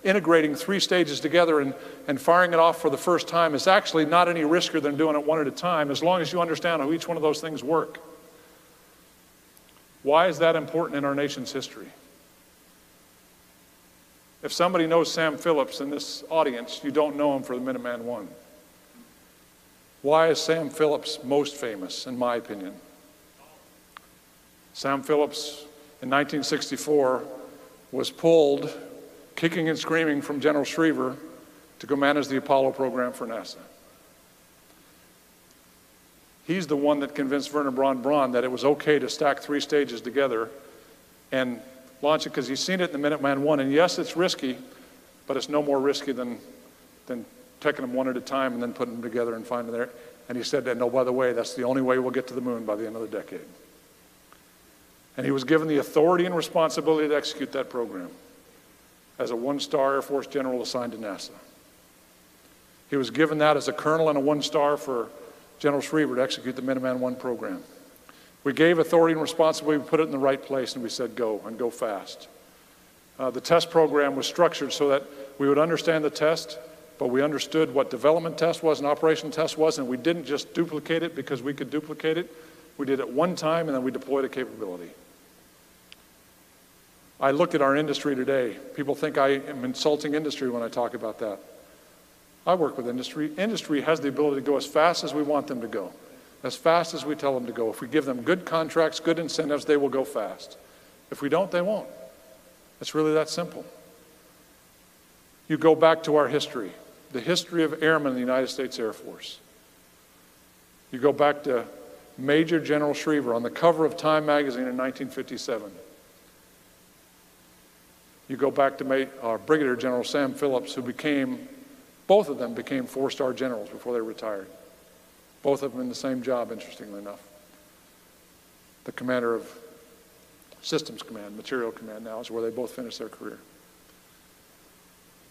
integrating three stages together and firing it off for the first time is actually not any riskier than doing it one at a time, as long as you understand how each one of those things work. Why is that important in our nation's history? If somebody knows Sam Phillips in this audience, you don't know him for the Minuteman One. Why is Sam Phillips most famous, in my opinion? Sam Phillips, in 1964, was pulled, kicking and screaming, from General Schriever to go manage the Apollo program for NASA. He's the one that convinced Wernher von Braun that it was okay to stack three stages together and launch it, because you've seen it in the Minuteman One. And yes, it's risky, but it's no more risky than taking them one at a time and then putting them together and finding there. And he said that, no, by the way, that's the only way we'll get to the moon by the end of the decade. And he was given the authority and responsibility to execute that program as a one-star Air Force general assigned to NASA. He was given that as a colonel and a one-star for General Schriever to execute the Minuteman One program. We gave authority and responsibility, we put it in the right place, and we said go, and go fast. The test program was structured so that we would understand the test, but we understood what development test was and operation test was, and we didn't just duplicate it because we could duplicate it. We did it one time, and then we deployed a capability. I look at our industry today. People think I am insulting industry when I talk about that. I work with industry. Industry has the ability to go as fast as we want them to go, as fast as we tell them to go. If we give them good contracts, good incentives, they will go fast. If we don't, they won't. It's really that simple. You go back to our history, the history of airmen in the United States Air Force. You go back to Major General Schriever on the cover of Time magazine in 1957. You go back to Brigadier General Sam Phillips, who became, both of them became four-star generals before they retired. Both of them in the same job, interestingly enough. The commander of Systems Command, Material Command now, is where they both finished their career.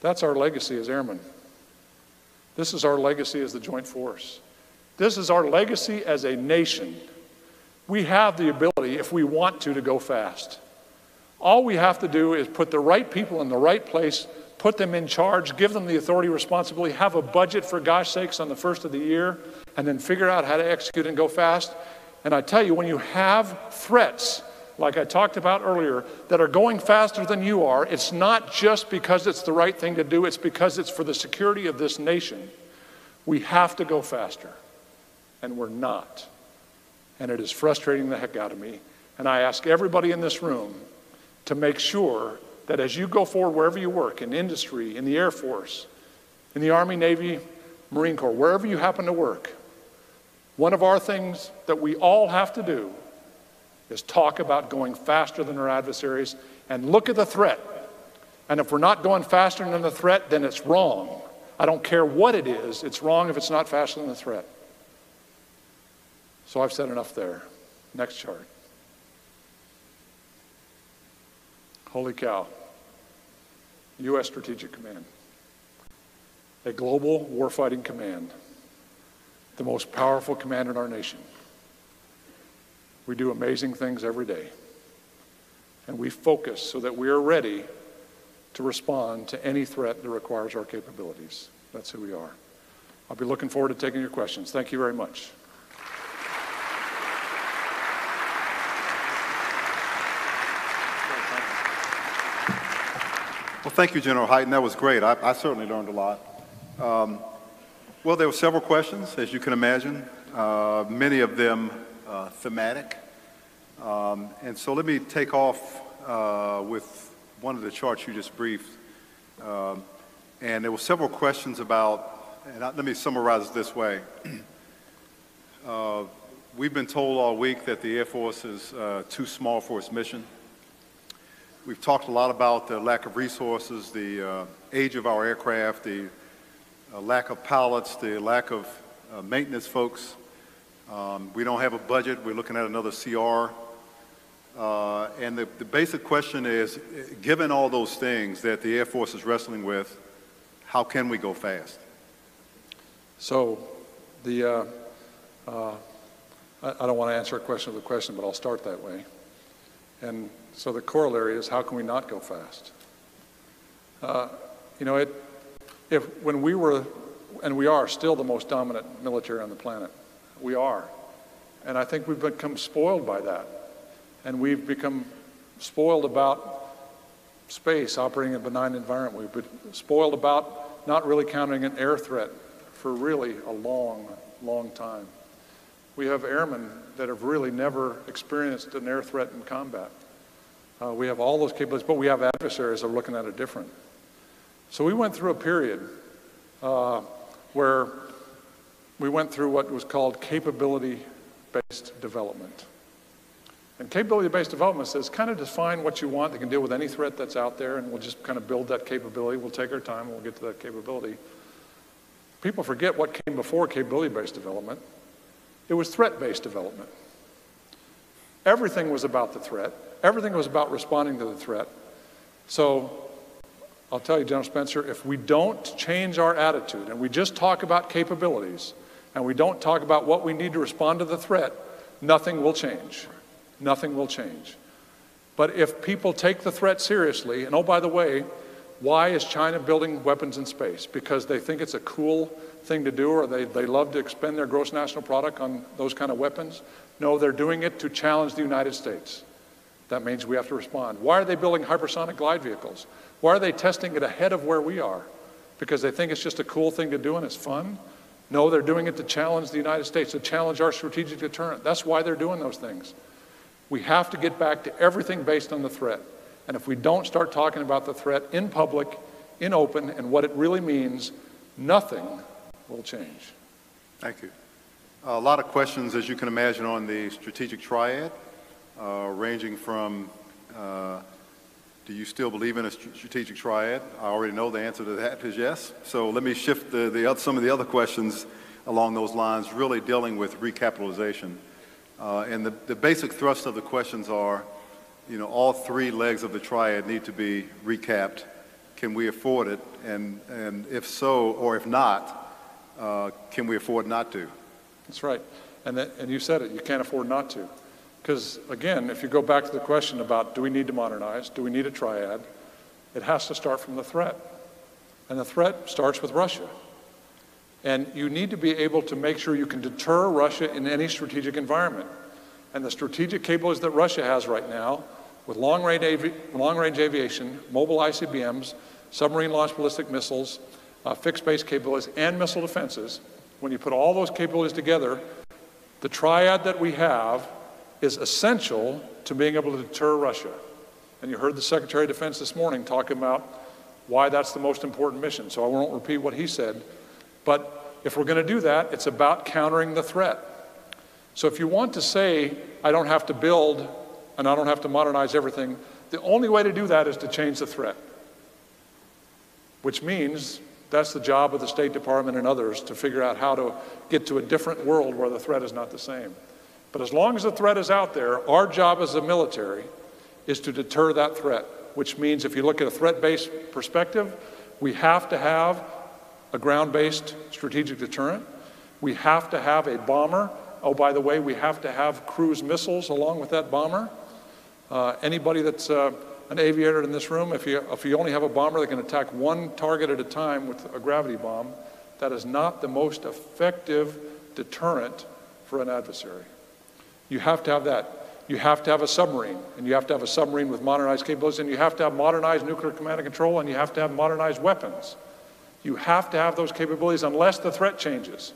That's our legacy as airmen. This is our legacy as the Joint Force. This is our legacy as a nation. We have the ability, if we want to go fast. All we have to do is put the right people in the right place, put them in charge, give them the authority, responsibility, have a budget, for gosh sakes, on the first of the year, and then figure out how to execute and go fast. And I tell you, when you have threats, like I talked about earlier, that are going faster than you are, it's not just because it's the right thing to do, it's because it's for the security of this nation. We have to go faster, and we're not. And it is frustrating the heck out of me. And I ask everybody in this room to make sure that as you go forward, wherever you work, in industry, in the Air Force, in the Army, Navy, Marine Corps, wherever you happen to work, one of our things that we all have to do is talk about going faster than our adversaries and look at the threat. And if we're not going faster than the threat, then it's wrong. I don't care what it is, it's wrong if it's not faster than the threat. So I've said enough there. Next chart. Holy cow. U.S. Strategic Command. A global warfighting command. The most powerful command in our nation. We do amazing things every day. And we focus so that we are ready to respond to any threat that requires our capabilities. That's who we are. I'll be looking forward to taking your questions. Thank you very much. Well, thank you, General Hyten. That was great. I certainly learned a lot. Well, there were several questions, as you can imagine, many of them thematic. And so let me take off with one of the charts you just briefed. And there were several questions about, and let me summarize it this way. We've been told all week that the Air Force is too small for its mission. We've talked a lot about the lack of resources, the age of our aircraft, the lack of pilots, the lack of maintenance folks. We don't have a budget. We're looking at another CR. And the basic question is, given all those things that the Air Force is wrestling with, how can we go fast? So the, I don't want to answer a question with a question, but I'll start that way. And so the corollary is, how can we not go fast? You know, when we were, and we are still the most dominant military on the planet. We are. And I think we've become spoiled by that. And we've become spoiled about space operating in a benign environment. We've been spoiled about not really countering an air threat for really a long, long time. We have airmen that have really never experienced an air threat in combat. We have all those capabilities, but we have adversaries that are looking at it different. So we went through a period where we went through what was called capability-based development. And capability-based development says kind of define what you want that can deal with any threat that's out there, and we'll just kind of build that capability. We'll take our time and we'll get to that capability. People forget what came before capability-based development. It was threat-based development. Everything was about the threat. Everything was about responding to the threat. So I'll tell you, General Spencer, if we don't change our attitude and we just talk about capabilities and we don't talk about what we need to respond to the threat, nothing will change. Nothing will change. But if people take the threat seriously, and oh, by the way, why is China building weapons in space? Because they think it's a cool thing to do, or they love to expend their gross national product on those kind of weapons? No, they're doing it to challenge the United States. That means we have to respond. Why are they building hypersonic glide vehicles? Why are they testing it ahead of where we are? Because they think it's just a cool thing to do and it's fun? No, they're doing it to challenge the United States, to challenge our strategic deterrent. That's why they're doing those things. We have to get back to everything based on the threat. And if we don't start talking about the threat in public, in open, and what it really means, nothing will change. Thank you. A lot of questions, as you can imagine, on the strategic triad, ranging from do you still believe in a strategic triad? I already know the answer to that is yes. So let me shift some of the other questions along those lines, really dealing with recapitalization. And the basic thrust of the questions are, you know, all three legs of the triad need to be recapped. Can we afford it? And if so, or if not, can we afford not to? That's right. And you said it, you can't afford not to. Because again, if you go back to the question about do we need to modernize, do we need a triad, it has to start from the threat. And the threat starts with Russia. And you need to be able to make sure you can deter Russia in any strategic environment. And the strategic capabilities that Russia has right now, with long-range aviation, mobile ICBMs, submarine-launched ballistic missiles, fixed-base capabilities, and missile defenses, when you put all those capabilities together, the triad that we have is essential to being able to deter Russia. And you heard the Secretary of Defense this morning talking about why that's the most important mission, so I won't repeat what he said. But if we're going to do that, it's about countering the threat. So if you want to say, I don't have to build and I don't have to modernize everything, the only way to do that is to change the threat, which means that's the job of the State Department and others to figure out how to get to a different world where the threat is not the same. But as long as the threat is out there, our job as a military is to deter that threat, which means if you look at a threat-based perspective, we have to have a ground-based strategic deterrent. We have to have a bomber. Oh, by the way, we have to have cruise missiles along with that bomber. Anybody that's an aviator in this room, if you only have a bomber that can attack one target at a time with a gravity bomb, that is not the most effective deterrent for an adversary. You have to have that. You have to have a submarine, and you have to have a submarine with modernized capabilities, and you have to have modernized nuclear command and control, and you have to have modernized weapons. You have to have those capabilities unless the threat changes.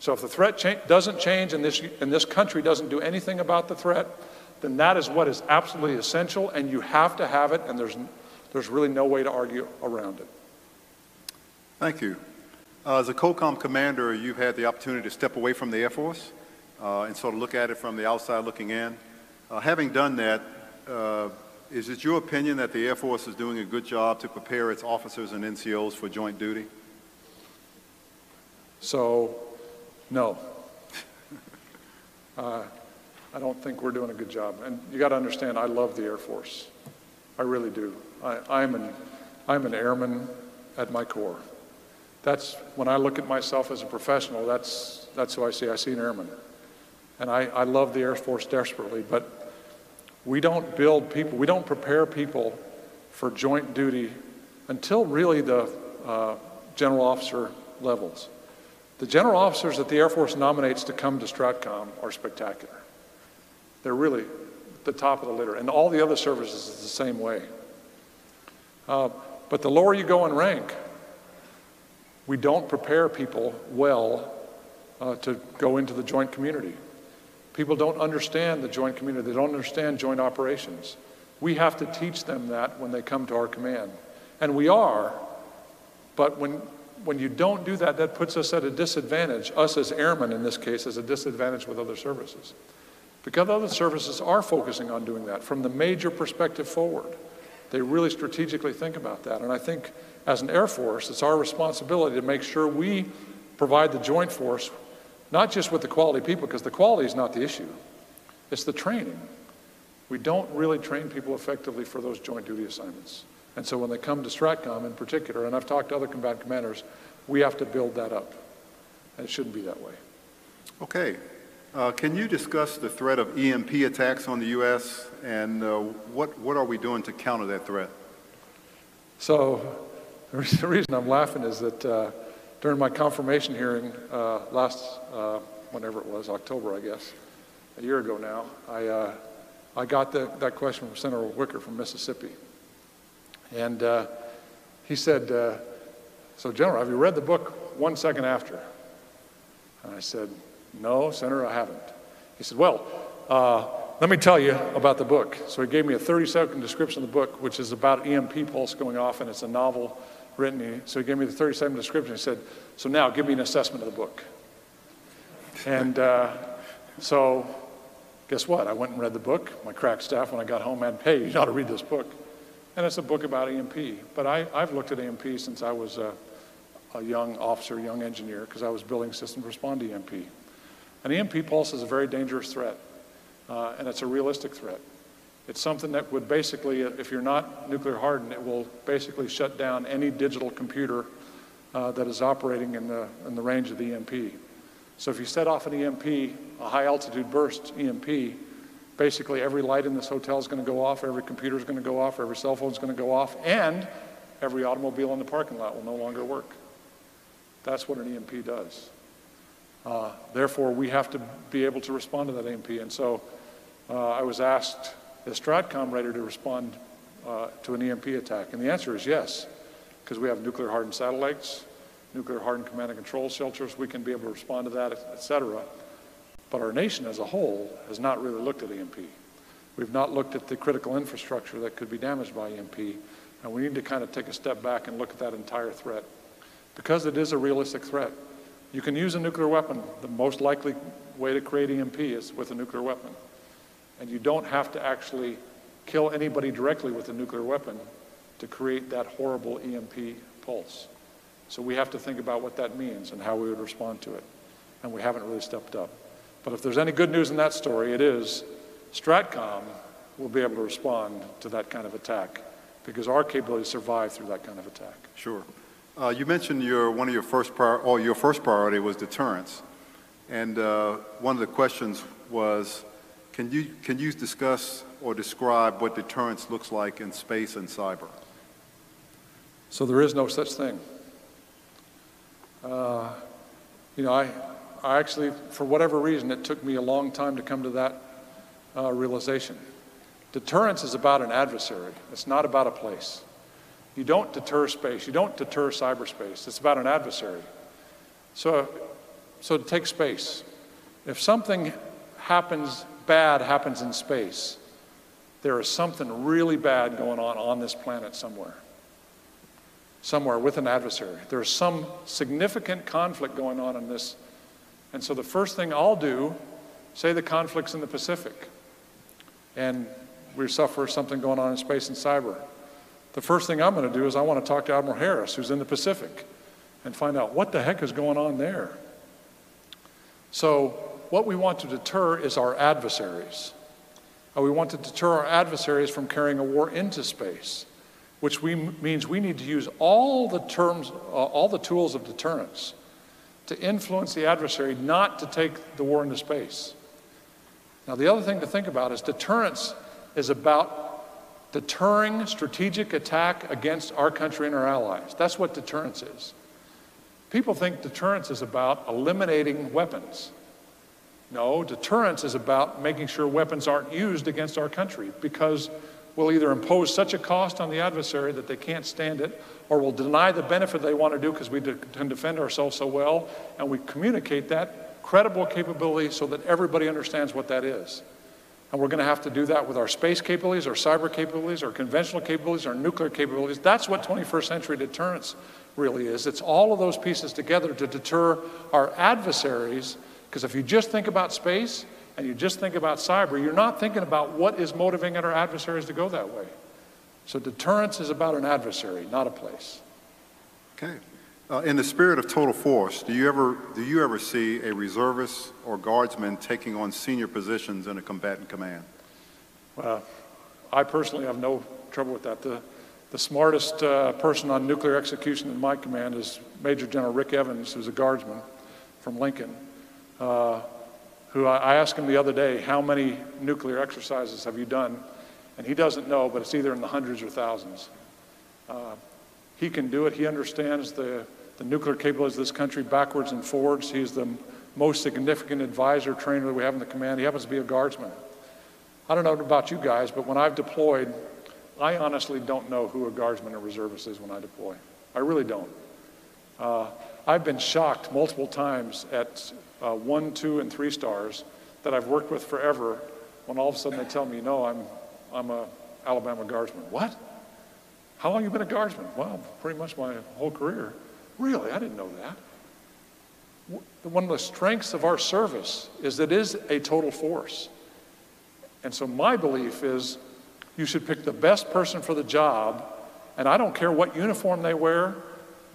So if the threat doesn't change and this country doesn't do anything about the threat, then that is what is absolutely essential, and you have to have it, and there's really no way to argue around it. Thank you. As a COCOM commander, you've had the opportunity to step away from the Air Force and sort of look at it from the outside looking in. Having done that, is it your opinion that the Air Force is doing a good job to prepare its officers and NCOs for joint duty? So, no. I don't think we're doing a good job. And you got to understand, I love the Air Force. I really do. I'm an airman at my core. That's, when I look at myself as a professional, that's who I see. I see an airman. And I love the Air Force desperately, but we don't build people, we don't prepare people for joint duty until really the general officer levels. The general officers that the Air Force nominates to come to STRATCOM are spectacular. They're really the top of the litter, and all the other services is the same way. But the lower you go in rank, we don't prepare people well to go into the joint community. People don't understand the joint community. They don't understand joint operations. We have to teach them that when they come to our command. And we are, but when you don't do that, that puts us at a disadvantage, us as airmen in this case, as a disadvantage with other services. Because other services are focusing on doing that from the major perspective forward. They really strategically think about that. And I think as an Air Force, it's our responsibility to make sure we provide the joint force, not just with the quality people, because the quality is not the issue. It's the training. We don't really train people effectively for those joint duty assignments. And so when they come to STRATCOM in particular, and I've talked to other combat commanders, we have to build that up. And it shouldn't be that way. Okay. Can you discuss the threat of EMP attacks on the U.S. and what are we doing to counter that threat? So the reason I'm laughing is that during my confirmation hearing whenever it was, October, I guess, a year ago now, I got that question from Senator Wicker from Mississippi. And he said, so General, have you read the book 1 Second After? And I said, no, Senator, I haven't. He said, well, let me tell you about the book. So he gave me a 30-second description of the book, which is about EMP pulse going off, and it's a novel written. So he gave me the 30-second description. He said, so now give me an assessment of the book. And so guess what? I went and read the book. My crack staff, when I got home, had, hey, you ought to read this book. And it's a book about EMP. But I've looked at EMP since I was a young officer, young engineer, because I was building systems to respond to EMP. An EMP pulse is a very dangerous threat, and it's a realistic threat. It's something that would basically, if you're not nuclear hardened, it will basically shut down any digital computer that is operating in the range of the EMP. So if you set off an EMP, a high altitude burst EMP, basically every light in this hotel is going to go off, every computer is going to go off, every cell phone is going to go off, and every automobile in the parking lot will no longer work. That's what an EMP does. Therefore, we have to be able to respond to that EMP. And so I was asked, is STRATCOM ready to respond to an EMP attack? And the answer is yes, because we have nuclear-hardened satellites, nuclear-hardened command and control shelters. We can be able to respond to that, et cetera. But our nation as a whole has not really looked at EMP. We've not looked at the critical infrastructure that could be damaged by EMP. And we need to kind of take a step back and look at that entire threat, because it is a realistic threat. You can use a nuclear weapon. The most likely way to create EMP is with a nuclear weapon. And you don't have to actually kill anybody directly with a nuclear weapon to create that horrible EMP pulse. So we have to think about what that means and how we would respond to it. And we haven't really stepped up. But if there's any good news in that story, it is STRATCOM will be able to respond to that kind of attack, because our capability to survive through that kind of attack. Sure. You mentioned your first priority was deterrence, and one of the questions was, can you discuss or describe what deterrence looks like in space and cyber? So there is no such thing. You know, I actually, for whatever reason, it took me a long time to come to that realization. Deterrence is about an adversary. It's not about a place. You don't deter space. You don't deter cyberspace. It's about an adversary. So to take space, if something bad happens in space, there is something really bad going on this planet somewhere. Somewhere with an adversary. There's some significant conflict going on in this. And so the first thing I'll do, say the conflict's in the Pacific, and we suffer something going on in space and cyber. The first thing I'm going to do is I want to talk to Admiral Harris, who's in the Pacific, and find out what the heck is going on there. So what we want to deter is our adversaries. We want to deter our adversaries from carrying a war into space, which means we need to use all the tools of deterrence to influence the adversary not to take the war into space. Now, the other thing to think about is deterrence is about deterring strategic attack against our country and our allies. That's what deterrence is. People think deterrence is about eliminating weapons. No, deterrence is about making sure weapons aren't used against our country, because we'll either impose such a cost on the adversary that they can't stand it, or we'll deny the benefit they want to do because we can defend ourselves so well, and we communicate that credible capability so that everybody understands what that is. And we're going to have to do that with our space capabilities, our cyber capabilities, our conventional capabilities, our nuclear capabilities. That's what 21st century deterrence really is. It's all of those pieces together to deter our adversaries, because if you just think about space, and you just think about cyber, you're not thinking about what is motivating our adversaries to go that way. So deterrence is about an adversary, not a place. Okay. In the spirit of total force, do you ever see a reservist or guardsman taking on senior positions in a combatant command? I personally have no trouble with that. The smartest person on nuclear execution in my command is Major General Rick Evans, who's a guardsman from Lincoln, who I asked him the other day, how many nuclear exercises have you done? And he doesn't know, but it's either in the hundreds or thousands. He can do it. He understands the nuclear capabilities of this country backwards and forwards. He's the most significant advisor, trainer that we have in the command. He happens to be a guardsman. I don't know about you guys, but when I've deployed, I honestly don't know who a guardsman or reservist is when I deploy. I really don't. I've been shocked multiple times at 1, 2, and 3 stars that I've worked with forever when all of a sudden they tell me, no, I'm a Alabama guardsman. What? How long have you been a guardsman? Well, pretty much my whole career. Really? I didn't know that. One of the strengths of our service is that it is a total force. And so my belief is you should pick the best person for the job, and I don't care what uniform they wear,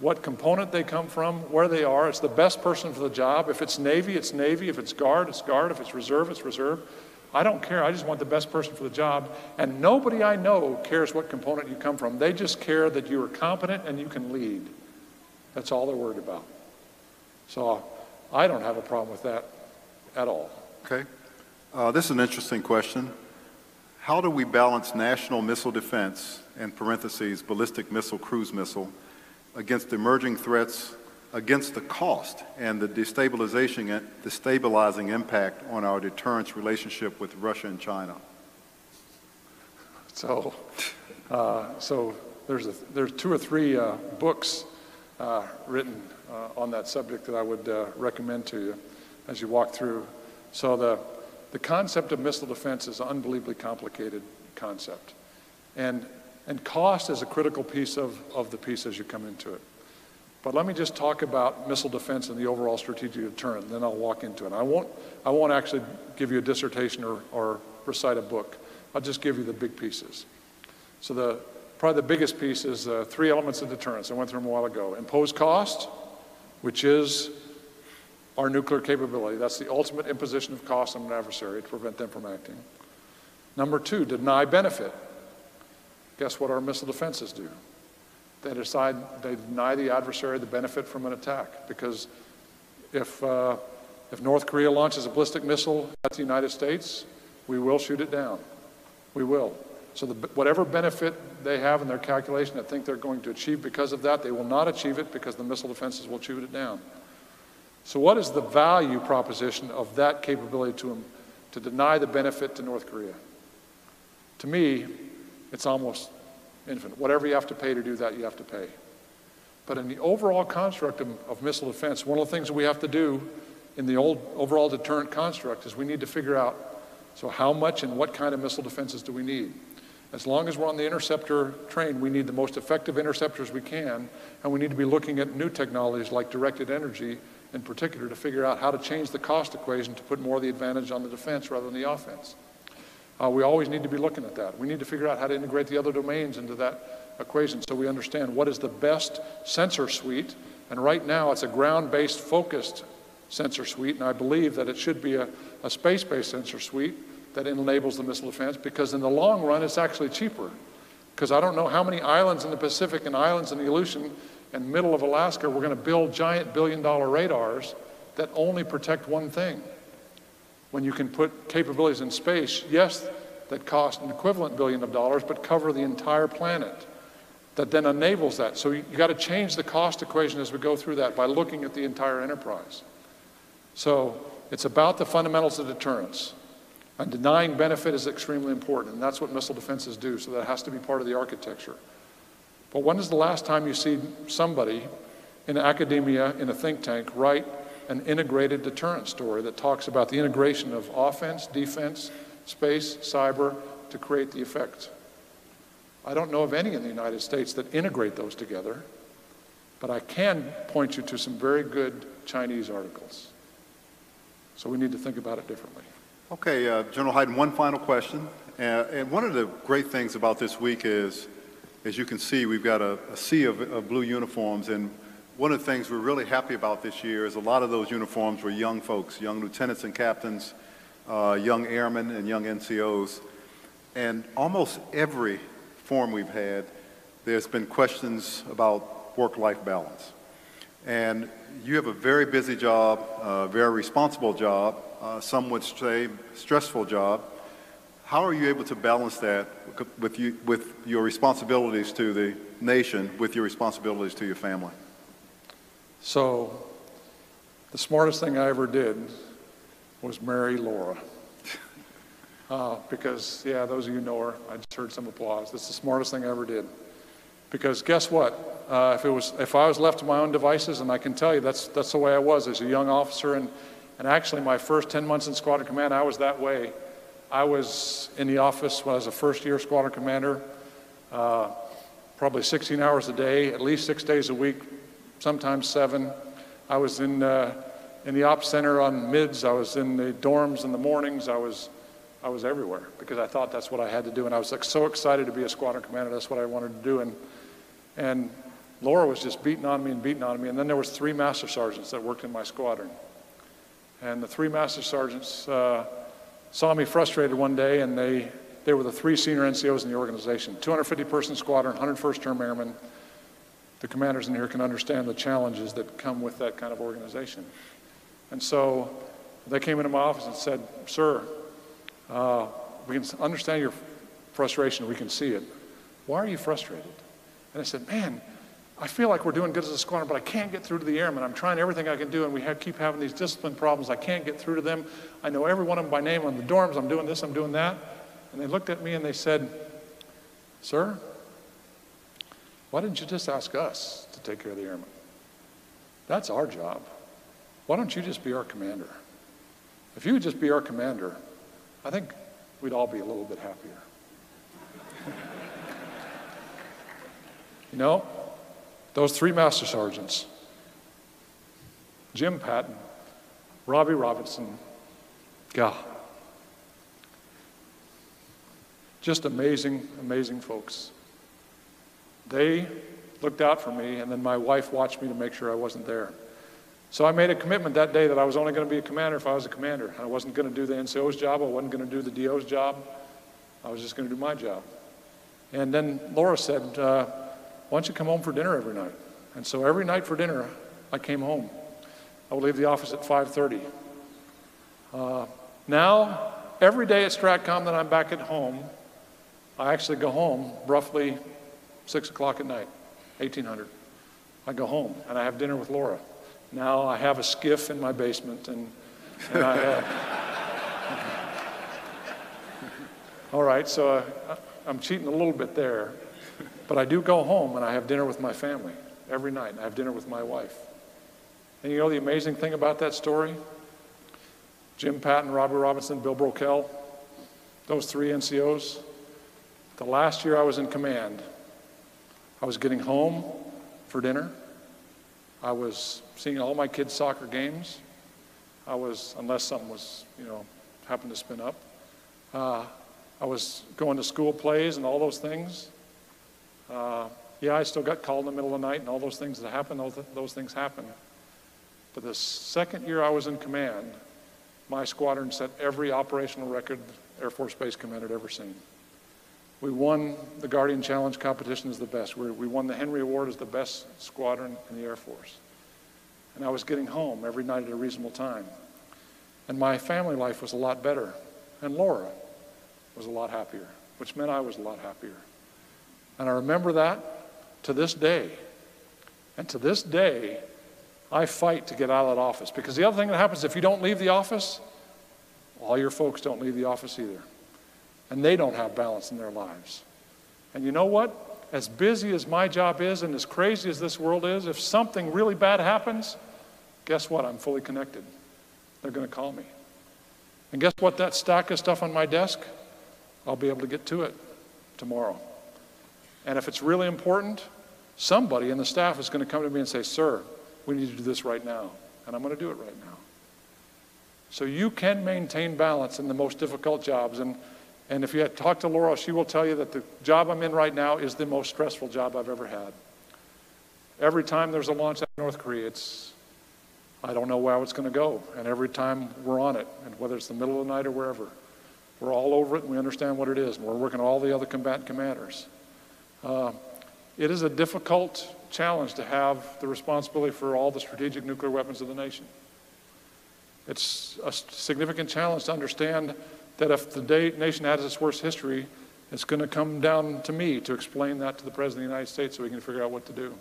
what component they come from, where they are, it's the best person for the job. If it's Navy, it's Navy. If it's Guard, it's Guard. If it's Reserve, it's Reserve. I don't care. I just want the best person for the job. And nobody I know cares what component you come from. They just care that you are competent and you can lead. That's all they're worried about. So I don't have a problem with that at all. Okay. This is an interesting question. How do we balance national missile defense, in parentheses, ballistic missile, cruise missile, against emerging threats, against the cost and the destabilizing impact on our deterrence relationship with Russia and China? So, there's 2 or 3 books written on that subject that I would recommend to you as you walk through. So the concept of missile defense is an unbelievably complicated concept. And cost is a critical piece of the piece as you come into it. But let me just talk about missile defense and the overall strategic deterrent, and then I'll walk into it. I won't actually give you a dissertation or recite a book. I'll just give you the big pieces. So probably the biggest piece is 3 elements of deterrence. I went through them a while ago. Imposed cost, which is our nuclear capability. That's the ultimate imposition of cost on an adversary to prevent them from acting. Number 2, deny benefit. Guess what our missile defenses do? They deny the adversary the benefit from an attack, because if North Korea launches a ballistic missile at the United States, we will shoot it down. We will. So whatever benefit they have in their calculation that think they're going to achieve because of that, they will not achieve it because the missile defenses will shoot it down. So what is the value proposition of that capability to deny the benefit to North Korea? To me, it's almost infinite. Whatever you have to pay to do that, you have to pay. But in the overall construct of missile defense, one of the things that we have to do in the overall deterrent construct is we need to figure out, so how much and what kind of missile defenses do we need? As long as we're on the interceptor train, we need the most effective interceptors we can, and we need to be looking at new technologies like directed energy in particular to figure out how to change the cost equation to put more of the advantage on the defense rather than the offense. We always need to be looking at that. We need to figure out how to integrate the other domains into that equation so we understand what is the best sensor suite. And right now it's a ground-based focused sensor suite, and I believe that it should be a space-based sensor suite that enables the missile defense, because in the long run it's actually cheaper. Because I don't know how many islands in the Pacific and islands in the Aleutian and middle of Alaska we're going to build giant billion-dollar radars that only protect one thing. When you can put capabilities in space, yes, that cost an equivalent $1 billion, but cover the entire planet. That then enables that. So you got to change the cost equation as we go through that by looking at the entire enterprise. So it's about the fundamentals of deterrence. And denying benefit is extremely important, and that's what missile defenses do, so that has to be part of the architecture. But when is the last time you see somebody in academia, in a think tank, write an integrated deterrent story that talks about the integration of offense, defense, space, cyber to create the effect? I don't know of any in the United States that integrate those together, but I can point you to some very good Chinese articles. So we need to think about it differently. Okay, General Hyden, one final question. And one of the great things about this week is, as you can see, we've got a sea of blue uniforms, and one of the things we're really happy about this year is a lot of those uniforms were young folks, young lieutenants and captains, young airmen and young NCOs. And almost every forum we've had, there's been questions about work-life balance. And you have a very busy job, a very responsible job, some would say stressful job. How are you able to balance that with your responsibilities to the nation, with your responsibilities to your family? So, the smartest thing I ever did was marry Laura. Because, yeah, those of you know her, I just heard some applause. That's the smartest thing I ever did. Because guess what? If I was left to my own devices, and I can tell you that's the way I was as a young officer, and actually my first 10 months in Squadron Command, I was that way. I was in the office when I was a first-year squadron commander, probably 16 hours a day, at least 6 days a week, sometimes 7. I was in the ops center on mids. I was in the dorms in the mornings. I was everywhere because I thought that's what I had to do, and I was like so excited to be a squadron commander. That's what I wanted to do, and Laura was just beating on me, and then there was 3 master sergeants that worked in my squadron, and the 3 master sergeants. Saw me frustrated one day, and they were the 3 senior NCOs in the organization. 250-person squadron, 101st term airmen. The commanders in here can understand the challenges that come with that kind of organization. And so they came into my office and said, "Sir, we can understand your frustration. We can see it. Why are you frustrated?" And I said, "Man, I feel like we're doing good as a squadron, but I can't get through to the airmen. I'm trying everything I can do, and we keep having these discipline problems. I can't get through to them. I know every one of them by name on the dorms. I'm doing this, I'm doing that." And they looked at me and they said, "Sir, why didn't you just ask us to take care of the airmen? That's our job. Why don't you just be our commander? If you would just be our commander, I think we'd all be a little bit happier." You know? Those 3 master sergeants, Jim Patton, Robbie Robinson, God, just amazing, amazing folks. They looked out for me, and then my wife watched me to make sure I wasn't there. So I made a commitment that day that I was only going to be a commander if I was a commander. I wasn't going to do the NCO's job. I wasn't going to do the DO's job. I was just going to do my job. And then Laura said, "Why don't you come home for dinner every night?" And so every night for dinner, I came home. I would leave the office at 5:30. Now, every day at STRATCOM that I'm back at home, I actually go home roughly 6 o'clock at night, 1800. I go home, and I have dinner with Laura. Now I have a skiff in my basement, and I have... All right, so I'm cheating a little bit there. But I do go home, and I have dinner with my family every night, and I have dinner with my wife. And you know the amazing thing about that story? Jim Patton, Robbie Robinson, Bill Broekell, those 3 NCOs. The last year I was in command, I was getting home for dinner. I was seeing all my kids' soccer games. I was, unless something was, you know, happened to spin up. I was going to school plays and all those things. Yeah, I still got called in the middle of the night and all those things that happened, those things happened. But the second year I was in command, my squadron set every operational record Air Force Space Command had ever seen. We won the Guardian Challenge competition as the best. We won the Henry Award as the best squadron in the Air Force. And I was getting home every night at a reasonable time. And my family life was a lot better. And Laura was a lot happier, which meant I was a lot happier. And I remember that to this day. And to this day, I fight to get out of that office. Because the other thing that happens, if you don't leave the office, all your folks don't leave the office either. And they don't have balance in their lives. And you know what? As busy as my job is and as crazy as this world is, if something really bad happens, guess what? I'm fully connected. They're going to call me. And guess what? That stack of stuff on my desk, I'll be able to get to it tomorrow. And if it's really important, somebody in the staff is going to come to me and say, "Sir, we need to do this right now." And I'm going to do it right now. So you can maintain balance in the most difficult jobs. And if you talk to Laura, she will tell you that the job I'm in right now is the most stressful job I've ever had. Every time there's a launch out of North Korea, I don't know how it's going to go. And every time we're on it, and whether it's the middle of the night or wherever, we're all over it and we understand what it is. And we're working all the other combatant commanders. It is a difficult challenge to have the responsibility for all the strategic nuclear weapons of the nation. It's a significant challenge to understand that if the nation has its worst history, it's going to come down to me to explain that to the President of the United States so we can figure out what to do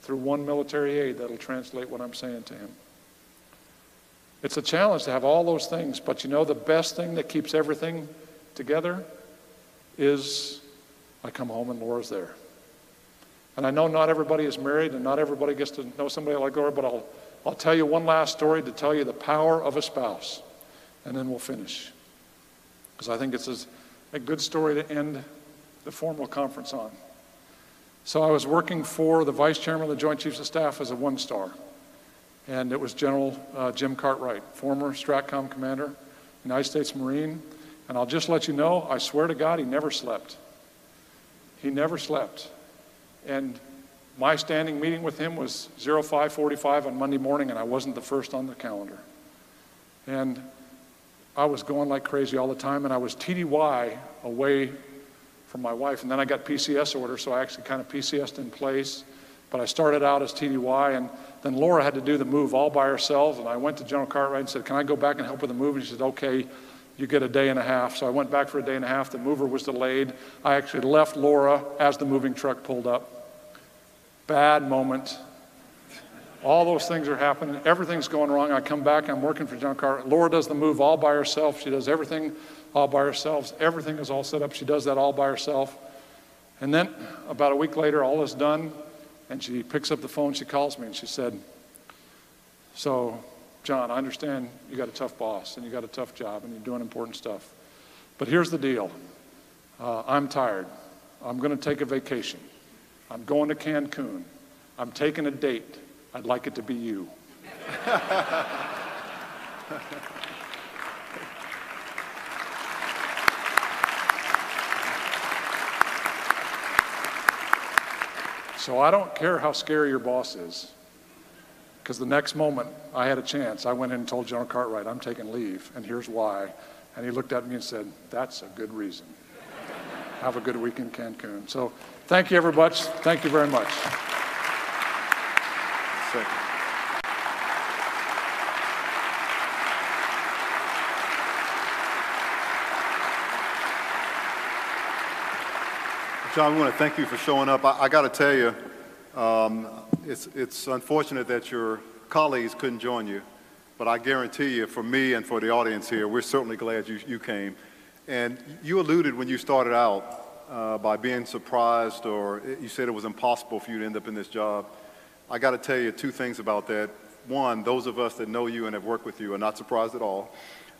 through one military aid that'll translate what I'm saying to him. It's a challenge to have all those things, but you know the best thing that keeps everything together is I come home and Laura's there. And I know not everybody is married and not everybody gets to know somebody like Laura, but I'll tell you one last story to tell you the power of a spouse, and then we'll finish. Because I think it's a good story to end the formal conference on. So I was working for the Vice Chairman of the Joint Chiefs of Staff as a one-star, and it was General Jim Cartwright, former STRATCOM commander, United States Marine, and I'll just let you know, I swear to God, he never slept. He never slept. And my standing meeting with him was 05:45 on Monday morning, and I wasn't the first on the calendar. And I was going like crazy all the time, and I was TDY away from my wife, and then I got PCS order, so I actually kind of PCS'd in place. But I started out as TDY, and then Laura had to do the move all by herself, and I went to General Cartwright and said, can I go back and help with the move? And she said, okay, you get a day and a half. So I went back for a day and a half. The mover was delayed. I actually left Laura as the moving truck pulled up. Bad moment. All those things are happening. Everything's going wrong. I come back. I'm working for General Cartwright. Laura does the move all by herself. She does everything all by herself. Everything is all set up. She does that all by herself. And then about a week later, all is done. And she picks up the phone, she calls me, and she said, so, John, I understand you got a tough boss, and you got a tough job, and you're doing important stuff. But here's the deal. I'm tired. I'm going to take a vacation. I'm going to Cancun. I'm taking a date. I'd like it to be you. So I don't care how scary your boss is, because the next moment I had a chance. I went in and told General Cartwright, I'm taking leave, and here's why. And he looked at me and said, that's a good reason. Have a good week in Cancun. So thank you very much. Thank you very much. John, we want to thank you for showing up. I got to tell you, it's unfortunate that your colleagues couldn't join you, but I guarantee you, for me and for the audience here, we're certainly glad you came. And you alluded when you started out by being surprised, or you said it was impossible for you to end up in this job. I got to tell you two things about that. One, those of us that know you and have worked with you are not surprised at all.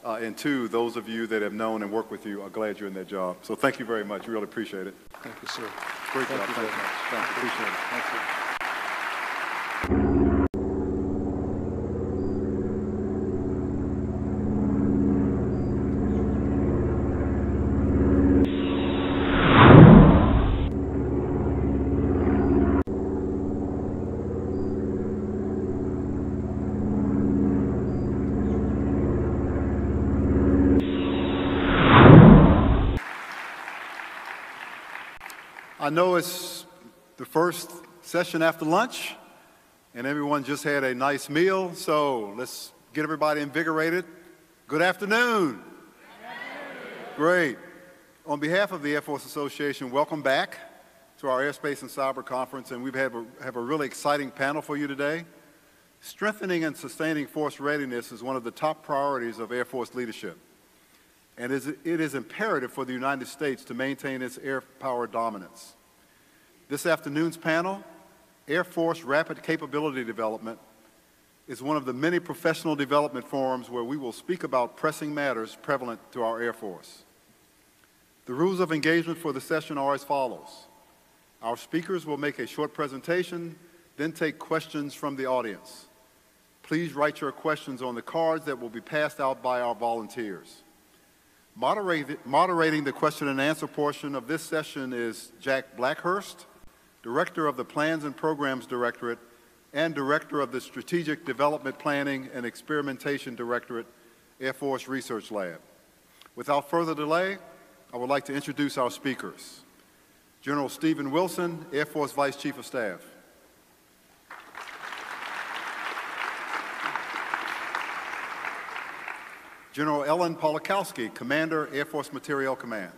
And two, those of you that have known and worked with you are glad you're in that job. So thank you very much. We really appreciate it. Thank you, sir. Great job. Thank you very much. Thank you. Appreciate it. Thank you. I know it's the first session after lunch, and everyone just had a nice meal, so let's get everybody invigorated. Good afternoon. Great. On behalf of the Air Force Association, welcome back to our Airspace and Cyber Conference, and we have a really exciting panel for you today. Strengthening and sustaining force readiness is one of the top priorities of Air Force leadership, and it is imperative for the United States to maintain its air power dominance. This afternoon's panel, Air Force Rapid Capability Development, is one of the many professional development forums where we will speak about pressing matters prevalent to our Air Force. The rules of engagement for the session are as follows. Our speakers will make a short presentation, then take questions from the audience. Please write your questions on the cards that will be passed out by our volunteers. Moderating the question and answer portion of this session is Jack Blackhurst, Director of the Plans and Programs Directorate and Director of the Strategic Development Planning and Experimentation Directorate, Air Force Research Lab. Without further delay, I would like to introduce our speakers. General Stephen Wilson, Air Force Vice Chief of Staff. General Ellen Polakowski, Commander, Air Force Materiel Command.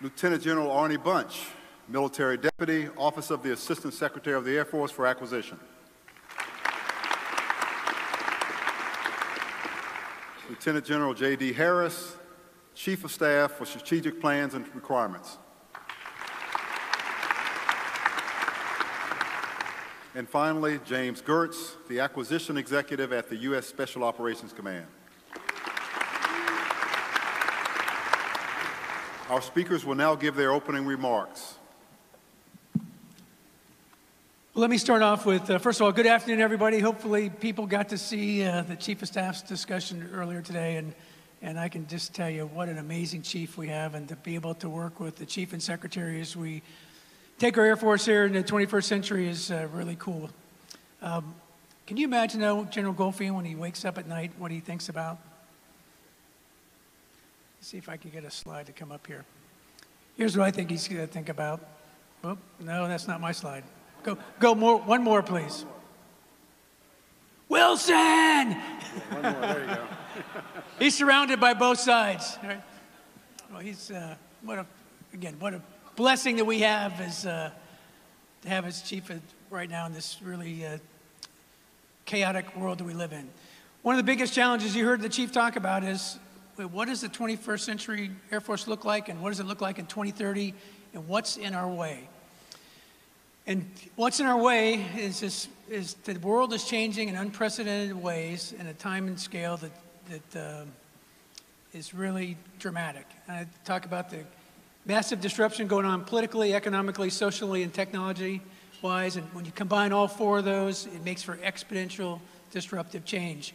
Lieutenant General Arnie Bunch, Military Deputy, Office of the Assistant Secretary of the Air Force for Acquisition. Lieutenant General J.D. Harris, Chief of Staff for Strategic Plans and Requirements. And finally, James Gertz, the Acquisition Executive at the U.S. Special Operations Command. Our speakers will now give their opening remarks. Let me start off with, first of all, good afternoon, everybody. Hopefully people got to see the Chief of Staff's discussion earlier today, and I can just tell you what an amazing chief we have, and to be able to work with the chief and secretary as we take our Air Force here in the 21st century is really cool. Can you imagine, though, General Goldfein, when he wakes up at night, what he thinks about? Let's see if I can get a slide to come up here. Here's what I think he's going to think about. Oh, no, that's not my slide. Go more. One more, please. Wilson! One more, there you go. He's surrounded by both sides. All right. Well, he's, what a blessing that we have is to have as chief right now in this really chaotic world that we live in. One of the biggest challenges you heard the chief talk about is, what does the 21st century Air Force look like, and what does it look like in 2030, and what's in our way? And what's in our way is the world is changing in unprecedented ways in a time and scale that is really dramatic. And I talk about the massive disruption going on politically, economically, socially, and technology-wise. And when you combine all four of those, it makes for exponential disruptive change.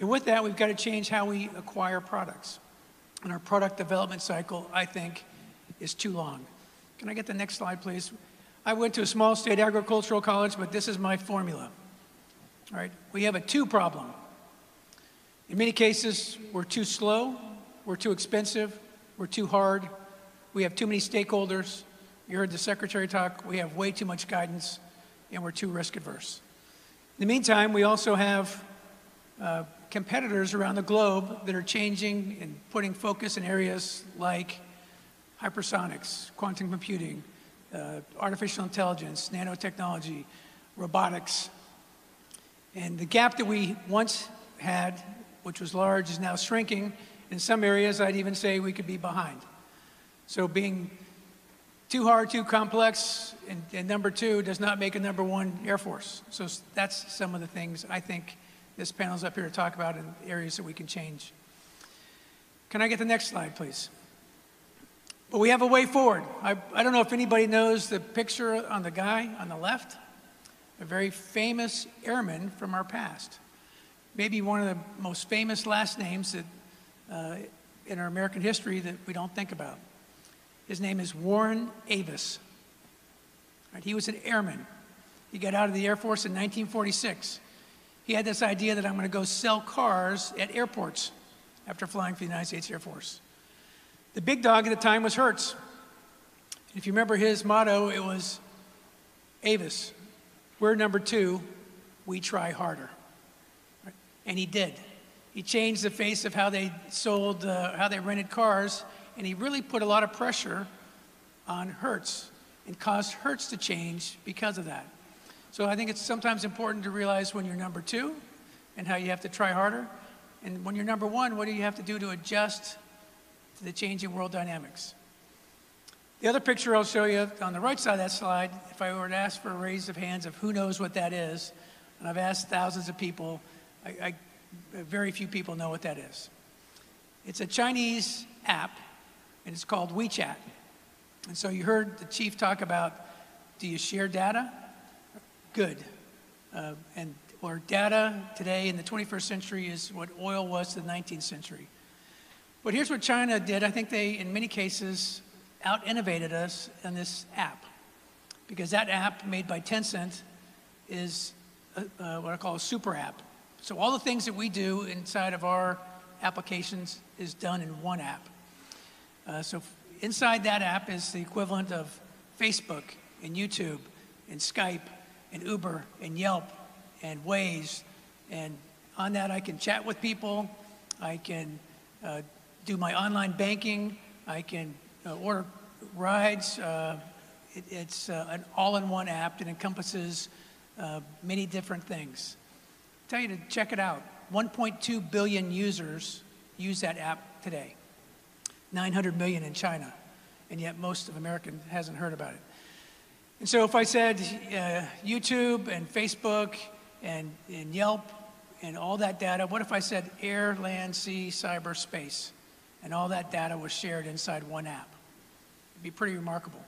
And with that, we've got to change how we acquire products. And our product development cycle, I think, is too long. Can I get the next slide, please? I went to a small state agricultural college, but this is my formula. All right, we have a two problem. In many cases, we're too slow, we're too expensive, we're too hard, we have too many stakeholders. You heard the secretary talk, we have way too much guidance, and we're too risk averse. In the meantime, we also have competitors around the globe that are changing and putting focus in areas like hypersonics, quantum computing, artificial intelligence, nanotechnology, robotics. And the gap that we once had, which was large, is now shrinking. In some areas, I'd even say we could be behind. So being too hard, too complex, and number two does not make a number one Air Force. So that's some of the things I think this panel's up here to talk about in areas that we can change. Can I get the next slide, please? But we have a way forward. I don't know if anybody knows the picture on the guy on the left, a very famous airman from our past. Maybe one of the most famous last names that in our American history that we don't think about. His name is Warren Avis. Right, he was an airman. He got out of the Air Force in 1946. He had this idea that I'm going to go sell cars at airports after flying for the United States Air Force. The big dog at the time was Hertz. If you remember his motto, it was, Avis, we're number two, we try harder. Right? And he did. He changed the face of how they sold, how they rented cars, and he really put a lot of pressure on Hertz and caused Hertz to change because of that. So I think it's sometimes important to realize when you're number two and how you have to try harder, and when you're number one, what do you have to do to adjust to the changing world dynamics. The other picture I'll show you on the right side of that slide, if I were to ask for a raise of hands of who knows what that is, and I've asked thousands of people, very few people know what that is. It's a Chinese app, and it's called WeChat. And so you heard the chief talk about Do you share data? Good. Or data today in the 21st century is what oil was to the 19th century. But here's what China did. I think they, in many cases, out-innovated us in this app, because that app made by Tencent is what I call a super app. So all the things that we do inside of our applications is done in one app. So inside that app is the equivalent of Facebook and YouTube and Skype and Uber and Yelp and Waze. And on that, I can chat with people. I can do my online banking. I can order rides. It's an all-in-one app that encompasses many different things. I tell you to check it out. 1.2 billion users use that app today. 900 million in China, and yet most of America hasn't heard about it. And so if I said YouTube and Facebook and Yelp and all that data, what if I said air, land, sea, cyberspace, and all that data was shared inside one app? It'd be pretty remarkable.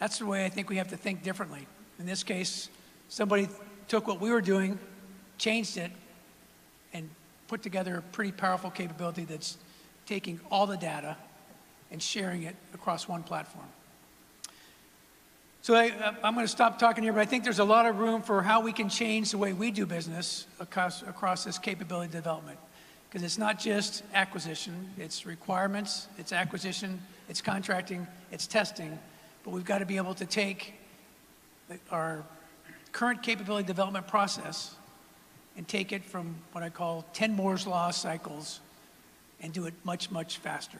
That's the way I think we have to think differently. In this case, somebody took what we were doing, changed it, and put together a pretty powerful capability that's taking all the data and sharing it across one platform. So I'm going to stop talking here, but I think there's a lot of room for how we can change the way we do business across this capability development, because it's not just acquisition, it's requirements, it's acquisition, it's contracting, it's testing, but we've got to be able to take our current capability development process and take it from what I call 10 Moore's Law cycles and do it much, much faster.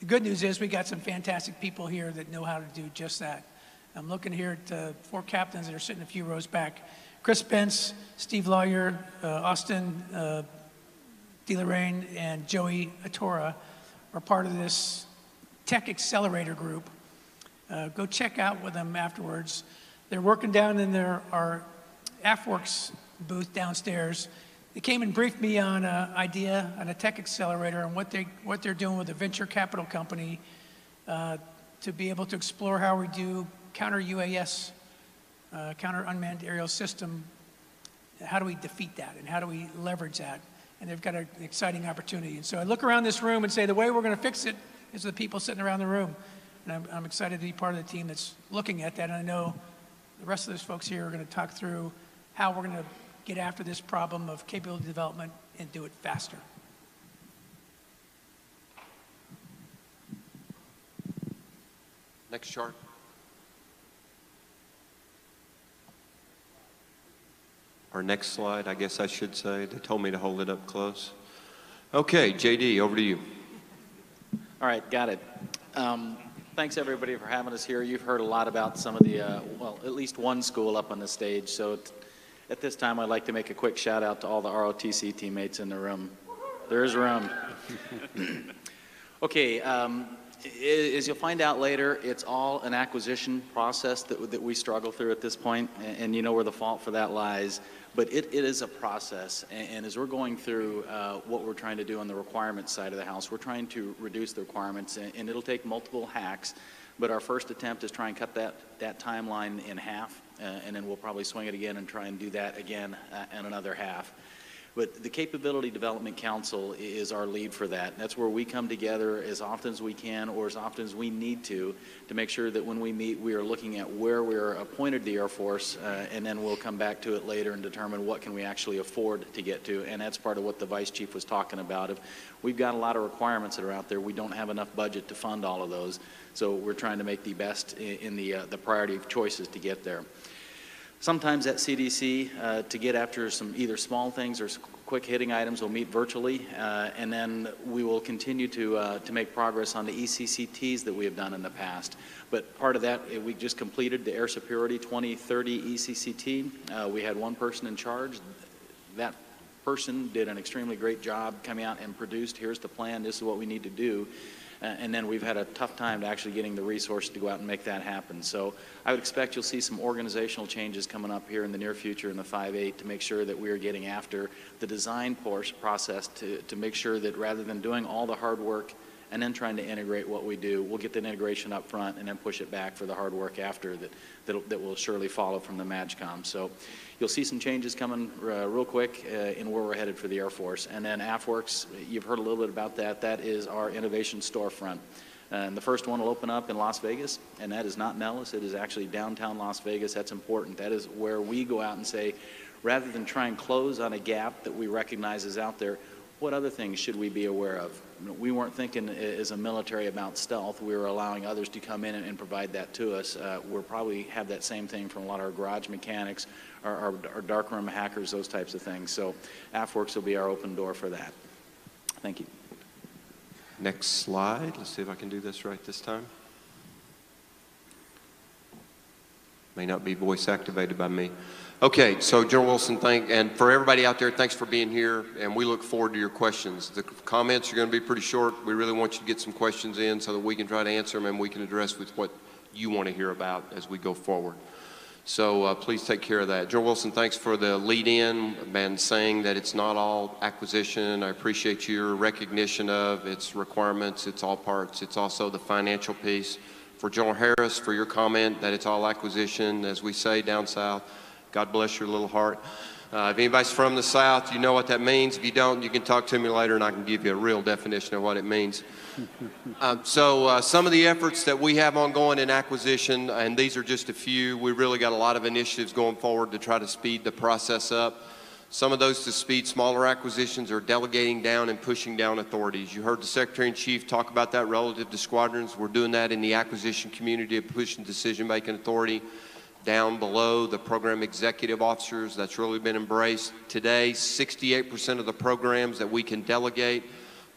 The good news is we got some fantastic people here that know how to do just that. I'm looking here at four captains that are sitting a few rows back. Chris Spence, Steve Lawyer, Austin DeLorraine, and Joey Atora are part of this tech accelerator group. Go check out with them afterwards. They're working down in our AFWorks booth downstairs. They came and briefed me on an idea, on a tech accelerator, and what they're doing with a venture capital company to be able to explore how we do counter UAS, counter unmanned aerial system. How do we defeat that, and how do we leverage that? And they've got an exciting opportunity. And so I look around this room and say the way we're going to fix it is the people sitting around the room. And I'm excited to be part of the team that's looking at that. And I know the rest of those folks here are going to talk through how we're going to get after this problem of capability development and do it faster. Next chart. Our next slide, I guess I should say. They told me to hold it up close. Okay, JD, over to you. All right, got it. Thanks everybody for having us here. You've heard a lot about some of the, well, at least one school up on the stage. So at this time, I'd like to make a quick shout out to all the ROTC teammates in the room. There is room. Okay, as you'll find out later, it's all an acquisition process that we struggle through at this point, and you know where the fault for that lies. But it is a process, and as we're going through what we're trying to do on the requirements side of the house, we're trying to reduce the requirements, and it'll take multiple hacks, but our first attempt is try and cut that timeline in half, and then we'll probably swing it again and try and do that again and another half. But the Capability Development Council is our lead for that. That's where we come together as often as we can or as often as we need to make sure that when we meet, we are looking at where we are appointed the Air Force, and then we'll come back to it later and determine what can we actually afford to get to. And that's part of what the Vice Chief was talking about. If we've got a lot of requirements that are out there. We don't have enough budget to fund all of those. So we're trying to make the best in the priority of choices to get there. Sometimes at CDC, to get after some either small things or quick hitting items, we'll meet virtually, and then we will continue to make progress on the ECCTs that we have done in the past. But part of that, we just completed the Air Superiority 2030 ECCT. We had one person in charge. That person did an extremely great job coming out and produced, here's the plan, this is what we need to do. And then we've had a tough time to actually getting the resources to go out and make that happen. So I would expect you'll see some organizational changes coming up here in the near future in the 5.8 to make sure that we are getting after the design process to make sure that rather than doing all the hard work and then trying to integrate what we do. We'll get the integration up front and then push it back for the hard work after that will surely follow from the MAGCOM. So you'll see some changes coming real quick in where we're headed for the Air Force. And then AFWorks, you've heard a little bit about that. That is our innovation storefront. And the first one will open up in Las Vegas, and that is not Nellis. It is actually downtown Las Vegas. That's important. That is where we go out and say, rather than try and close on a gap that we recognize is out there, what other things should we be aware of? We weren't thinking as a military about stealth. We were allowing others to come in and provide that to us. We'll probably have that same thing from a lot of our garage mechanics, our darkroom hackers, those types of things. So AFWorks will be our open door for that. Thank you. Next slide. Let's see if I can do this right this time. May not be voice activated by me. Okay, so General Wilson, and for everybody out there, thanks for being here, and we look forward to your questions. The comments are going to be pretty short. We really want you to get some questions in so that we can try to answer them and we can address with what you want to hear about as we go forward. So please take care of that. General Wilson, thanks for the lead-in and saying that it's not all acquisition. I appreciate your recognition of its requirements, it's all parts. It's also the financial piece. For General Harris, for your comment that it's all acquisition, as we say down south, God bless your little heart. If anybody's from the south, you know what that means. If you don't, you can talk to me later and I can give you a real definition of what it means. Some of the efforts that we have ongoing in acquisition, and these are just a few, we really got a lot of initiatives going forward to try to speed the process up. Some of those to speed smaller acquisitions are delegating down and pushing down authorities. You heard the Secretary-in-Chief talk about that relative to squadrons. We're doing that in the acquisition community of pushing decision-making authority down below the program executive officers. That's really been embraced. Today, 68% of the programs that we can delegate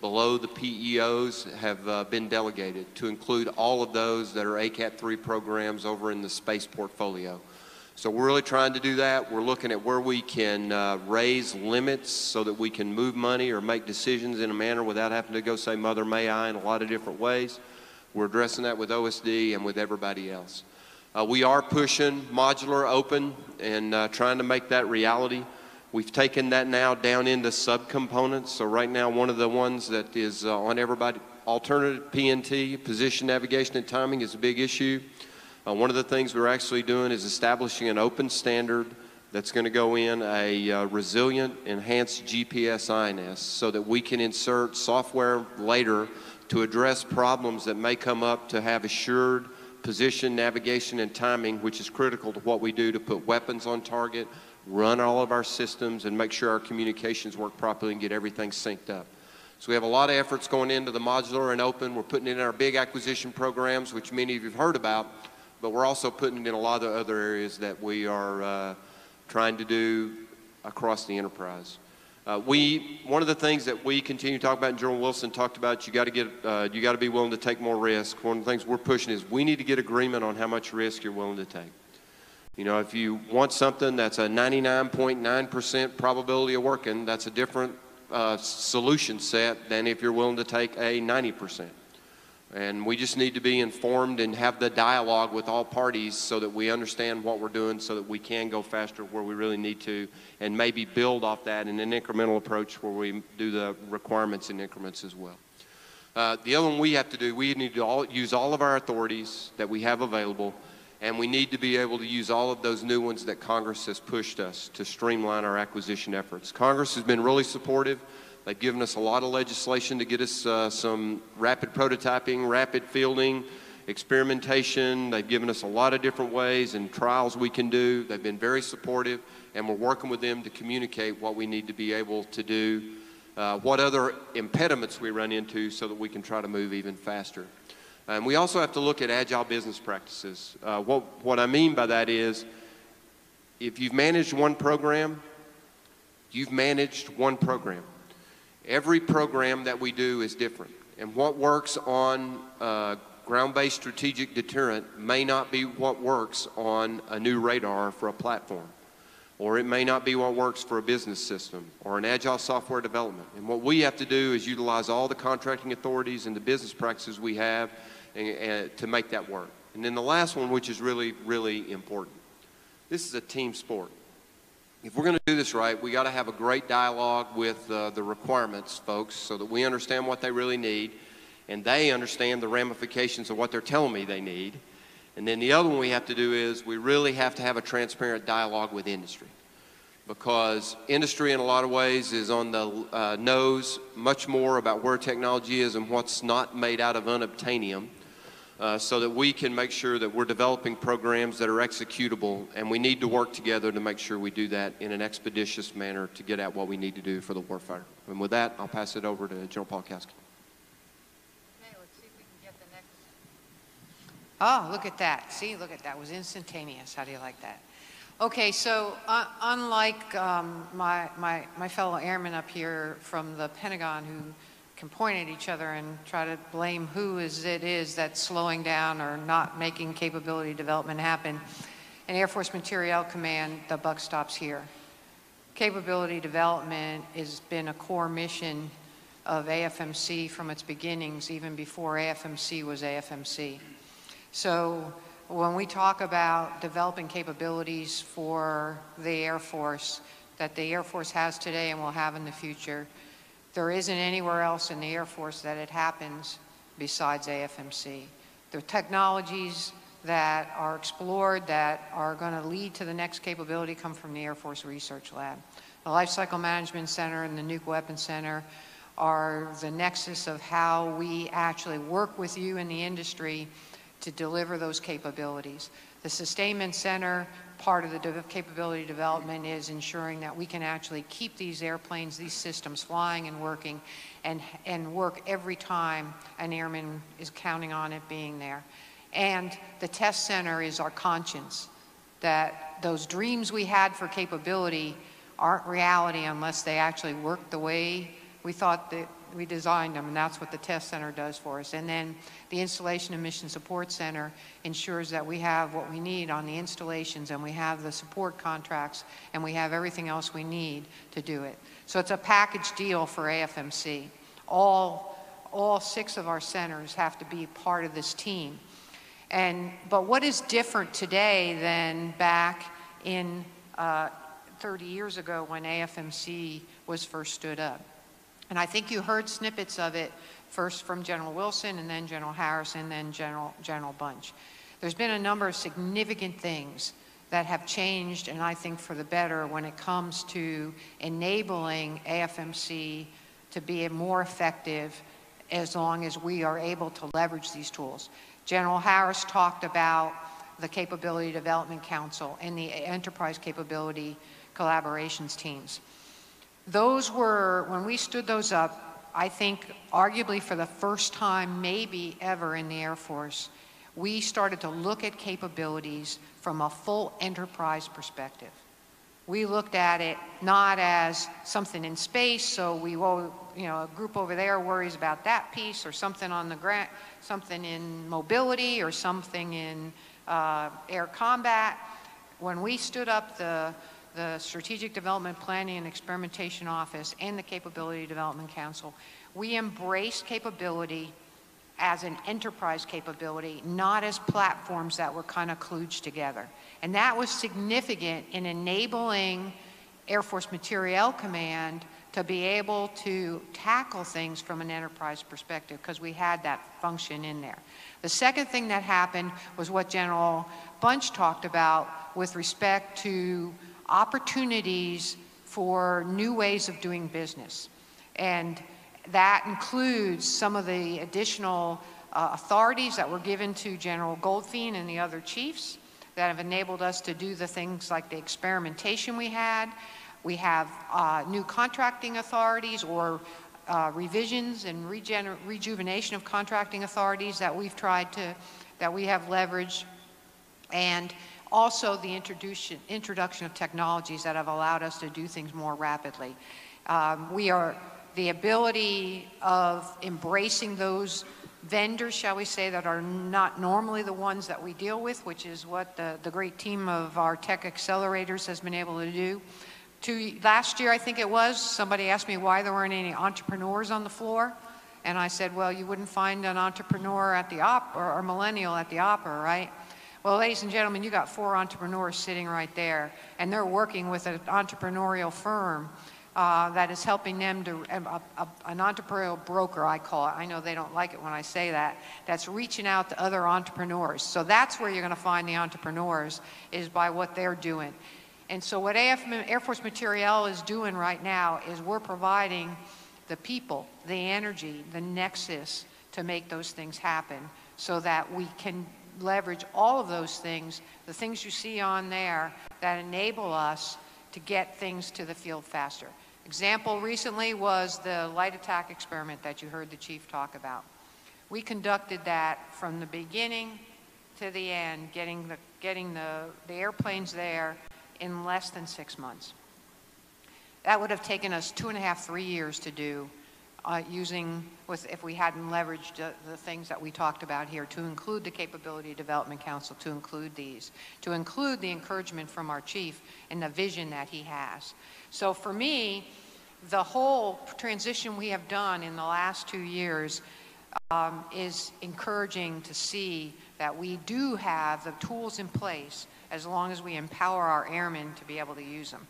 below the PEOs have been delegated, to include all of those that are ACAT 3 programs over in the space portfolio. So we're really trying to do that. We're looking at where we can raise limits so that we can move money or make decisions in a manner without having to go say, Mother, may I, in a lot of different ways. We're addressing that with OSD and with everybody else. We are pushing modular open and trying to make that reality. We've taken that now down into subcomponents. So right now, one of the ones that is on everybody, alternative PNT, position navigation and timing is a big issue. One of the things we're actually doing is establishing an open standard that's going to go in a resilient, enhanced GPS INS so that we can insert software later to address problems that may come up to have assured position, navigation, and timing, which is critical to what we do to put weapons on target, run all of our systems, and make sure our communications work properly and get everything synced up. So we have a lot of efforts going into the modular and open. We're putting in our big acquisition programs, which many of you have heard about. But we're also putting in a lot of other areas that we are trying to do across the enterprise. One of the things that we continue to talk about, and General Wilson talked about, you got to be willing to take more risk. One of the things we're pushing is we need to get agreement on how much risk you're willing to take. You know, if you want something that's a 99.9% probability of working, that's a different solution set than if you're willing to take a 90%. And we just need to be informed and have the dialogue with all parties so that we understand what we're doing so that we can go faster where we really need to, and maybe build off that in an incremental approach where we do the requirements in increments as well. The other one we have to do, we need to use all of our authorities that we have available, and we need to be able to use all of those new ones that Congress has pushed us to streamline our acquisition efforts. Congress has been really supportive. They've given us a lot of legislation to get us some rapid prototyping, rapid fielding, experimentation. They've given us a lot of different ways and trials we can do. They've been very supportive, and we're working with them to communicate what we need to be able to do, what other impediments we run into so that we can try to move even faster. And we also have to look at agile business practices. What I mean by that is, if you've managed one program, you've managed one program. Every program that we do is different, and what works on ground-based strategic deterrent may not be what works on a new radar for a platform, or it may not be what works for a business system or an agile software development. And what we have to do is utilize all the contracting authorities and the business practices we have to make that work. And then the last one, which is really, really important. This is a team sport. If we're going to do this right, we got to have a great dialogue with the requirements folks so that we understand what they really need. and they understand the ramifications of what they're telling me they need. And then the other one we have to do is we really have to have a transparent dialogue with industry, because industry in a lot of ways is on the nose much more about where technology is and what's not made out of unobtainium, so that we can make sure that we're developing programs that are executable, and we need to work together to make sure we do that in an expeditious manner to get at what we need to do for the warfighter. And with that, I'll pass it over to General Paul Kaskin. Okay, let's see if we can get the next. Oh, look at that. See, look at that. It was instantaneous. How do you like that? Okay, so unlike my fellow airmen up here from the Pentagon who can point at each other and try to blame who it is that's slowing down or not making capability development happen. In Air Force Materiel Command, the buck stops here. Capability development has been a core mission of AFMC from its beginnings, even before AFMC was AFMC. So when we talk about developing capabilities for the Air Force that the Air Force has today and will have in the future, there isn't anywhere else in the Air Force that it happens besides AFMC. The technologies that are explored that are going to lead to the next capability come from the Air Force Research Lab. The Life Cycle Management Center and the Nuke Weapons Center are the nexus of how we actually work with you in the industry to deliver those capabilities. The Sustainment Center, part of the capability development is ensuring that we can actually keep these airplanes, these systems flying and working, and work every time an airman is counting on it being there. And the test center is our conscience, that those dreams we had for capability aren't reality unless they actually work the way we thought that we designed them, and that's what the test center does for us. And then the installation and mission support center ensures that we have what we need on the installations, and we have the support contracts, and we have everything else we need to do it. So it's a package deal for AFMC. All six of our centers have to be part of this team. But what is different today than back in 30 years ago when AFMC was first stood up? And I think you heard snippets of it first from General Wilson, and then General Harris, and then General Bunch. There's been a number of significant things that have changed, and I think for the better, when it comes to enabling AFMC to be more effective as long as we are able to leverage these tools. General Harris talked about the Capability Development Council and the Enterprise Capability Collaborations Teams. Those were, when we stood those up, I think arguably for the first time maybe ever in the Air Force, we started to look at capabilities from a full enterprise perspective. We looked at it not as something in space, so we, a group over there worries about that piece, or something on the ground, something in mobility, or something in air combat. When we stood up the Strategic Development Planning and Experimentation Office and the Capability Development Council, we embraced capability as an enterprise capability, not as platforms that were kind of kludged together. And that was significant in enabling Air Force Materiel Command to be able to tackle things from an enterprise perspective, because we had that function in there. The second thing that happened was what General Bunch talked about with respect to opportunities for new ways of doing business. And that includes some of the additional authorities that were given to General Goldfein and the other chiefs that have enabled us to do the things like the experimentation we had. We have new contracting authorities, or revisions and rejuvenation of contracting authorities that we've tried to, that we have leveraged. And also the introduction of technologies that have allowed us to do things more rapidly. The ability of embracing those vendors, shall we say, that are not normally the ones that we deal with, which is what the great team of our tech accelerators has been able to do. Last year, I think it was, somebody asked me why there weren't any entrepreneurs on the floor. And I said, well, you wouldn't find an entrepreneur at the opera, or millennial at the opera, right? Well, ladies and gentlemen, you got four entrepreneurs sitting right there, and they're working with an entrepreneurial firm that is helping them to, an entrepreneurial broker, I call it. I know they don't like it when I say that. That's reaching out to other entrepreneurs. So that's where you're going to find the entrepreneurs, is by what they're doing. And so what Air Force Materiel is doing right now is we're providing the people, the energy, the nexus to make those things happen, so that we can leverage all of those things, the things you see on there that enable us to get things to the field faster. Example recently was the light attack experiment that you heard the chief talk about. We conducted that from the beginning to the end, getting the airplanes there in less than 6 months. That would have taken us 2.5, 3 years to do, if we hadn't leveraged the things that we talked about here, to include the Capability Development Council, to include these, to include the encouragement from our chief and the vision that he has. So for me, the whole transition we have done in the last 2 years is encouraging to see that we do have the tools in place, as long as we empower our airmen to be able to use them.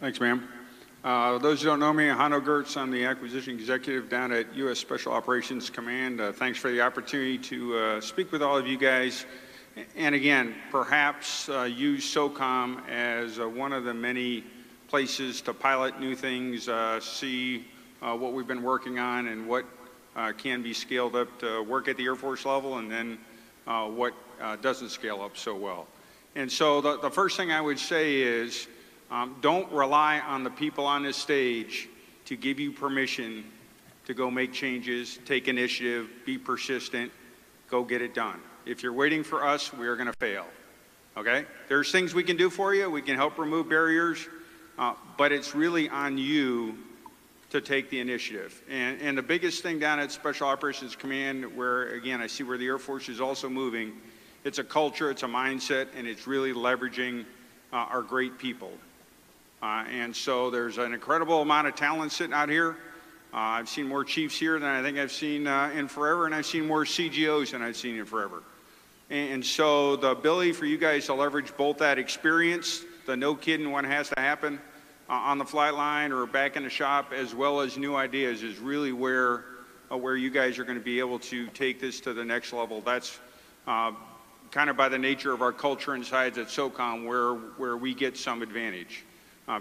Thanks, ma'am. Those who don't know me, Hano Gertz, I'm the Acquisition Executive down at U.S. Special Operations Command. Thanks for the opportunity to speak with all of you guys. And again, perhaps use SOCOM as one of the many places to pilot new things, see what we've been working on and what can be scaled up to work at the Air Force level, and then what doesn't scale up so well. And so the first thing I would say is, don't rely on the people on this stage to give you permission to go make changes, take initiative, be persistent, go get it done. If you're waiting for us, we are going to fail. Okay? There's things we can do for you. We can help remove barriers, but it's really on you to take the initiative. And the biggest thing down at Special Operations Command, where, again, I see where the Air Force is also moving, it's a culture, it's a mindset, and it's really leveraging our great people. And so there's an incredible amount of talent sitting out here. I've seen more chiefs here than I think I've seen in forever, and I've seen more CGOs than I've seen in forever. And so the ability for you guys to leverage both that experience, the no kidding what has to happen on the flight line or back in the shop, as well as new ideas, is really where you guys are going to be able to take this to the next level. That's kind of by the nature of our culture inside at SOCOM where we get some advantage.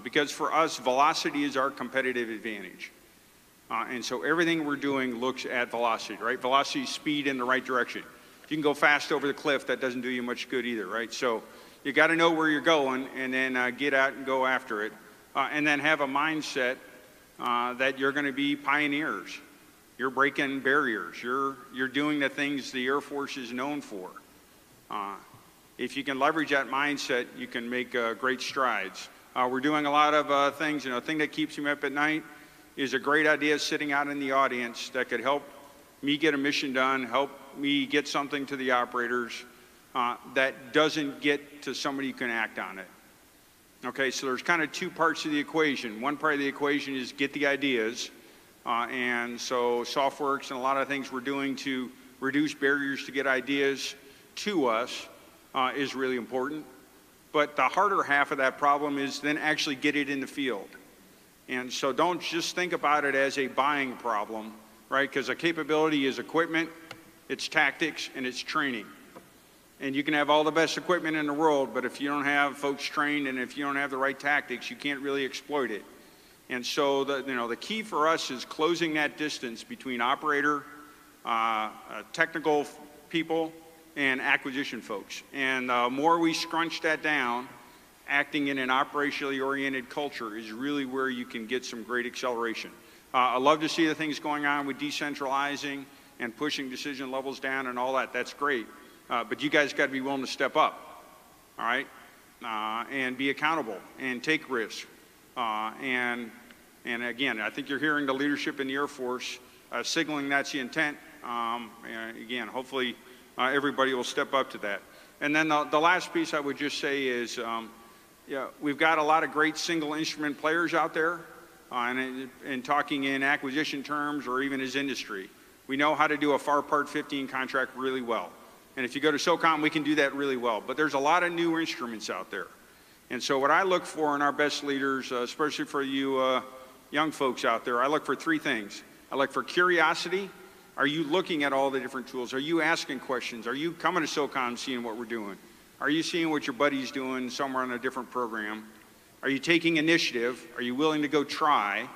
Because for us, velocity is our competitive advantage. And so everything we're doing looks at velocity, right? Velocity is speed in the right direction. If you can go fast over the cliff, that doesn't do you much good either, right? So you got to know where you're going, and then get out and go after it. And then have a mindset that you're going to be pioneers. You're breaking barriers. You're doing the things the Air Force is known for. If you can leverage that mindset, you can make great strides. We're doing a lot of things. You know, the thing that keeps me up at night is a great idea sitting out in the audience that could help me get a mission done, help me get something to the operators that doesn't get to somebody who can act on it. Okay, so there's kind of two parts of the equation. One part of the equation is get the ideas. And so SoftWorks and a lot of things we're doing to reduce barriers to get ideas to us is really important. But the harder half of that problem is then actually get it in the field. And so don't just think about it as a buying problem, right? Because a capability is equipment, it's tactics, and it's training. And you can have all the best equipment in the world, but if you don't have folks trained and if you don't have the right tactics, you can't really exploit it. And so the key for us is closing that distance between operator, technical people, and acquisition folks. And the more we scrunch that down, acting in an operationally oriented culture is really where you can get some great acceleration. I love to see the things going on with decentralizing and pushing decision levels down and all that. That's great. But you guys got to be willing to step up, all right, and be accountable and take risks. And again, I think you're hearing the leadership in the Air Force signaling that's the intent. Again, hopefully everybody will step up to that. And then the last piece I would just say is, yeah, we've got a lot of great single instrument players out there, and talking in acquisition terms or even as industry. We know how to do a FAR Part 15 contract really well. And if you go to SOCOM, we can do that really well. But there's a lot of new instruments out there. And so what I look for in our best leaders, especially for you young folks out there, I look for three things. I look for curiosity. Are you looking at all the different tools? Are you asking questions? Are you coming to SOCOM seeing what we're doing? Are you seeing what your buddy's doing somewhere on a different program? Are you taking initiative? Are you willing to go try?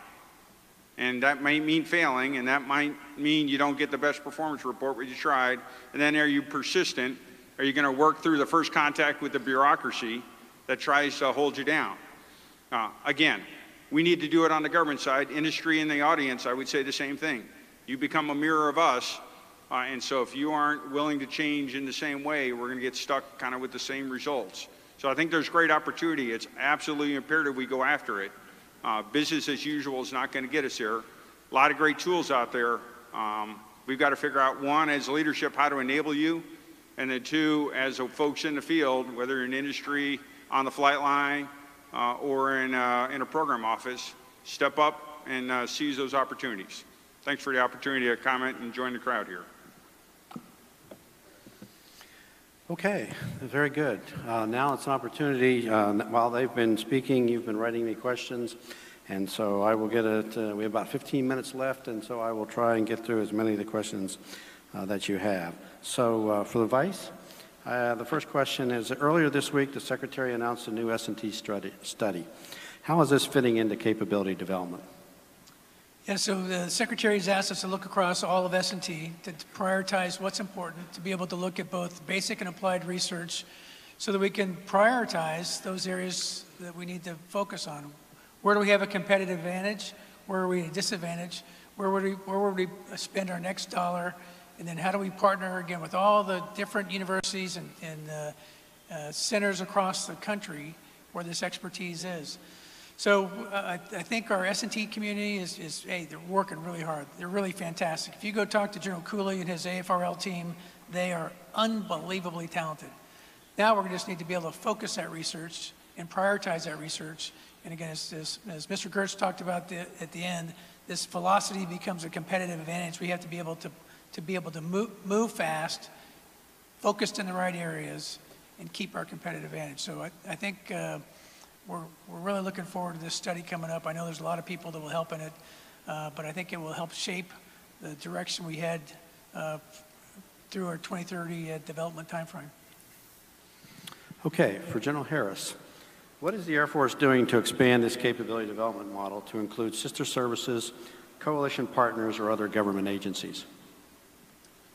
And that might mean failing, and that might mean you don't get the best performance report when you tried. And then are you persistent? Are you going to work through the first contact with the bureaucracy that tries to hold you down? Again, we need to do it on the government side. Industry and the audience, I would say the same thing. You become a mirror of us, and so if you aren't willing to change in the same way, we're going to get stuck kind of with the same results. So I think there's great opportunity. It's absolutely imperative we go after it. Business as usual is not going to get us there. A lot of great tools out there. We've got to figure out, one, as leadership, how to enable you, and then two, as folks in the field, whether in industry, on the flight line, or in a program office, step up and seize those opportunities. Thanks for the opportunity to comment and join the crowd here. Okay, very good. Now it's an opportunity. While they've been speaking, you've been writing me questions, and so I will get it. We have about 15 minutes left, and so I will try and get through as many of the questions that you have. So for the Vice, the first question is, earlier this week, the Secretary announced a new S&T study. How is this fitting into capability development? Yeah, so the Secretary has asked us to look across all of S&T to prioritize what's important, to be able to look at both basic and applied research so that we can prioritize those areas that we need to focus on. Where do we have a competitive advantage? Where are we at a disadvantage? Where would we spend our next dollar? And then how do we partner, again, with all the different universities and centers across the country where this expertise is? So I think our S&T community is, they're working really hard. They're really fantastic. If you go talk to General Cooley and his AFRL team, they are unbelievably talented. Now we just need to be able to focus that research and prioritize that research. And again, as Mr. Gertz talked about at the end, this velocity becomes a competitive advantage. We have to be able to move fast, focused in the right areas, and keep our competitive advantage. So I think we're really looking forward to this study coming up. I know there's a lot of people that will help in it, but I think it will help shape the direction we head through our 2030 development timeframe. Okay, for General Harris, what is the Air Force doing to expand this capability development model to include sister services, coalition partners, or other government agencies?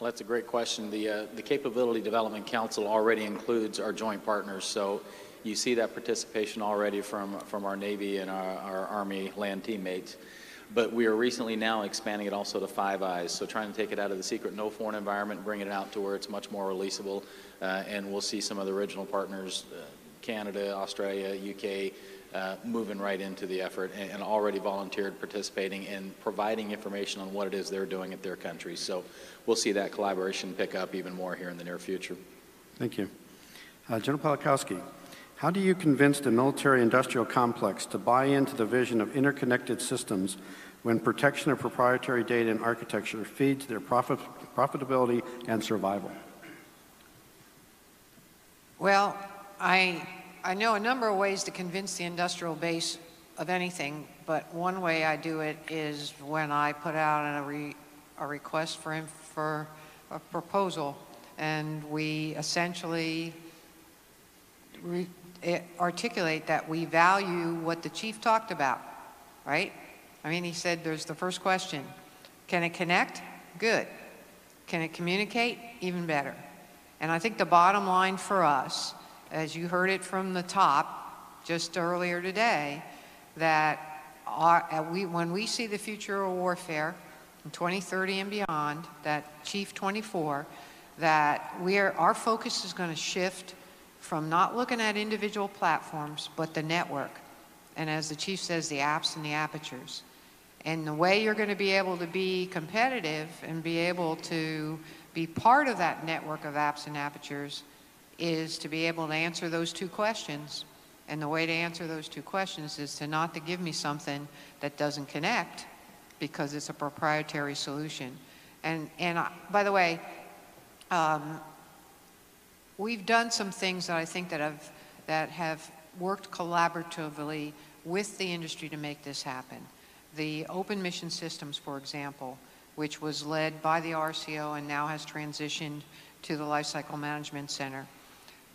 Well, that's a great question. The Capability Development Council already includes our joint partners, so you see that participation already from our Navy and our Army land teammates. But we are recently now expanding it also to Five Eyes, so trying to take it out of the secret no foreign environment, bringing it out to where it's much more releasable, and we'll see some of the original partners, Canada, Australia, UK, moving right into the effort and already volunteered participating and providing information on what it is they're doing at their country. So we'll see that collaboration pick up even more here in the near future. Thank you. General Polakowski, how do you convince the military-industrial complex to buy into the vision of interconnected systems when protection of proprietary data and architecture feeds their profitability and survival? Well, I know a number of ways to convince the industrial base of anything, but one way I do it is when I put out a request for a proposal, and we essentially articulate that we value what the chief talked about, right? I mean, he said there's the first question. Can it connect? Good. Can it communicate? Even better. And I think the bottom line for us, as you heard it from the top just earlier today, that when we see the future of warfare in 2030 and beyond, that Chief 24, that our focus is going to shift from not looking at individual platforms, but the network. And as the Chief says, the apps and the apertures. And the way you're going to be able to be competitive and be able to be part of that network of apps and apertures is to be able to answer those two questions. And the way to answer those two questions is to not to give me something that doesn't connect because it's a proprietary solution. And by the way, we've done some things that I think that have worked collaboratively with the industry to make this happen. The open mission systems, for example, which was led by the RCO and now has transitioned to the Lifecycle Management Center,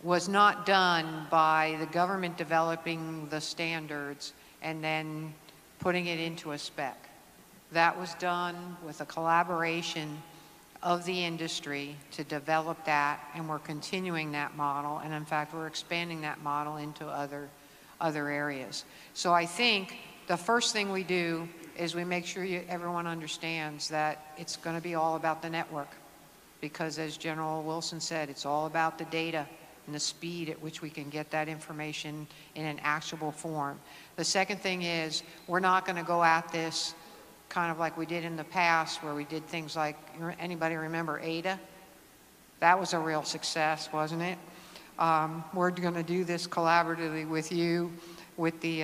was not done by the government developing the standards and then putting it into a spec. That was done with a collaboration of the industry to develop that, and we're continuing that model, and in fact we're expanding that model into other areas. So I think the first thing we do is we make sure everyone understands that it's going to be all about the network, because as General Wilson said, it's all about the data and the speed at which we can get that information in an actionable form. The second thing is we're not going to go at this kind of like we did in the past, where we did things like, anybody remember ADA? That was a real success, wasn't it? We're going to do this collaboratively with you, with the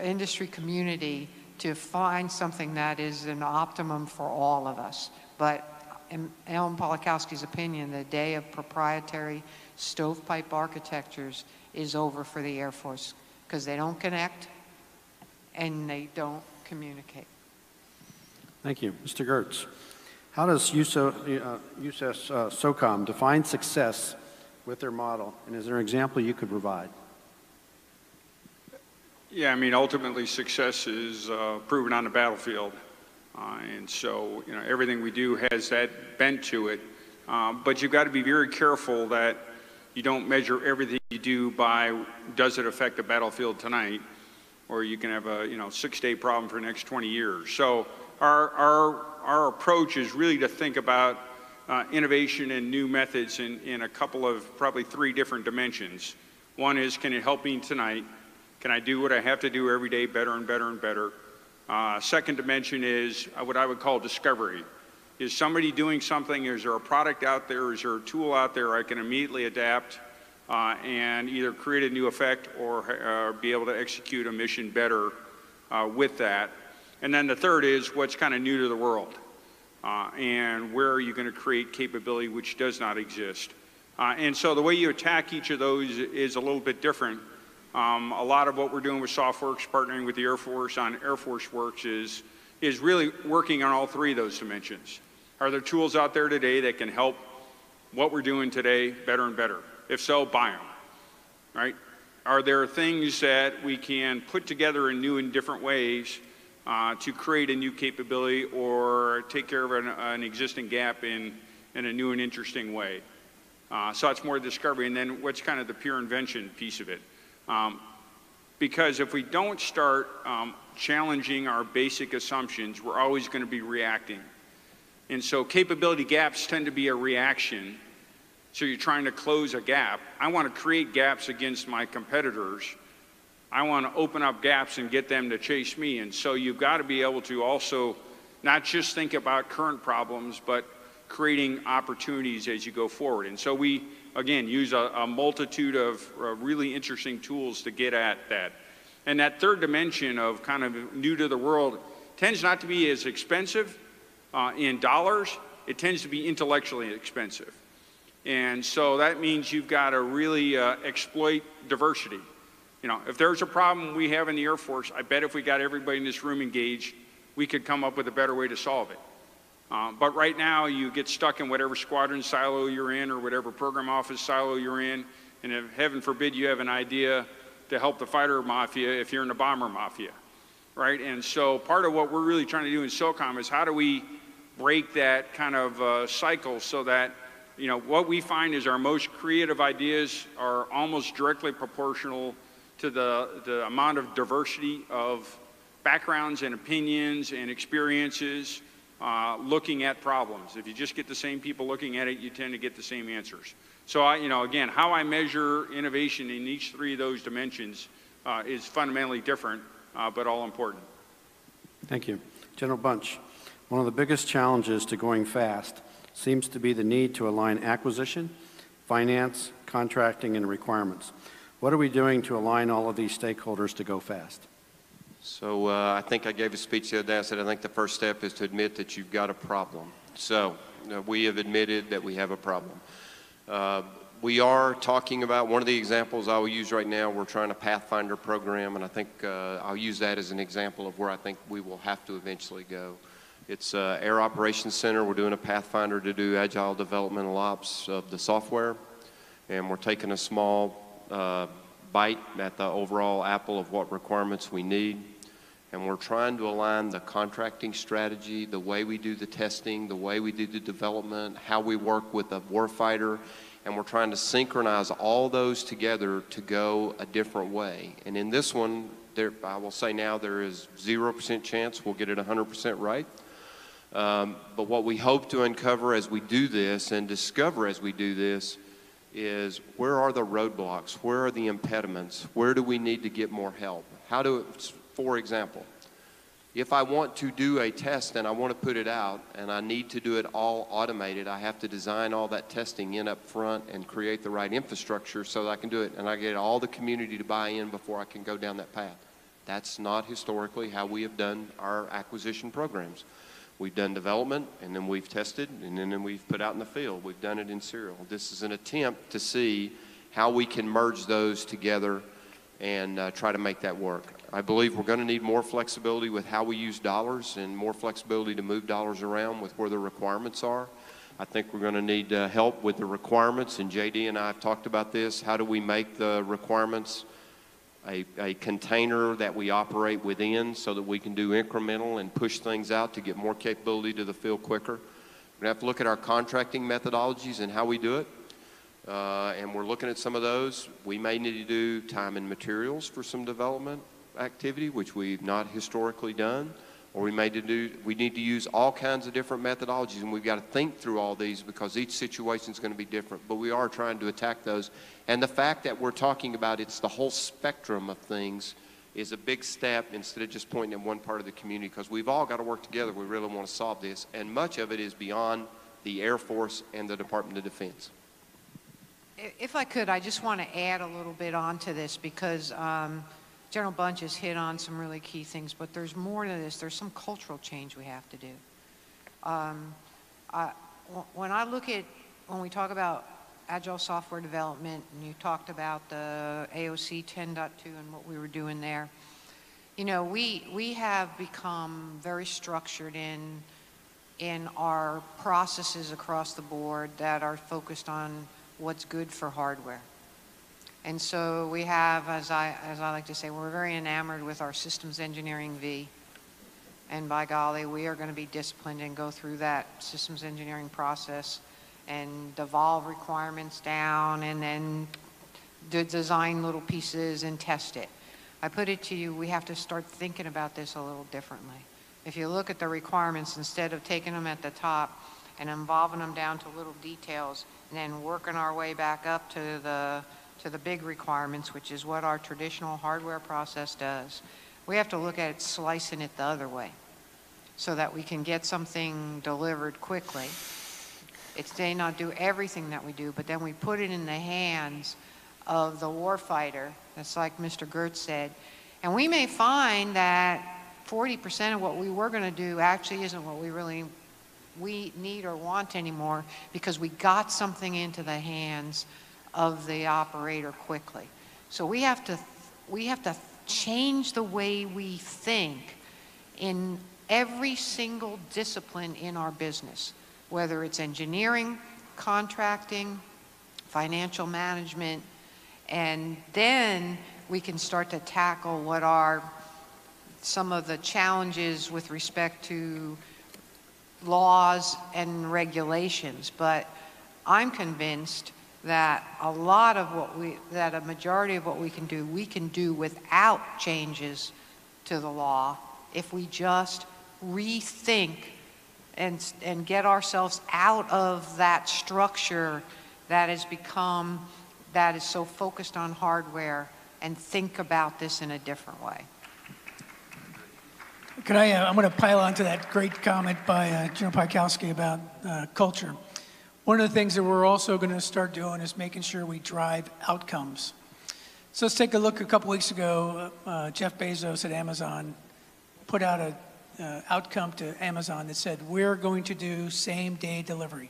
industry community, to find something that is an optimum for all of us. But in Ellen Pawlikowski's opinion, the day of proprietary stovepipe architectures is over for the Air Force, because they don't connect and they don't communicate. Thank you. Mr. Gertz, how does USS SOCOM define success with their model, and is there an example you could provide? Yeah, I mean, ultimately success is proven on the battlefield. And so, you know, everything we do has that bent to it. But you've got to be very careful that you don't measure everything you do by, does it affect the battlefield tonight, or you can have a, you know, six-day problem for the next 20 years. So our approach is really to think about innovation and new methods in a couple of, probably three different dimensions. One is, can it help me tonight? Can I do what I have to do every day better and better and better? Second dimension is what I would call discovery. Is somebody doing something? Is there a product out there? Is there a tool out there I can immediately adapt and either create a new effect or be able to execute a mission better with that? And then the third is what's kind of new to the world, and where are you going to create capability which does not exist? And so the way you attack each of those is a little bit different. A lot of what we're doing with SoftWorks, partnering with the Air Force on Air Force Works, is really working on all three of those dimensions. Are there tools out there today that can help what we're doing today better and better? If so, buy them, right? Are there things that we can put together in new and different ways to create a new capability or take care of an existing gap in a new and interesting way? So it's more discovery, and then what's kind of the pure invention piece of it? Because if we don't start challenging our basic assumptions, we're always going to be reacting. And so capability gaps tend to be a reaction. So you're trying to close a gap. I want to create gaps against my competitors. I want to open up gaps and get them to chase me. And so you've got to be able to also not just think about current problems, but creating opportunities as you go forward. And so we, again, use a multitude of really interesting tools to get at that. And that third dimension of kind of new to the world tends not to be as expensive in dollars. It tends to be intellectually expensive. And so that means you've got to really exploit diversity. You know, if there's a problem we have in the Air Force, I bet if we got everybody in this room engaged, we could come up with a better way to solve it. But right now, you get stuck in whatever squadron silo you're in or whatever program office silo you're in, and if, heaven forbid, you have an idea to help the fighter mafia if you're in the bomber mafia, right? And so part of what we're really trying to do in SOCOM is how do we break that kind of cycle so that, you know, what we find is our most creative ideas are almost directly proportional to the amount of diversity of backgrounds and opinions and experiences looking at problems. If you just get the same people looking at it, you tend to get the same answers. So, you know, again, how I measure innovation in each three of those dimensions is fundamentally different, but all important. Thank you. General Bunch, one of the biggest challenges to going fast seems to be the need to align acquisition, finance, contracting, and requirements. What are we doing to align all of these stakeholders to go fast? So I think I gave a speech the other day. I said I think the first step is to admit that you've got a problem. So we have admitted that we have a problem. We are talking about, one of the examples I will use right now, we're trying a Pathfinder program, and I think I'll use that as an example of where I think we will have to eventually go. It's Air Operations Center. We're doing a Pathfinder to do agile developmental ops of the software, and we're taking a small bite at the overall apple of what requirements we need, and we're trying to align the contracting strategy, the way we do the testing, the way we do the development, how we work with a warfighter, and we're trying to synchronize all those together to go a different way. And in this one, I will say now there is 0% chance we'll get it 100% right. But what we hope to uncover as we do this and discover as we do this is where are the roadblocks? Where are the impediments? Where do we need to get more help? For example, if I want to do a test and I want to put it out and I need to do it all automated, I have to design all that testing in up front and create the right infrastructure so that I can do it, and I get all the community to buy in before I can go down that path. That's not historically how we have done our acquisition programs. We've done development, and then we've tested, and then we've put out in the field. We've done it in serial. This is an attempt to see how we can merge those together and try to make that work. I believe we're going to need more flexibility with how we use dollars and more flexibility to move dollars around with where the requirements are. I think we're going to need help with the requirements, and JD and I have talked about this. How do we make the requirements a container that we operate within so that we can do incremental and push things out to get more capability to the field quicker? We're going to have to look at our contracting methodologies and how we do it. And we're looking at some of those. We may need to do time and materials for some development activity, which we've not historically done, or we need to use all kinds of different methodologies, and we've got to think through all these because each situation is going to be different, but we are trying to attack those. And the fact that we're talking about it's the whole spectrum of things is a big step instead of just pointing at one part of the community, because we've all got to work together. We really want to solve this, and much of it is beyond the Air Force and the Department of Defense. If I could, I just want to add a little bit onto this, because General Bunch has hit on some really key things, but there's more to this. There's some cultural change we have to do. When we talk about agile software development, and you talked about the AOC 10.2 and what we were doing there, you know, we have become very structured in our processes across the board that are focused on what's good for hardware. And so we have, as I like to say, we're very enamored with our systems engineering V. And by golly, we are going to be disciplined and go through that systems engineering process and devolve requirements down and then design little pieces and test it. I put it to you, we have to start thinking about this a little differently. If you look at the requirements, instead of taking them at the top and involving them down to little details and then working our way back up to the big requirements, which is what our traditional hardware process does. We have to look at it, slicing it the other way, so that we can get something delivered quickly. It may not do everything that we do, but then we put it in the hands of the warfighter. That's like Mr. Gertz said. And we may find that 40% of what we were gonna do actually isn't what we need or want anymore, because we got something into the hands of the operator quickly. So we have to change the way we think in every single discipline in our business, whether it's engineering, contracting, financial management, and then we can start to tackle what are some of the challenges with respect to laws and regulations. But I'm convinced that a majority of what we can do without changes to the law if we just rethink and get ourselves out of that structure that is so focused on hardware, and think about this in a different way. I'm gonna pile on to that great comment by General Pikowski about culture. One of the things that we're also going to start doing is making sure we drive outcomes. So let's take a look. A couple weeks ago, Jeff Bezos at Amazon put out an outcome to Amazon that said, we're going to do same-day delivery.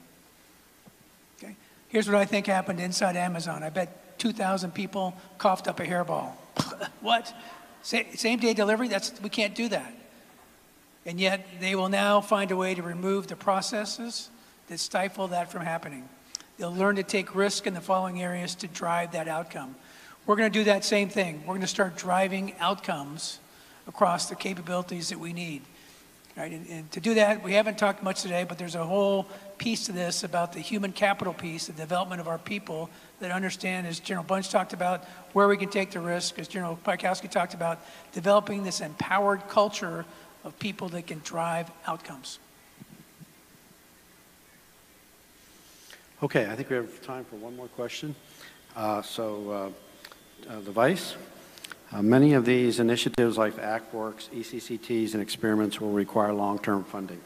Okay. Here's what I think happened inside Amazon. I bet 2,000 people coughed up a hairball. What? Same-day delivery? We can't do that. And yet, they will now find a way to remove the processes that stifle that from happening. They'll learn to take risk in the following areas to drive that outcome. We're going to do that same thing. We're going to start driving outcomes across the capabilities that we need. Right? And to do that, we haven't talked much today, but there's a whole piece to this about the human capital piece, the development of our people that understand, as General Bunch talked about, where we can take the risk, as General Pikowski talked about, developing this empowered culture of people that can drive outcomes. Okay, I think we have time for one more question. The Vice. Many of these initiatives like ACTWorks, ECCTs, and experiments will require long-term funding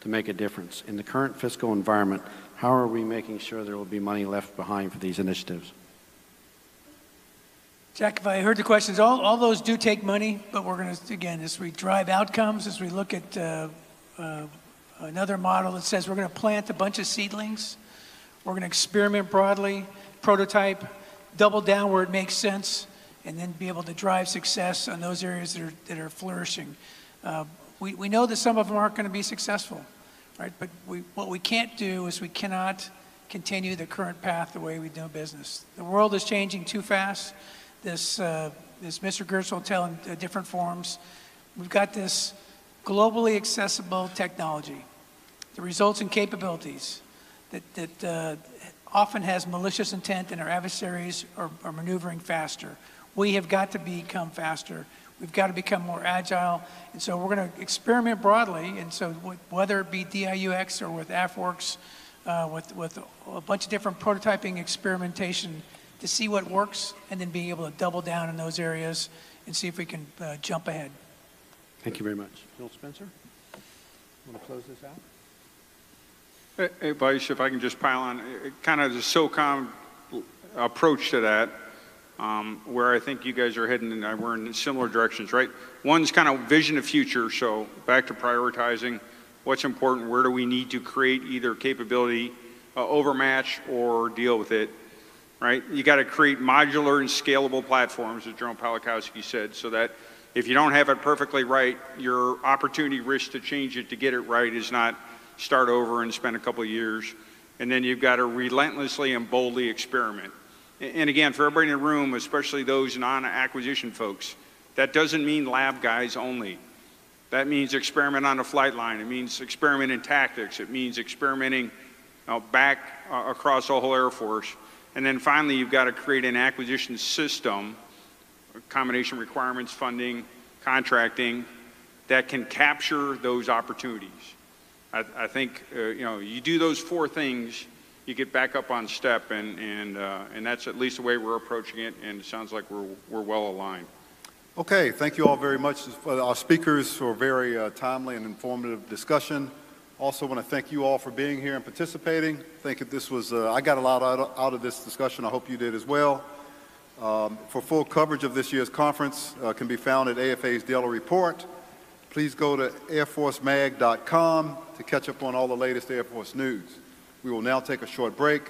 to make a difference. In the current fiscal environment, how are we making sure there will be money left behind for these initiatives? Jack, if I heard the questions, all those do take money, but we're going to, again, as we drive outcomes, as we look at another model that says we're going to plant a bunch of seedlings, we're going to experiment broadly, prototype, double down where it makes sense, and then be able to drive success on those areas that are flourishing. We know that some of them aren't going to be successful, right? But what we can't do is we cannot continue the current path the way we do business. The world is changing too fast. This Mr. Gertz will tell in different forms. We've got this globally accessible technology, the results and capabilities that often has malicious intent, and our adversaries are maneuvering faster. We have got to become faster. We've got to become more agile. And so we're going to experiment broadly. And so whether it be DIUX or with AFWorks, with a bunch of different prototyping experimentation to see what works and then being able to double down in those areas and see if we can jump ahead. Thank you very much. General Spencer, want to close this out? Hey, Vice, if I can just pile on, kind of the SOCOM approach to that, where I think you guys are heading, and we're in similar directions, right? One's kind of vision of future, so back to prioritizing what's important, where do we need to create either capability, overmatch, or deal with it, right? You got to create modular and scalable platforms, as General Palakowski said, so that if you don't have it perfectly right, your opportunity risk to change it to get it right is not start over and spend a couple of years, and then you've got to relentlessly and boldly experiment. And again, for everybody in the room, especially those non-acquisition folks, that doesn't mean lab guys only. That means experiment on the flight line. It means experiment in tactics. It means experimenting back across the whole Air Force. And then finally, you've got to create an acquisition system, combination requirements, funding, contracting, that can capture those opportunities. I think you do those four things, you get back up on step, and that's at least the way we're approaching it, and it sounds like we're well aligned. Okay, thank you all very much. Our speakers for a very timely and informative discussion. Also want to thank you all for being here and participating. I think that this was, I got a lot out of this discussion. I hope you did as well. For full coverage of this year's conference can be found at AFA's Daily Report. Please go to airforcemag.com to catch up on all the latest Air Force news. We will now take a short break.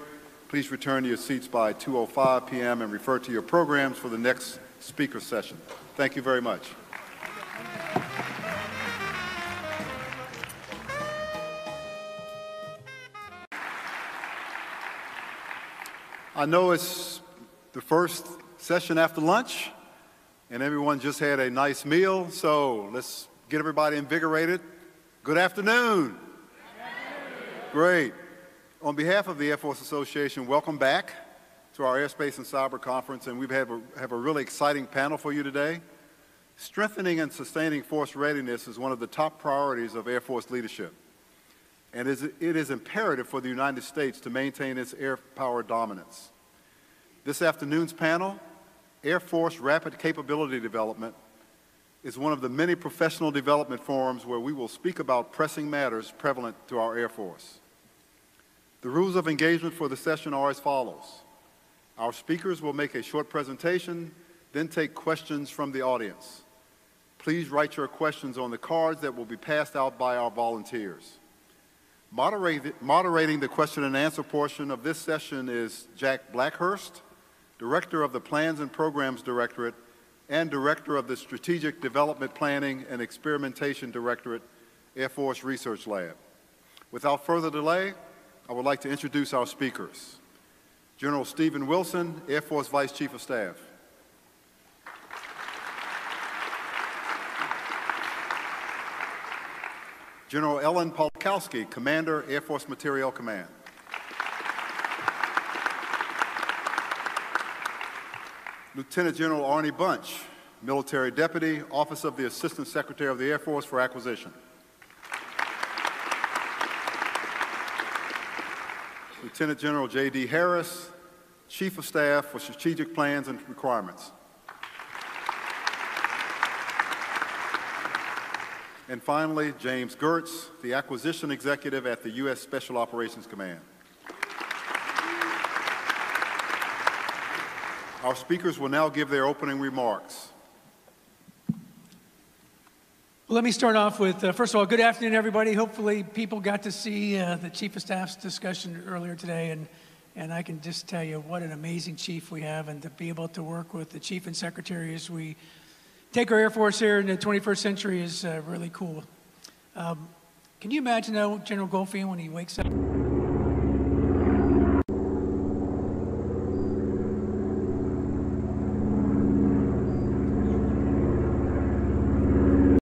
Please return to your seats by 2:05 p.m. and refer to your programs for the next speaker session. Thank you very much. I know it's the first session after lunch, and everyone just had a nice meal, so let's get everybody invigorated. Good afternoon. Good afternoon. Great. On behalf of the Air Force Association, welcome back to our Airspace and Cyber Conference, and we've had have a really exciting panel for you today. Strengthening and sustaining force readiness is one of the top priorities of Air Force leadership, and it is imperative for the United States to maintain its air power dominance. This afternoon's panel, Air Force Rapid Capability Development, is one of the many professional development forums where we will speak about pressing matters prevalent to our Air Force. The rules of engagement for the session are as follows. Our speakers will make a short presentation, then take questions from the audience. Please write your questions on the cards that will be passed out by our volunteers. Moderating the question and answer portion of this session is Jack Blackhurst, Director of the Plans and Programs Directorate and Director of the Strategic Development Planning and Experimentation Directorate, Air Force Research Lab. Without further delay, I would like to introduce our speakers. General Stephen Wilson, Air Force Vice Chief of Staff. General Ellen Polkowski, Commander, Air Force Materiel Command. Lieutenant General Arnie Bunch, Military Deputy, Office of the Assistant Secretary of the Air Force for Acquisition. Lieutenant General J.D. Harris, Chief of Staff for Strategic Plans and Requirements. And finally, James Gertz, the Acquisition Executive at the U.S. Special Operations Command. Our speakers will now give their opening remarks. Well, let me start off with, first of all, good afternoon, everybody. Hopefully people got to see the Chief of Staff's discussion earlier today, and I can just tell you what an amazing chief we have, and to be able to work with the Chief and Secretary as we take our Air Force here in the 21st century is really cool. Can you imagine, though, General Goldfein when he wakes up?